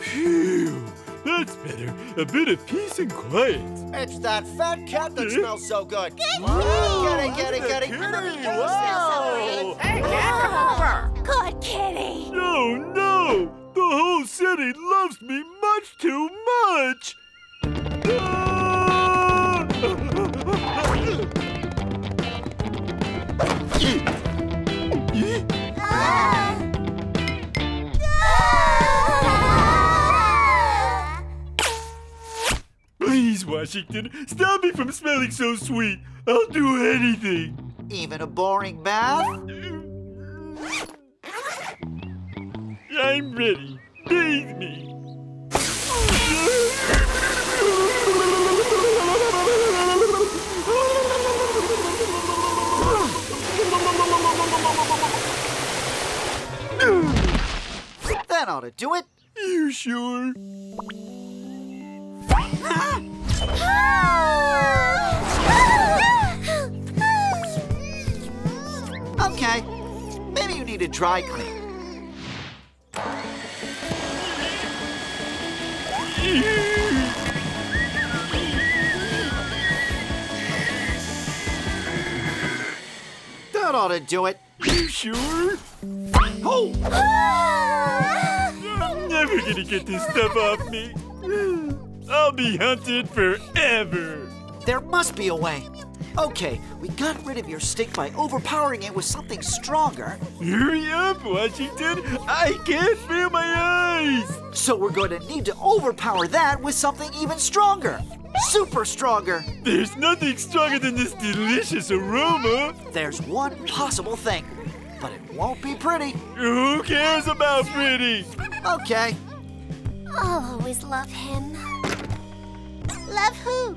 Phew, that's better. A bit of peace and quiet. It's that fat cat that smells so good. Get it. Wow. Hey, get over. Good kitty. No, no. The whole city loves me much too much! Please, Washington, stop me from smelling so sweet. I'll do anything. Even a boring bath? I'm ready. Bathe me. That ought to do it. You sure? Okay. Maybe you need a dry clean. That ought to do it. You sure? Oh! I'm never gonna get this stuff off me. I'll be hunted forever. There must be a way. Okay, we got rid of your stick by overpowering it with something stronger. Hurry up, Washington! I can't feel my eyes! So we're going to need to overpower that with something even stronger. Super stronger! There's nothing stronger than this delicious aroma! There's one possible thing, but it won't be pretty. Who cares about pretty? Okay. I'll always love him. Love who?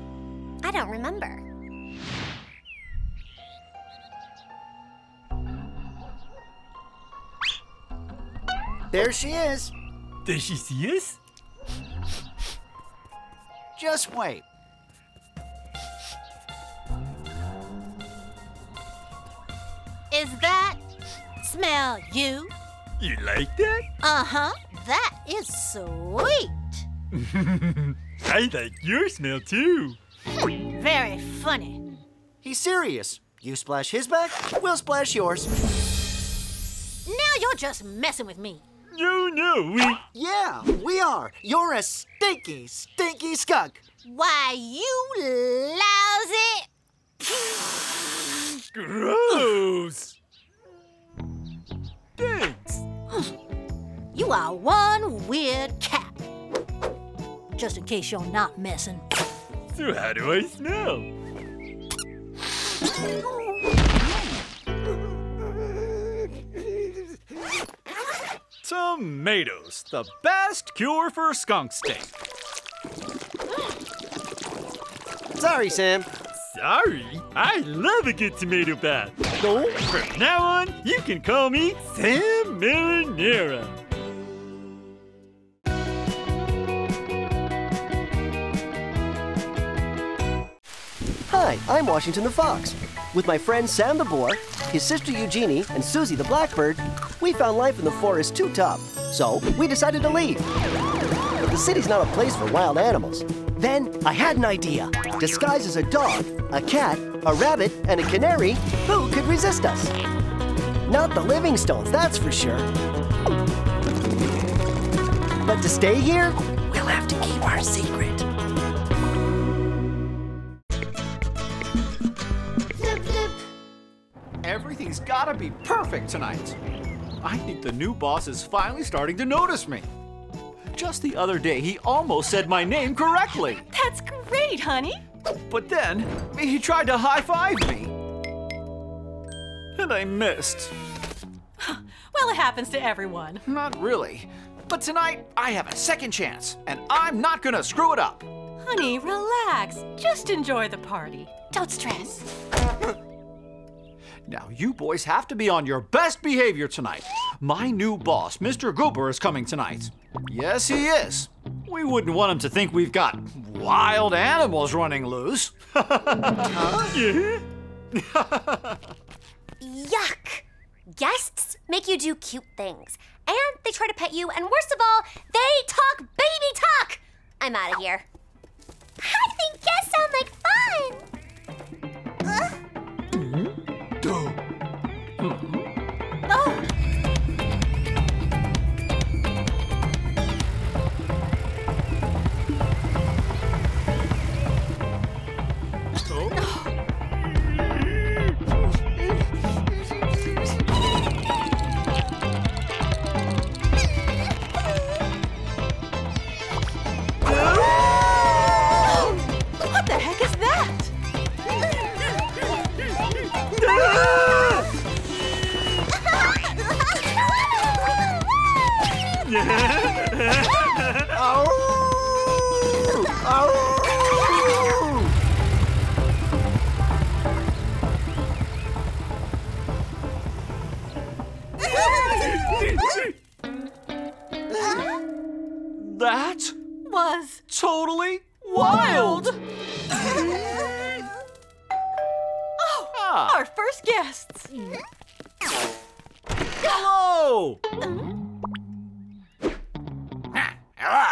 I don't remember. There she is. Does she see us? Just wait. Is that smell you? You like that? Uh-huh. That is sweet. I like your smell, too. Very funny. He's serious. You splash his back, we'll splash yours. Now you're just messing with me. Yeah, we are. You're a stinky, stinky skunk. Why, you lousy... Gross. Thanks. You are one weird cat. Just in case you're not messing. So how do I smell? Tomatoes, the best cure for skunk stink. Sorry, Sam. Sorry? I love a good tomato bath. Oh. From now on, you can call me Sam Marinara. Hi, I'm Washington the Fox. With my friend Sam the Boar, his sister Eugenie, and Susie the Blackbird, we found life in the forest too tough, so we decided to leave. But the city's not a place for wild animals. Then I had an idea. Disguised as a dog, a cat, a rabbit, and a canary, who could resist us? Not the Livingstones, that's for sure. But to stay here, we'll have to keep our secret. Everything's gotta be perfect tonight. I think the new boss is finally starting to notice me. Just the other day, he almost said my name correctly. That's great, honey. But then, he tried to high-five me. And I missed. Well, it happens to everyone. Not really. But tonight, I have a second chance, and I'm not gonna screw it up. Honey, relax. Just enjoy the party. Don't stress. Now, you boys have to be on your best behavior tonight. My new boss, Mr. Goober, is coming tonight. Yes, he is. We wouldn't want him to think we've got wild animals running loose. Huh? Yeah. Yuck. Guests make you do cute things, and they try to pet you, and worst of all, they talk baby talk. I'm out of here. I think guests sound like fun. Oh. What the heck is that? Oh! Oh! That was totally wild! Our first guests! Hello! Hello.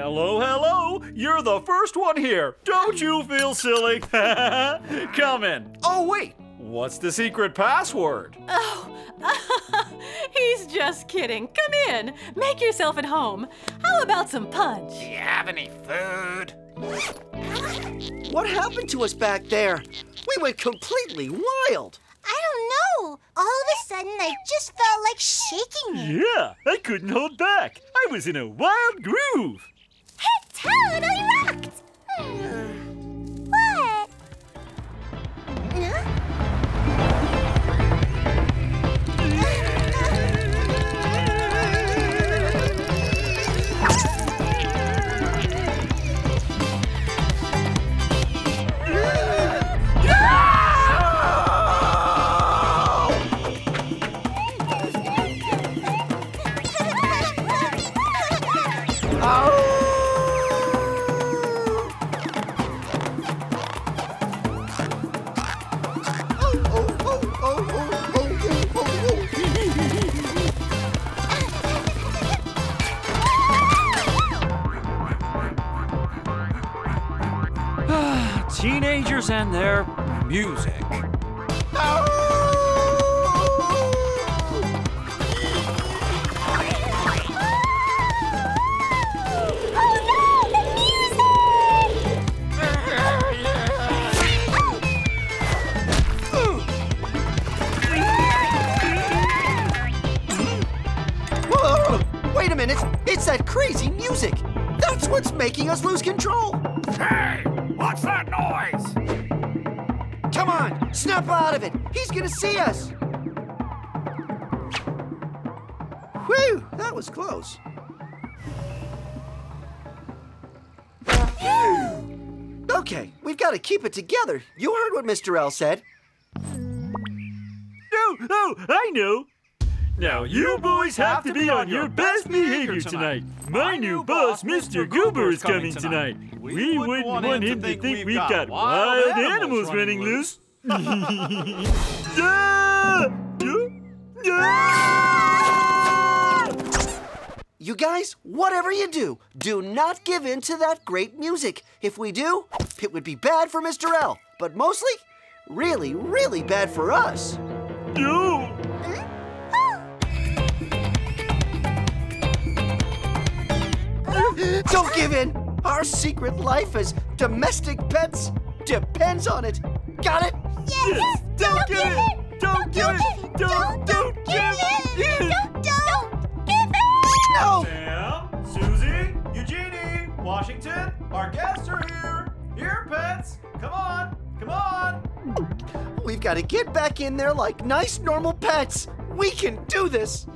Hello, hello. You're the first one here. Don't you feel silly? Come in. Oh, wait. What's the secret password? Oh, he's just kidding. Come in. Make yourself at home. How about some punch? Do you have any food? What happened to us back there? We went completely wild. I don't know. All of a sudden, I just felt like shaking it. Yeah, I couldn't hold back. I was in a wild groove. It totally rocked. What? Teenagers and their music. Wait a minute, it's that crazy music. That's what's making us lose control. Hey! What's that noise? Come on, snap out of it. He's gonna see us. Whew, that was close. Okay, we've got to keep it together. You heard what Mr. L said. Oh, I know. Now, you boys have to be on your best behavior tonight. My new boss, Mr. Goober, is coming tonight. We wouldn't want him to think we've got wild animals running loose. You guys, whatever you do, do not give in to that great music. If we do, it would be bad for Mr. L, but mostly, really, really bad for us. No! Don't give in! Our secret life as domestic pets depends on it. Got it? Yes! Don't give in! Don't give in! Don't give in! Don't give in! No! Sam, Susie, Eugenie, Washington, our guests are here. Here, pets. Come on, come on. We've got to get back in there like nice, normal pets. We can do this.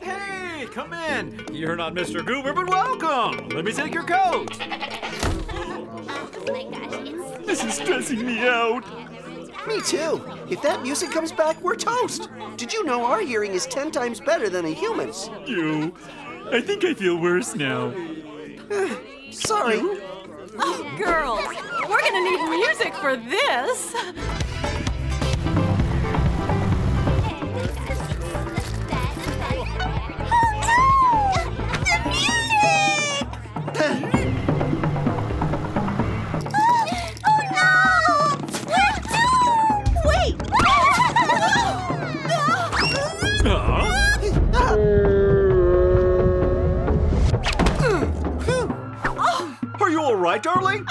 Hey, come in. You're not Mr. Goober, but welcome. Let me take your coat. Oh my gosh, it's... This is stressing me out. Me too. If that music comes back, we're toast. Did you know our hearing is 10 times better than a human's? You, I think I feel worse now. Sorry. Oh, girls, we're gonna need music for this. Oh no! The music! Right, darling?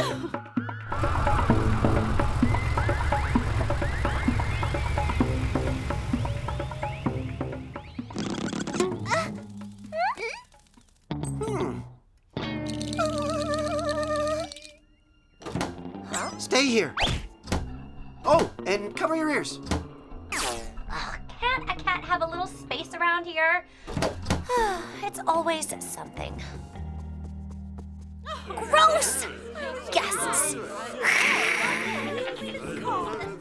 Stay here. Oh, and cover your ears. Oh, can't a cat have a little space around here? It's always something. Gross! Guests!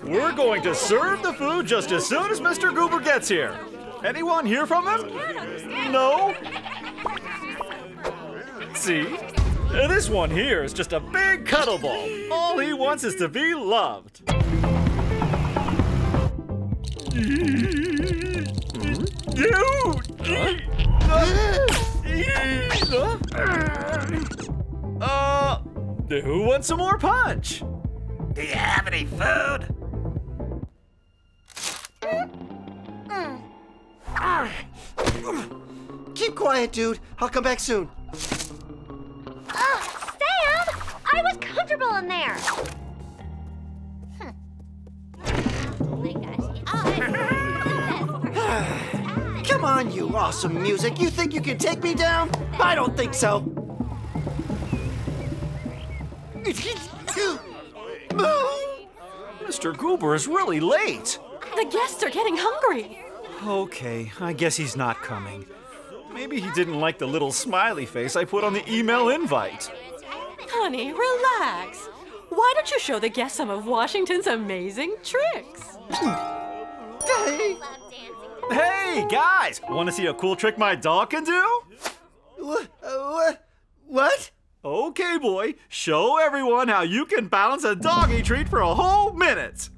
We're going to serve the food just as soon as Mr. Goober gets here. Anyone hear from him? No? See? This one here is just a big cuddle ball. All he wants is to be loved. Who wants some more punch? Do you have any food? Keep quiet, dude. I'll come back soon. Oh, Sam! I was comfortable in there. Oh my gosh. Oh, come on, you awesome music. You think you can take me down? I don't think so. Mr. Goober is really late. The guests are getting hungry. Okay, I guess he's not coming. Maybe he didn't like the little smiley face I put on the email invite. Honey, relax. Why don't you show the guests some of Washington's amazing tricks? Hey, guys! Want to see a cool trick my dog can do? What? Okay, boy, show everyone how you can balance a doggy treat for a whole minute.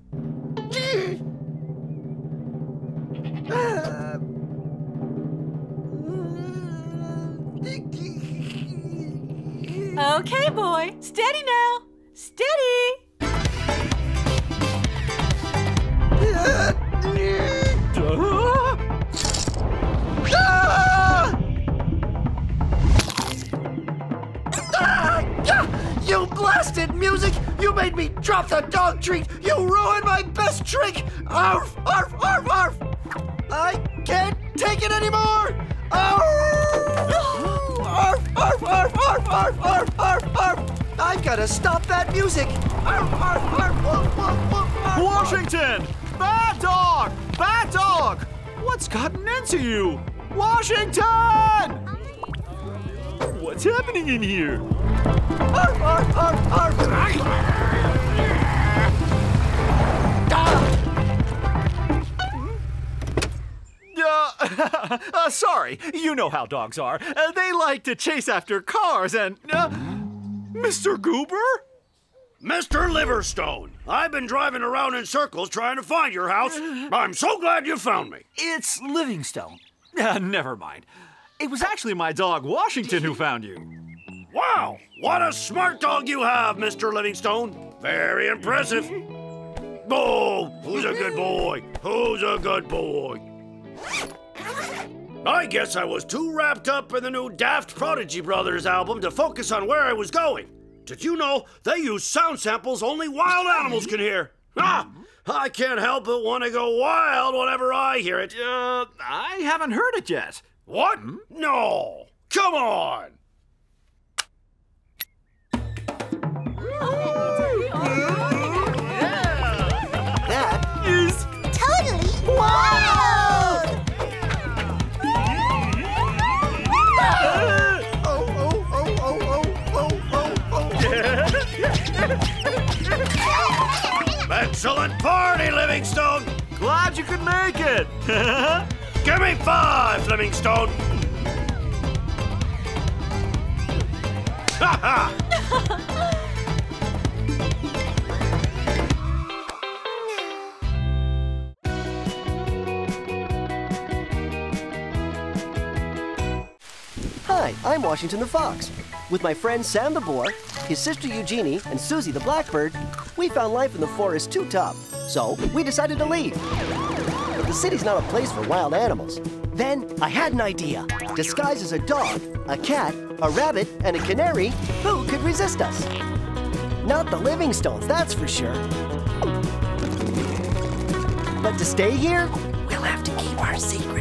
Okay, boy, steady now, steady. You blasted music! You made me drop the dog treat! You ruined my best trick! Arf! Arf! Arf! Arf! I can't take it anymore! Arf, arf, arf, arf, arf, arf, arf, arf. I gotta stop that music. Arf, arf, arf, arf, arf, arf. Washington! Bad dog! Bad dog! What's gotten into you? Washington! What's happening in here? Arf, arf, arf, arf. Sorry, you know how dogs are. They like to chase after cars and... Mr. Goober? Mr. Livingstone, I've been driving around in circles trying to find your house. I'm so glad you found me. It's Livingstone. Never mind. It was actually my dog, Washington, who found you. Wow, what a smart dog you have, Mr. Livingstone. Very impressive. Oh, who's a good boy? Who's a good boy? I guess I was too wrapped up in the new Daft Prodigy Brothers album to focus on where I was going. Did you know they use sound samples only wild animals can hear? Ah, I can't help but want to go wild whenever I hear it. I haven't heard it yet. What? No! Come on! That is totally wild! Excellent party, Livingstone! Glad you could make it! Give me five, Livingstone! Ha ha! Hi, I'm Washington the Fox. With my friend Sam the Boar, his sister Eugenie, and Susie the Blackbird, we found life in the forest too tough, so we decided to leave. But the city's not a place for wild animals. Then I had an idea. Disguised as a dog, a cat, a rabbit, and a canary, who could resist us? Not the Livingstones, that's for sure. But to stay here, we'll have to keep our secret.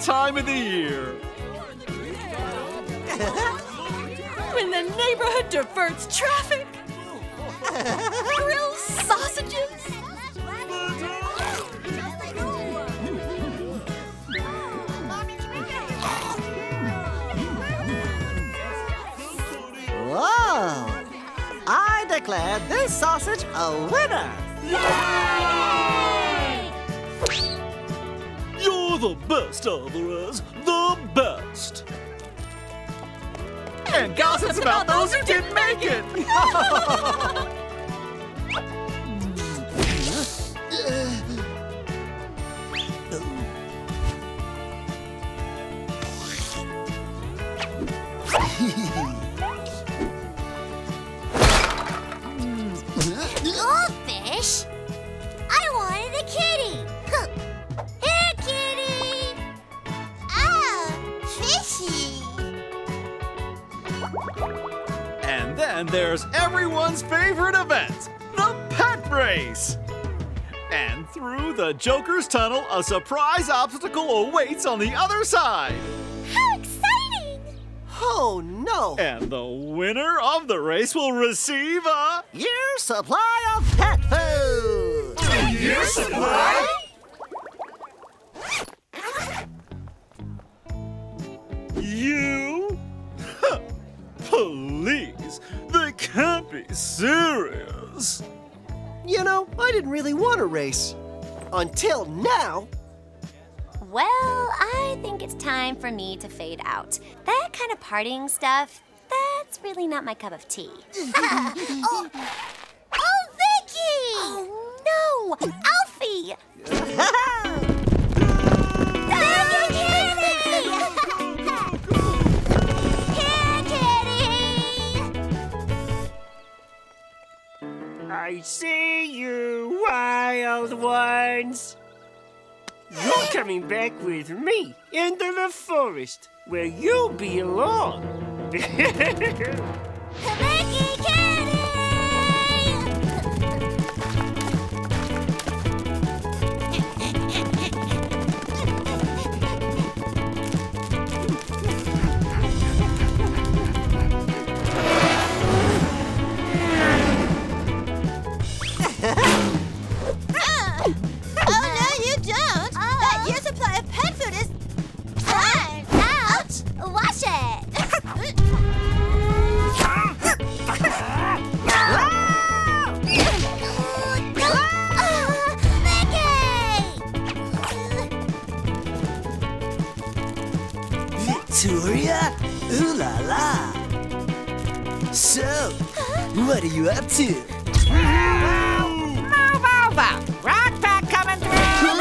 Time of the year. When the neighborhood diverts traffic, grilled sausages, whoa! I declare this sausage a winner. Yay! You're the best, Alvarez. The best. And gossips about those who didn't make it. Goldfish? I wanted a kitty. And there's everyone's favorite event, the pet race. And through the Joker's Tunnel, a surprise obstacle awaits on the other side. How exciting! Oh, no. And the winner of the race will receive a... year's supply of pet food. A year's supply? You? Please, they can't be serious. You know, I didn't really want a race. Until now. Well, I think it's time for me to fade out. That kind of partying stuff, that's really not my cup of tea. Oh, Vicky! Oh, no! Alfie! I see you, wild ones. You're coming back with me into the forest, where you belong. Vicky Kitty! Wash it! Victoria? Ooh la la! So, what are you up to? Move over! Rock pack coming through!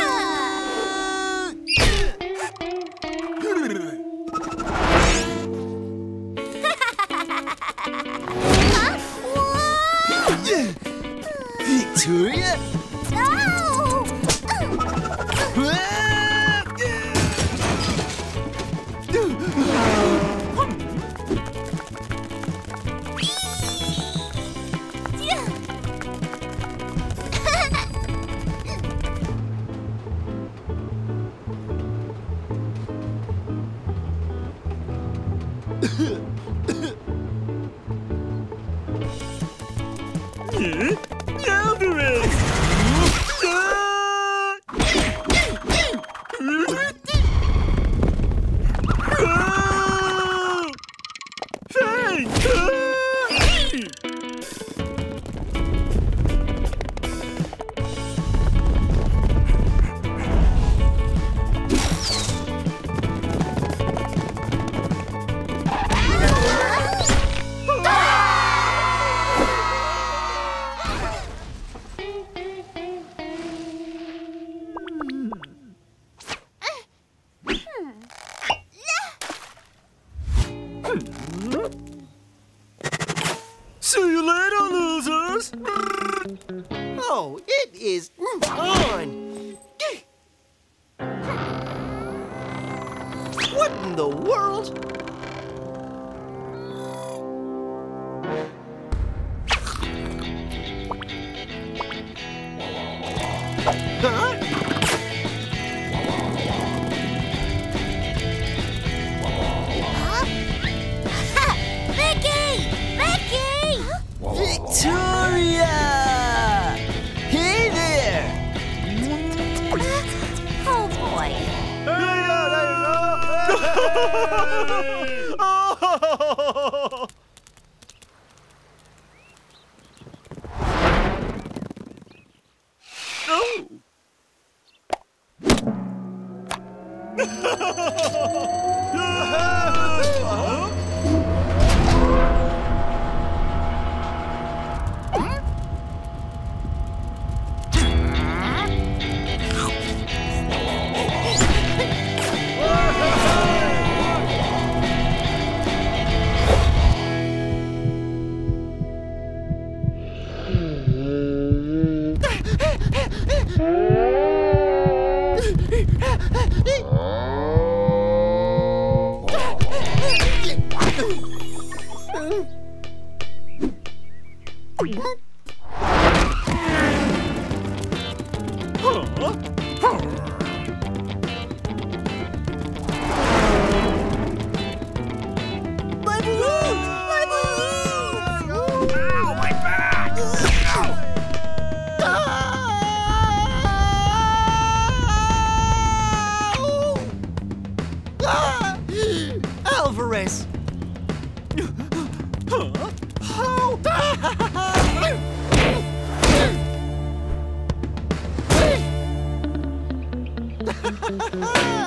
Victoria? No!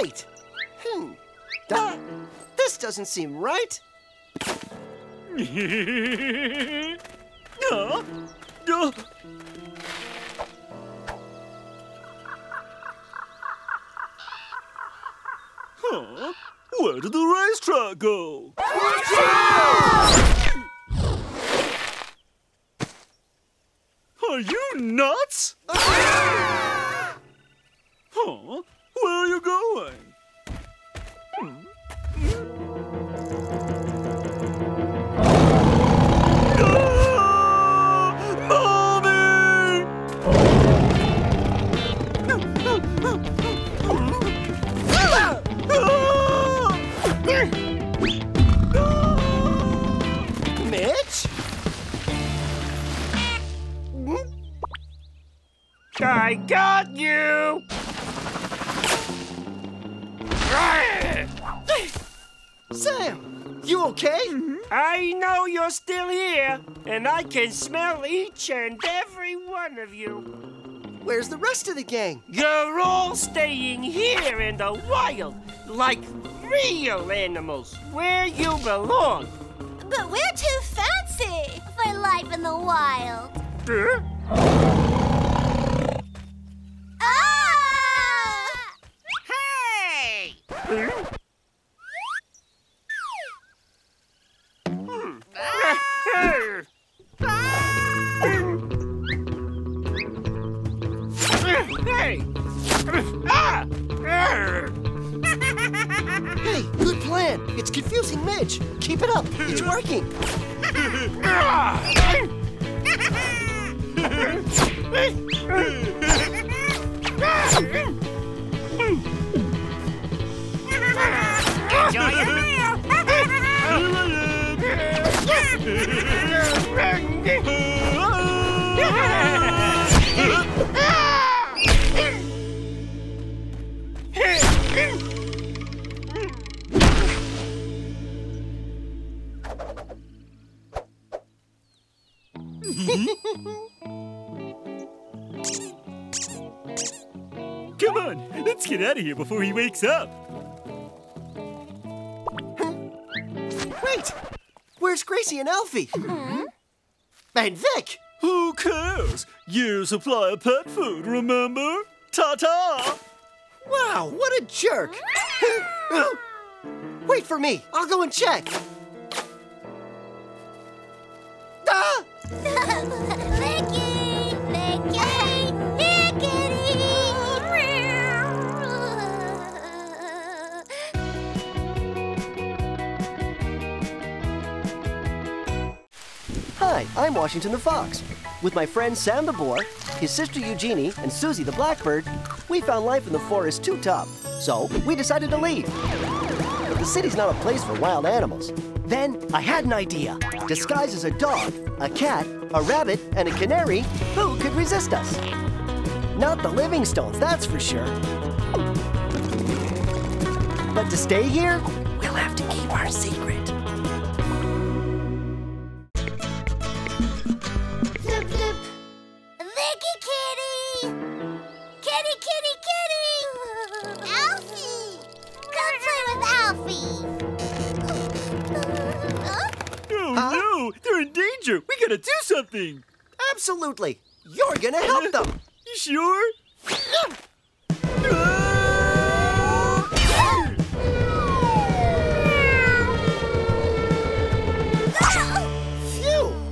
Wait! This doesn't seem right. Huh? Where did the racetrack go? Are you nuts? Huh? Where are you going? I got you! Sam, you okay? I know you're still here, and I can smell each and every one of you. Where's the rest of the gang? You're all staying here in the wild, like real animals, where you belong. But we're too fancy for life in the wild. Hey! Hey! Hey, good plan. It's confusing Midge. Keep it up. It's working. Enjoy your meal! Come on, let's get out of here before he wakes up. Wait! Where's Gracie and Alfie? And Vic! Who cares? You supply a pet food, remember? Ta-ta! Wow, what a jerk! Wait for me! I'll go and check! Ah! Vicky! Vicky! Hi, I'm Washington the Fox. With my friend Sam the Boar, his sister Eugenie, and Susie the Blackbird, we found life in the forest too tough, so we decided to leave. But the city's not a place for wild animals. Then I had an idea. Disguised as a dog, a cat, a rabbit, and a canary, who could resist us? Not the Livingstones, that's for sure. But to stay here, we'll have to keep our secret. We gotta do something! Absolutely! You're gonna help them! You sure? Phew!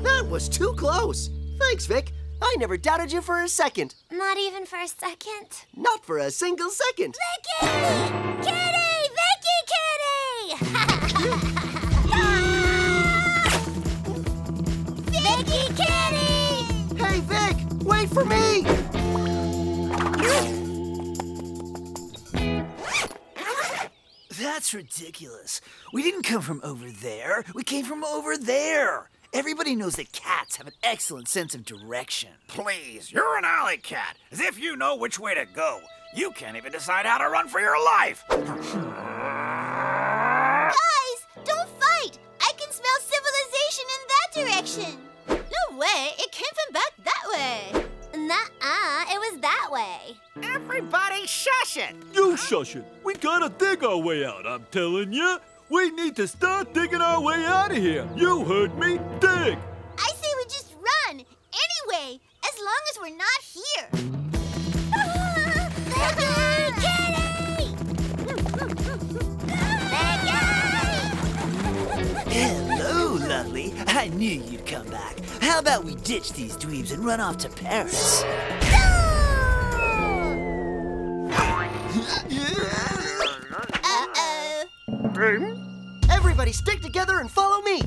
That was too close! Thanks, Vic. I never doubted you for a second. Not even for a second? Not for a single second! Vicky! Kitty! Vicky, kitty! Wait for me! That's ridiculous. We didn't come from over there. We came from over there. Everybody knows that cats have an excellent sense of direction. Please, you're an alley cat, as if you know which way to go. You can't even decide how to run for your life. Guys, don't fight. I can smell civilization in that direction. No way! It came from back that way! Nuh-uh, it was that way. Everybody shush it! You shush it. We gotta dig our way out, I'm telling you. We need to start digging our way out of here. You heard me. Dig. I say we just run. Anyway, as long as we're not here. Hello, lovely. I knew you'd come back. How about we ditch these dweebs and run off to Paris? Uh-oh. Everybody stick together and follow me.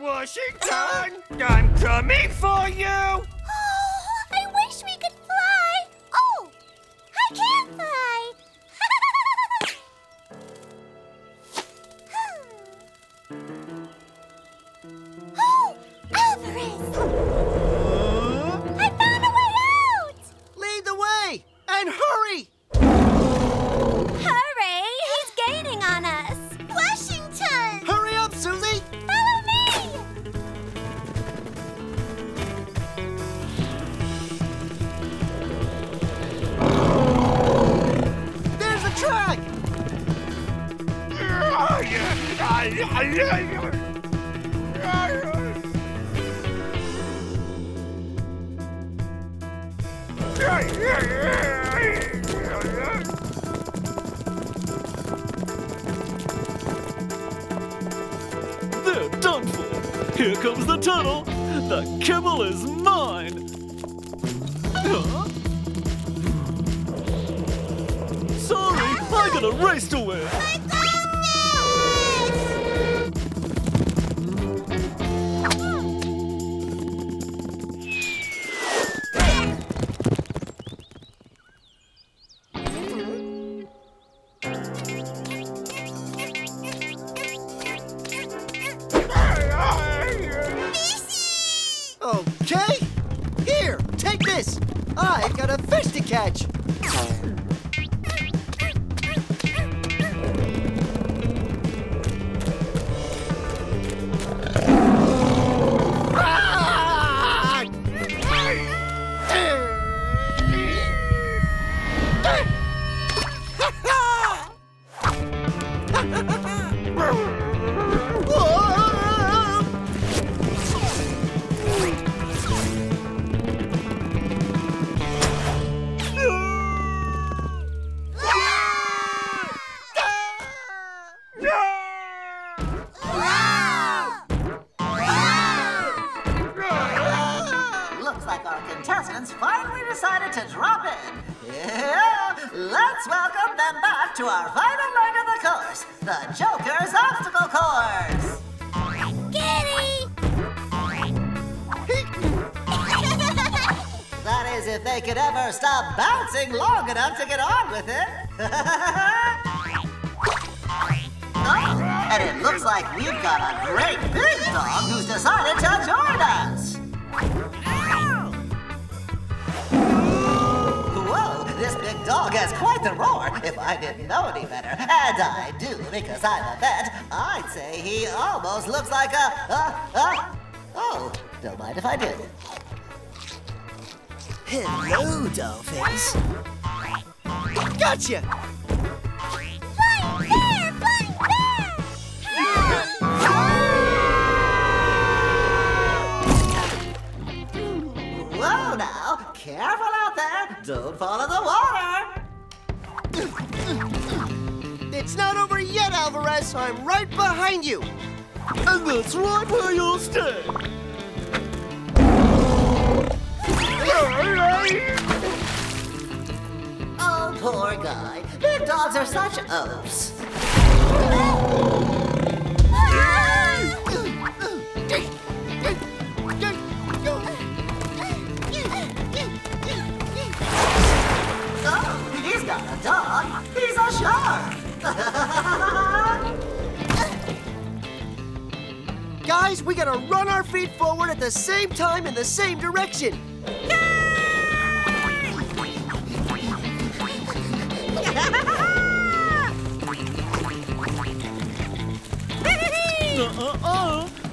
Washington, I'm coming for you. Oh, I wish we could fly. Oh, I can't fly. Oh, Alvarez! I found a way out! Lead the way and hurry! Hurry! He's gaining on us. Washington! Hurry up, Susie! Follow me! There's a track! They're done for. Here comes the tunnel. The kibble is mine. Huh? Sorry, I got a race to win. Catch. Stop bouncing long enough to get on with it. Oh, and it looks like we've got a great big dog who's decided to join us. Whoa, this big dog has quite the roar. If I didn't know any better, and I do because I'm a vet, I'd say he almost looks like oh, don't mind if I do. Hello, Dollface. Gotcha! Flying bear! Flying bear! Whoa now! Careful out there! Don't fall in the water! It's not over yet, Alvarez! I'm right behind you! And that's right where you'll stay! Oh, poor guy. Big dogs are such oafs. Oh, he's not a dog. He's a shark. Guys, we gotta run our feet forward at the same time in the same direction. Ha ha ha!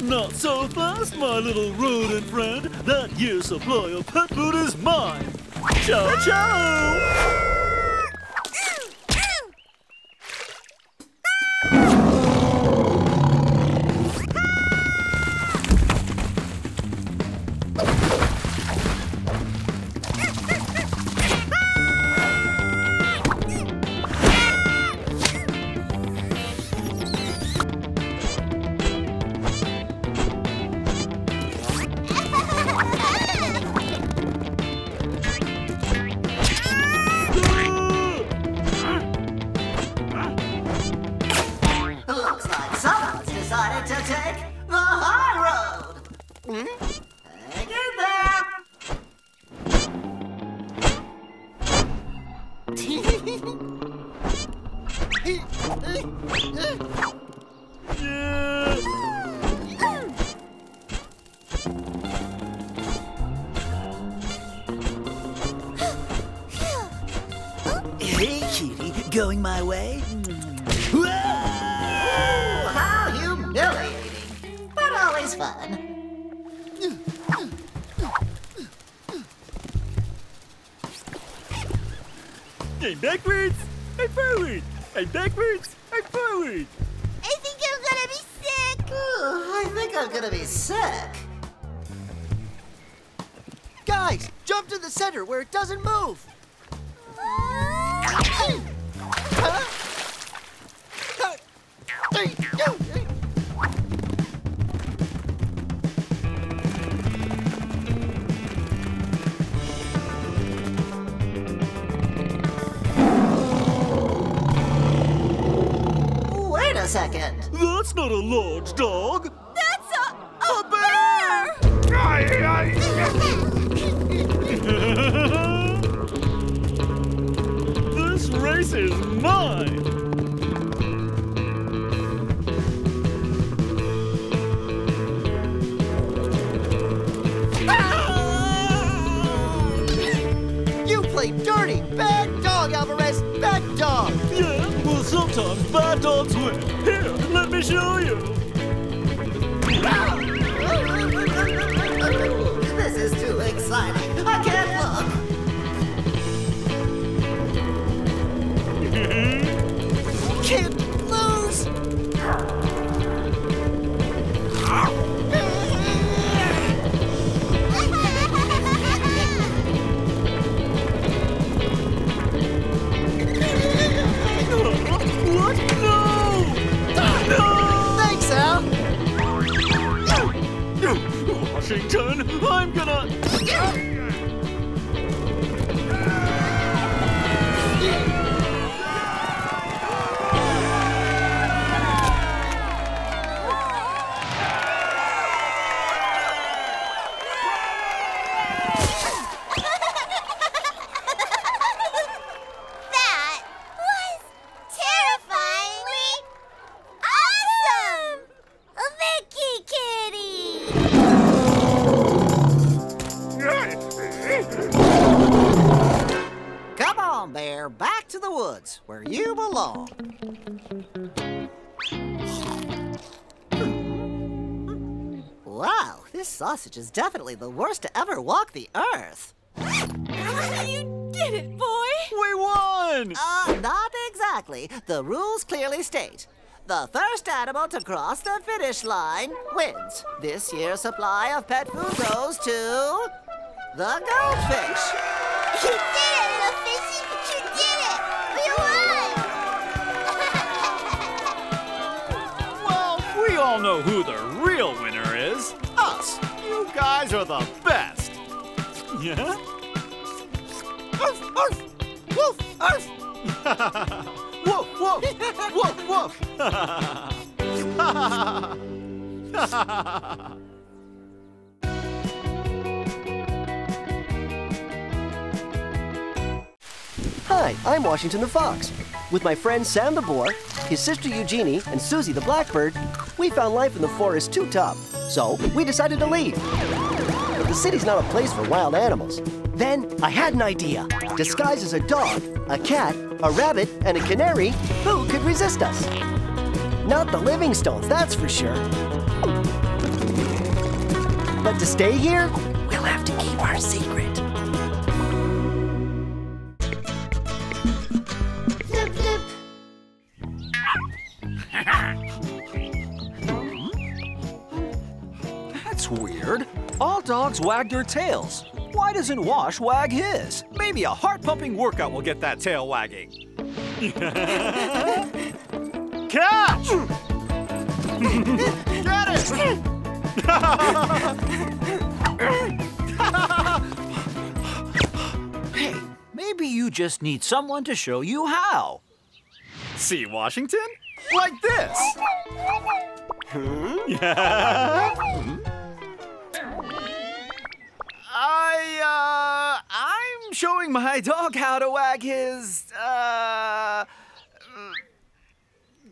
Not so fast, my little rodent friend. That year's supply of pet food is mine. Ciao, ciao! Sausage is definitely the worst to ever walk the earth. You did it, boy! We won! Not exactly. The rules clearly state, the first animal to cross the finish line wins. This year's supply of pet food goes to the goldfish. You did it, little fishy! You did it! We won! Well, we all know who the real winner is. Us! You guys are the best! Yeah? Woof, woof! Woof, woof! Woof, woof! Woof, woof! Hi, I'm Washington the Fox. With my friend Sam the Boar, his sister Eugenie, and Susie the Blackbird, we found life in the forest too tough. So we decided to leave. But the city's not a place for wild animals. Then I had an idea. Disguised as a dog, a cat, a rabbit, and a canary, who could resist us? Not the Livingstones, that's for sure. allowed to stay here? We'll have to keep our secret. Flip, flip. That's weird. All dogs wag their tails. Why doesn't Wash wag his? Maybe a heart-pumping workout will get that tail wagging. Catch! Get it! Hey, maybe you just need someone to show you how. See, Washington? Like this. I'm showing my dog how to wag his,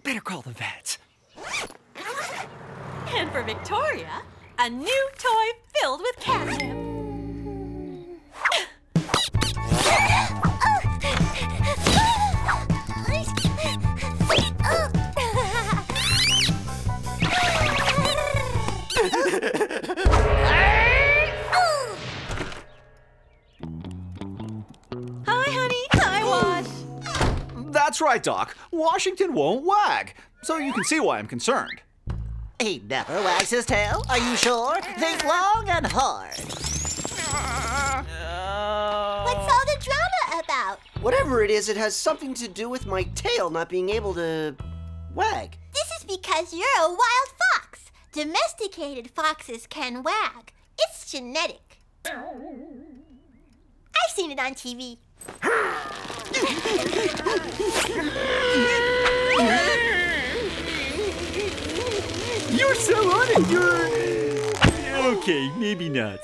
better call the vet. And for Victoria, a new toy filled with catnip. Hi, honey. Hi, Wash. That's right, Doc. Washington won't wag, so you can see why I'm concerned. He never wags his tail, are you sure? Think long and hard. What's all the drama about? Whatever it is, it has something to do with my tail not being able to wag. This is because you're a wild fox. Domesticated foxes can wag. It's genetic. I've seen it on TV. You're so on it, you're... Okay, maybe not.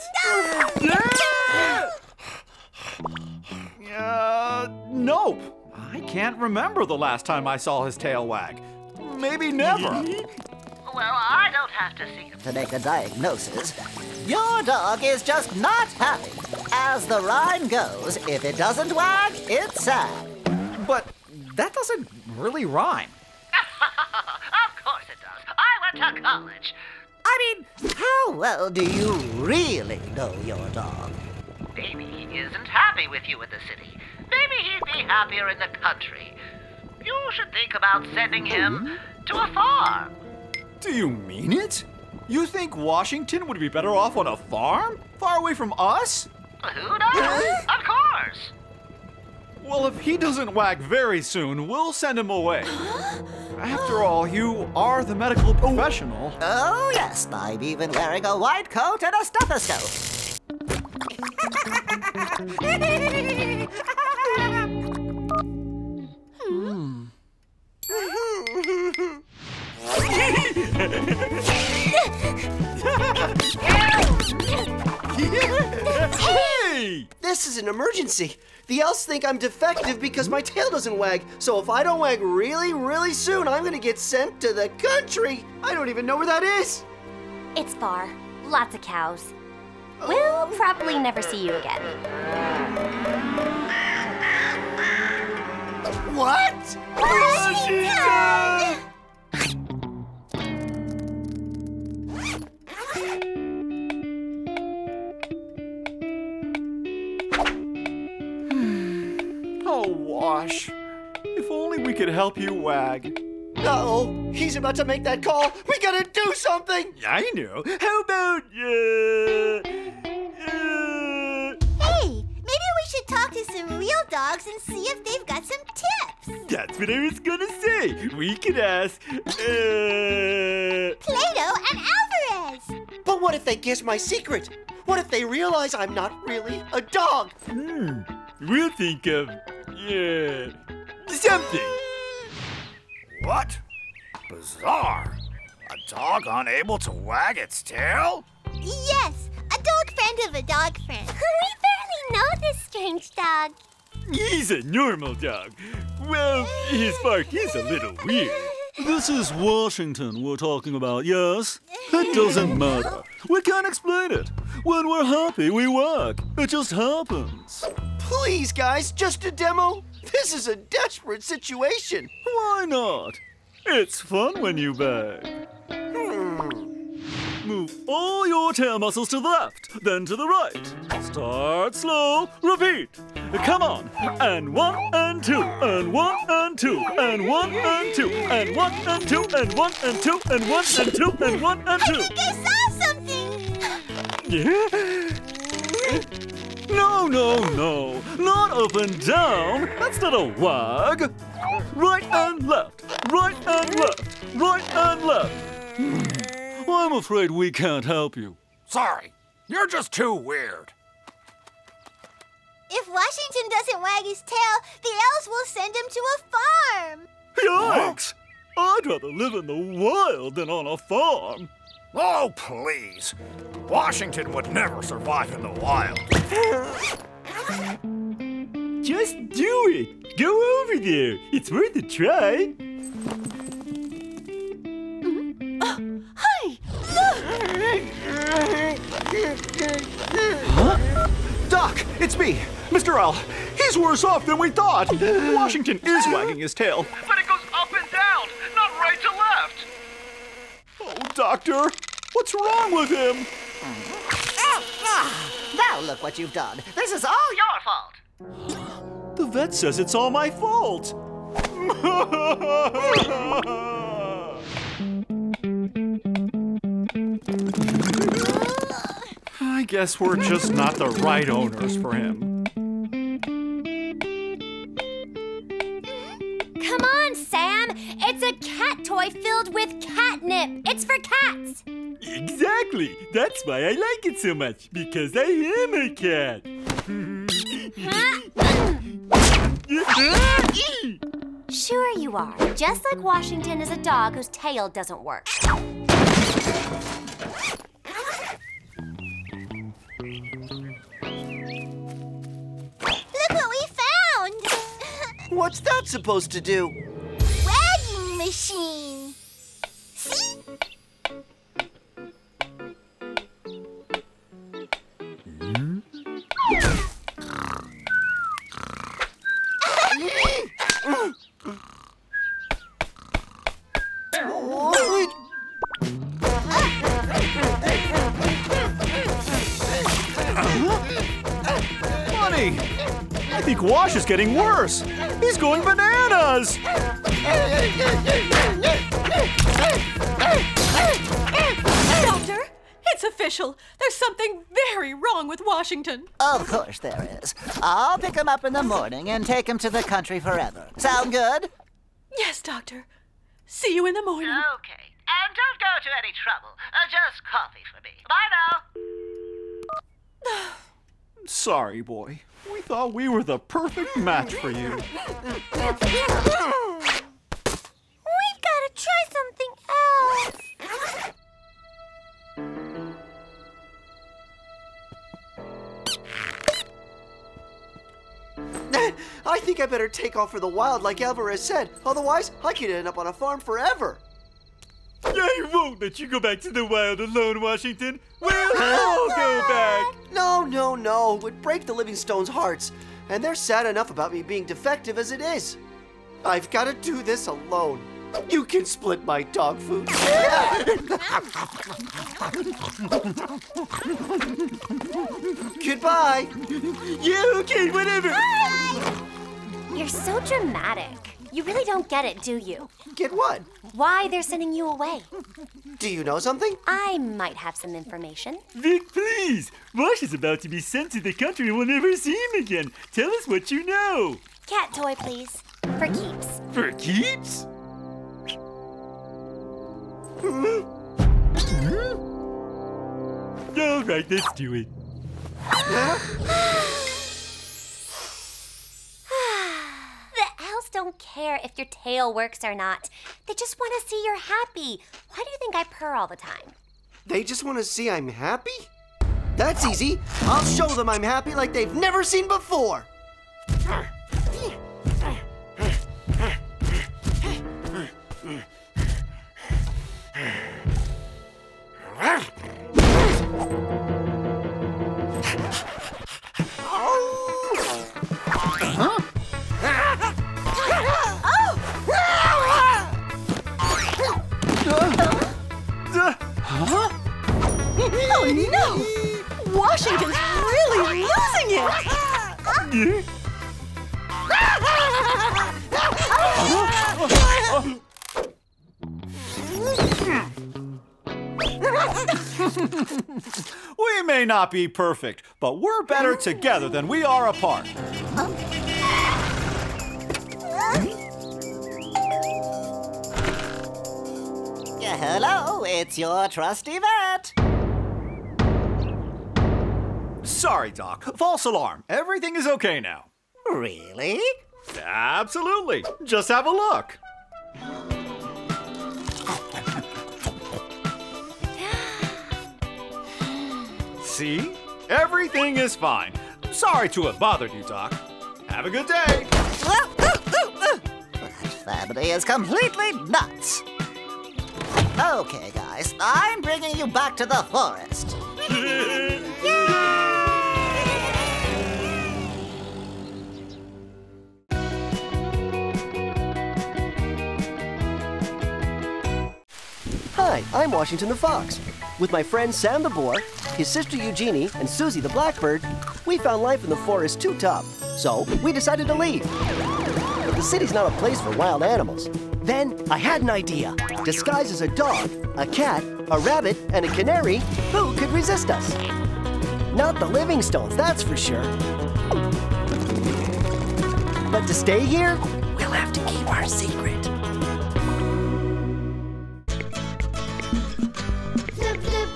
Nope. I can't remember the last time I saw his tail wag. Maybe never. Well, I don't have to see him to make a diagnosis. Your dog is just not happy. As the rhyme goes, if it doesn't wag, it's sad. But that doesn't really rhyme. Of course it does. I went to college. I mean, how well do you really know your dog? Maybe he isn't happy with you in the city. Maybe he'd be happier in the country. You should think about sending him to a farm. Do you mean it? You think Washington would be better off on a farm? Far away from us? Who knows? Of course. Well, if he doesn't wag very soon, we'll send him away. After all, you are the medical professional. Oh, yes. I'm even wearing a white coat and a stethoscope. Hey! This is an emergency. The elves think I'm defective because my tail doesn't wag. So if I don't wag really, really soon, I'm gonna get sent to the country. I don't even know where that is. It's far. Lots of cows. We'll probably never see you again. What? Washington! Wash, if only we could help you wag. Uh-oh, he's about to make that call. We gotta do something. I know. How about Hey, maybe we should talk to some real dogs and see if they've got some tips. That's what I was gonna say. We could ask Plato and Alvarez. But what if they guess my secret? What if they realize I'm not really a dog? We'll think of something. What? Bizarre. A dog unable to wag its tail? Yes, a dog friend of a dog friend. We barely know this strange dog. He's a normal dog. Well, his bark is a little weird. This is Washington we're talking about, yes? It doesn't matter. We can't explain it. When we're happy, we wag. It just happens. Please, guys, just a demo. This is a desperate situation. Why not? It's fun when you bag. Move all your tail muscles to the left, then to the right. Start slow, repeat. Come on. And one and two, and one and two, and one and two, and one and two, and one and two, and one and two, and one and two. I think I saw something. Yeah. No. Not up and down. That's not a wag. Right and left, right and left, right and left. I'm afraid we can't help you. Sorry, you're just too weird. If Washington doesn't wag his tail, the elves will send him to a farm. Yikes! I'd rather live in the wild than on a farm. Oh, please. Washington would never survive in the wild. Just do it. Go over there. It's worth a try. Huh? Doc, it's me, Mr. Owl. He's worse off than we thought. Washington is wagging his tail. But it goes up and down, not right to left. Oh, Doctor, what's wrong with him? Now look what you've done. This is all your fault. The vet says it's all my fault. I guess we're just not the right owners for him. Come on, Sam. It's a cat toy filled with catnip. It's for cats. Exactly. That's why I like it so much, because I am a cat. Sure you are. Just like Washington is a dog whose tail doesn't work. What's that supposed to do? Wagging machine. See? Mm-hmm. Funny. I think Wash is getting worse. He's going bananas! Doctor, it's official. There's something very wrong with Washington. Of course there is. I'll pick him up in the morning and take him to the country forever. Sound good? Yes, Doctor. See you in the morning. Okay. And don't go to any trouble. Just coffee for me. Bye now. Sorry, boy. We thought we were the perfect match for you. We've got to try something else. I think I better take off for the wild like Alvarez said. Otherwise, I could end up on a farm forever. I won't let you go back to the wild alone, Washington. We'll all go back. No. It would break the Livingstones' hearts. And they're sad enough about me being defective as it is. I've got to do this alone. You can split my dog food. Goodbye. Yeah, okay, whatever. Bye. You're so dramatic. You really don't get it, do you? Get what? Why they're sending you away. Do you know something? I might have some information. Vic, please! Wash is about to be sent to the country and we'll never see him again. Tell us what you know. Cat toy, please. For keeps. For keeps? All right, let's do it. Huh? Don't care if your tail works or not. They just want to see you're happy. Why do you think I purr all the time? They just want to see I'm happy? That's easy. I'll show them I'm happy like they've never seen before. Huh? Washington's really losing it! We may not be perfect, but we're better together than we are apart. Hello, it's your trusty vet. Sorry, Doc. False alarm. Everything is okay now. Really? Absolutely. Just have a look. See? Everything is fine. Sorry to have bothered you, Doc. Have a good day. That family is completely nuts. Okay, guys, I'm bringing you back to the forest. Hi, I'm Washington the Fox. With my friend Sam the Boar, his sister Eugenie, and Susie the Blackbird, we found life in the forest too tough, so we decided to leave. But the city's not a place for wild animals. Then I had an idea. Disguised as a dog, a cat, a rabbit, and a canary, who could resist us? Not the Livingstones, that's for sure. But to stay here, we'll have to keep our secret. Blip, blip.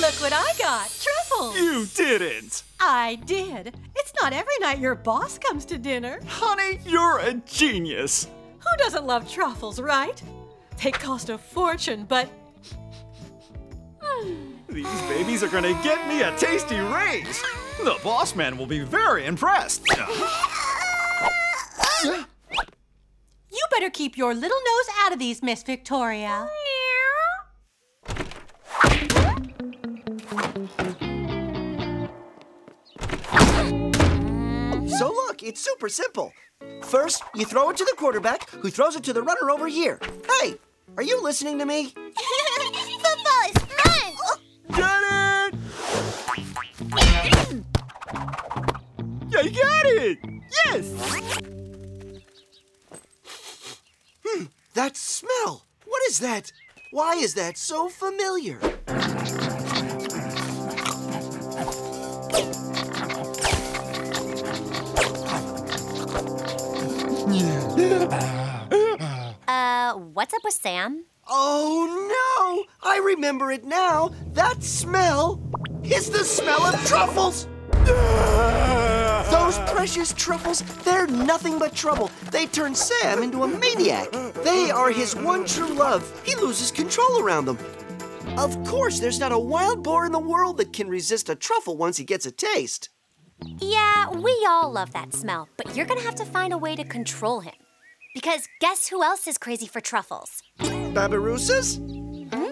Look what I got, truffles! You didn't! I did. It's not every night your boss comes to dinner. Honey, you're a genius. Who doesn't love truffles, right? They cost a fortune, but... These babies are gonna get me a tasty raise. The boss man will be very impressed. You better keep your little nose out of these, Miss Victoria. So look, it's super simple. First, you throw it to the quarterback, who throws it to the runner over here. Hey, are you listening to me? Football is fun! Got it! I got it! Yes! That smell! What is that? Why is that so familiar? What's up with Sam? Oh, no! I remember it now. That smell is the smell of truffles! Those precious truffles, they're nothing but trouble. They turn Sam into a maniac. They are his one true love. He loses control around them. Of course, there's not a wild boar in the world that can resist a truffle once he gets a taste. Yeah, we all love that smell, but you're gonna have to find a way to control him. Because guess who else is crazy for truffles? Babirusas? Hmm?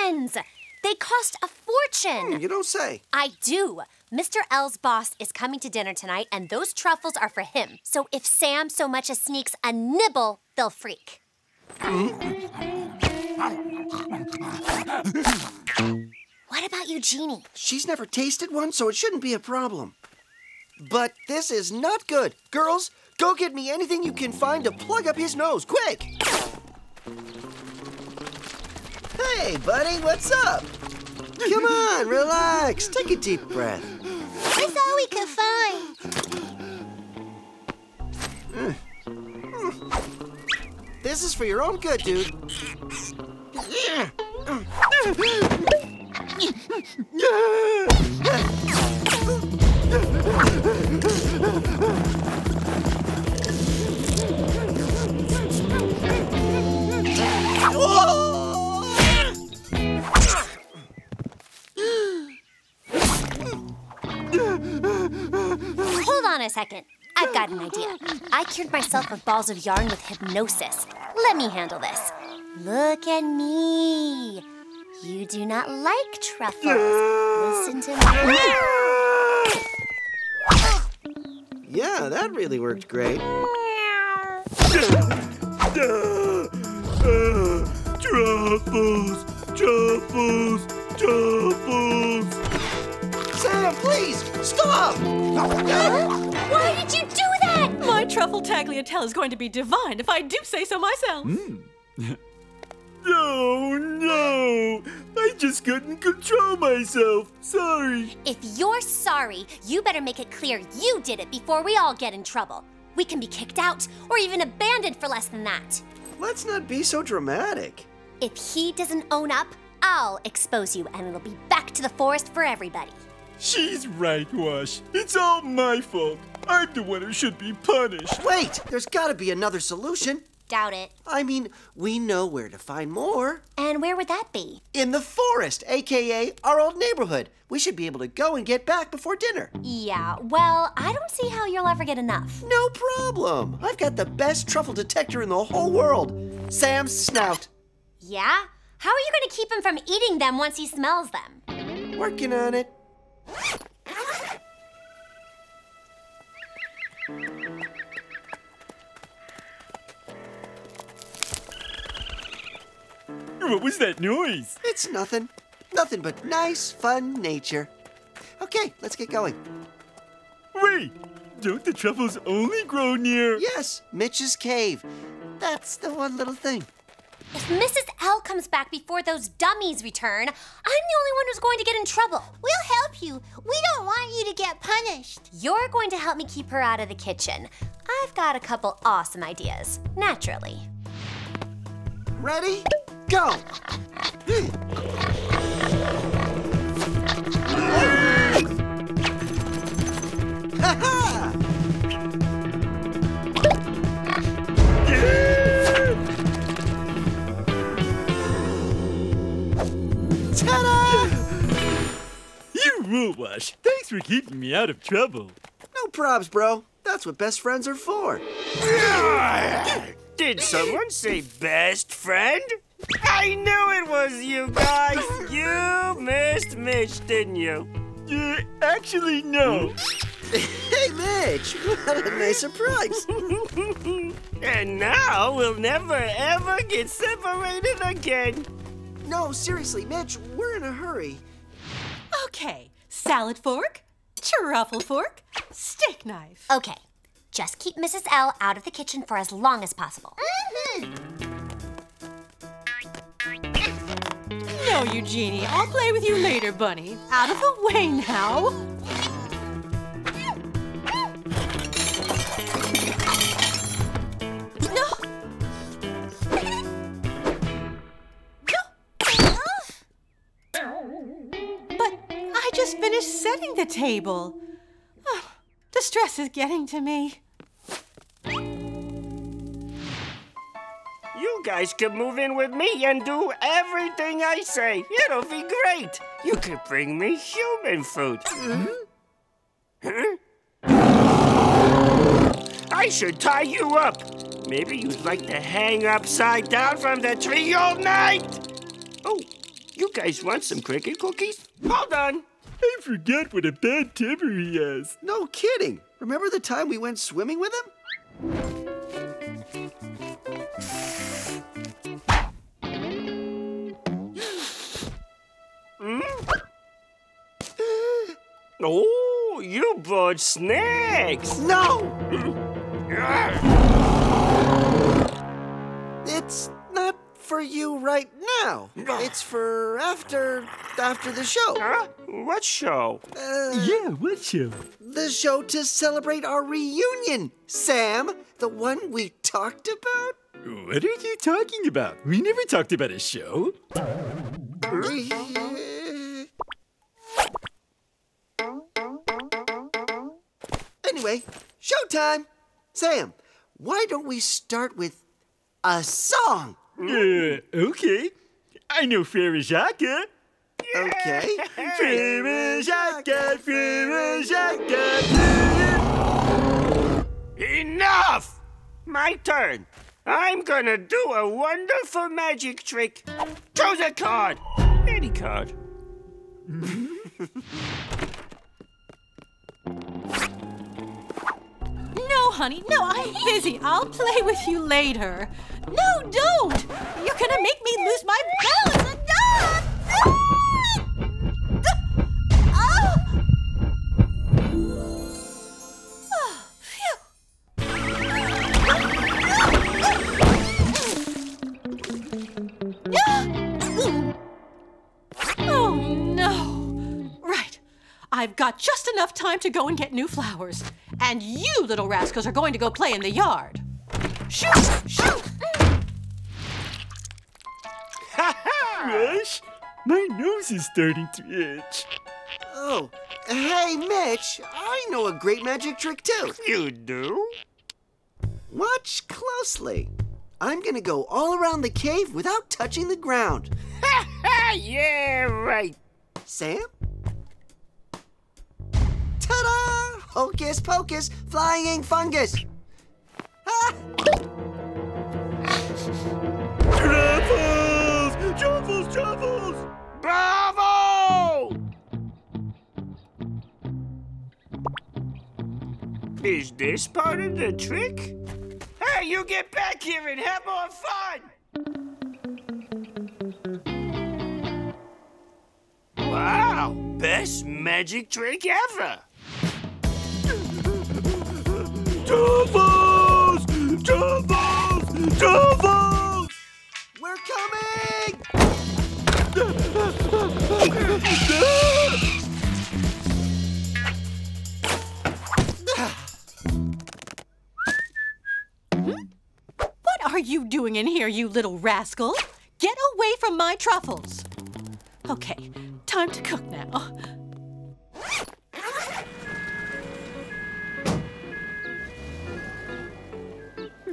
Humans! They cost a fortune! You don't say. I do. Mr. L's boss is coming to dinner tonight, and those truffles are for him. So if Sam so much as sneaks a nibble, they'll freak. What about Eugenie? She's never tasted one, so it shouldn't be a problem. But this is not good. Girls, go get me anything you can find to plug up his nose, quick! Hey, buddy, what's up? Come on, relax. Take a deep breath. That's all we could find. This is for your own good, dude. Hold on a second. I've got an idea. I cured myself of balls of yarn with hypnosis. Let me handle this. Look at me. You do not like truffles. Listen to me. Yeah, that really worked great. Truffles! Truffles! Truffles! Sam, please! Stop! Why did you do that? My truffle tagliatelle is going to be divine if I do say so myself. Mm. No, no! I just couldn't control myself. Sorry. If you're sorry, you better make it clear you did it before we all get in trouble. We can be kicked out or even abandoned for less than that. Let's not be so dramatic. If he doesn't own up, I'll expose you and it'll be back to the forest for everybody. She's right, Wash. It's all my fault. I'm the one who should be punished. Wait! There's gotta be another solution. Doubt it. I mean, we know where to find more. And where would that be? In the forest, a.k.a. our old neighborhood. We should be able to go and get back before dinner. Yeah, well, I don't see how you'll ever get enough. No problem. I've got the best truffle detector in the whole world. Sam's snout. Yeah? How are you going to keep him from eating them once he smells them? Working on it. What was that noise? It's nothing. Nothing but nice, fun nature. Okay, let's get going. Wait, don't the truffles only grow near? Yes, Mitch's cave. That's the one little thing. If Mrs. L comes back before those dummies return, I'm the only one who's going to get in trouble. We'll help you. We don't want you to get punished. You're going to help me keep her out of the kitchen. I've got a couple awesome ideas, naturally. Ready? Go! Ha-ha! Ta-da! You rule, Wash. Thanks for keeping me out of trouble. No probs, bro. That's what best friends are for. Did someone say best friend? I knew it was you guys! You missed Mitch, didn't you? Actually, no. Hey, Mitch! What a nice surprise! And now we'll never, ever get separated again. No, seriously, Mitch, we're in a hurry. Okay, salad fork, truffle fork, steak knife. Okay, just keep Mrs. L out of the kitchen for as long as possible. Mm-hmm. No, Eugenie. I'll play with you later, Bunny. Out of the way now. No. No. But I just finished setting the table. Oh, the stress is getting to me. You guys could move in with me and do everything I say. It'll be great. You could bring me human food. Mm-hmm. Huh? I should tie you up. Maybe you'd like to hang upside down from the tree all night. Oh, you guys want some cricket cookies? Hold on. I forgot what a bad temper he has. No kidding. Remember the time we went swimming with him? Oh, you brought snacks! No! It's not for you right now. It's for after the show. Huh? What show? Yeah, what show? The show to celebrate our reunion, Sam. The one we talked about. What are you talking about? We never talked about a show. Anyway, showtime! Sam, why don't we start with a song? Okay. I know Farajaka. Okay. Farajaka, Farajaka. Enough! My turn. I'm gonna do a wonderful magic trick. Choose a card. Any card. No honey. No, I'm busy. I'll play with you later. No, don't! You're gonna make me lose my balance! I've got just enough time to go and get new flowers. And you little rascals are going to go play in the yard. Shoot! Shoot! Gosh, my nose is starting to itch. Oh, hey, Mitch, I know a great magic trick, too. You do? Watch closely. I'm gonna go all around the cave without touching the ground. Ha ha! Yeah, right. Sam? Ta-da! Hocus pocus, flying fungus! Ah! Truffles! Truffles! Truffles! Bravo! Is this part of the trick? Hey, you get back here and have more fun! Wow! Best magic trick ever! Truffles! Truffles! Truffles! We're coming! What are you doing in here, you little rascal? Get away from my truffles! Okay, time to cook now.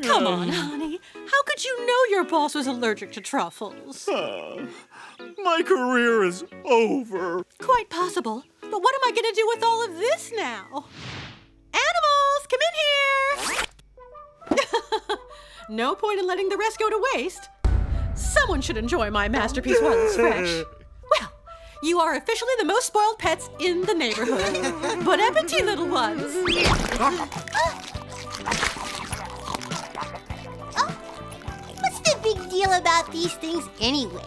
Come on, honey. How could you know your boss was allergic to truffles? My career is over. Quite possible. But what am I going to do with all of this now? Animals, come in here! No point in letting the rest go to waste. Someone should enjoy my masterpiece while it's fresh. Well, you are officially the most spoiled pets in the neighborhood. Bon appetit, little ones. What's the big deal about these things anyway?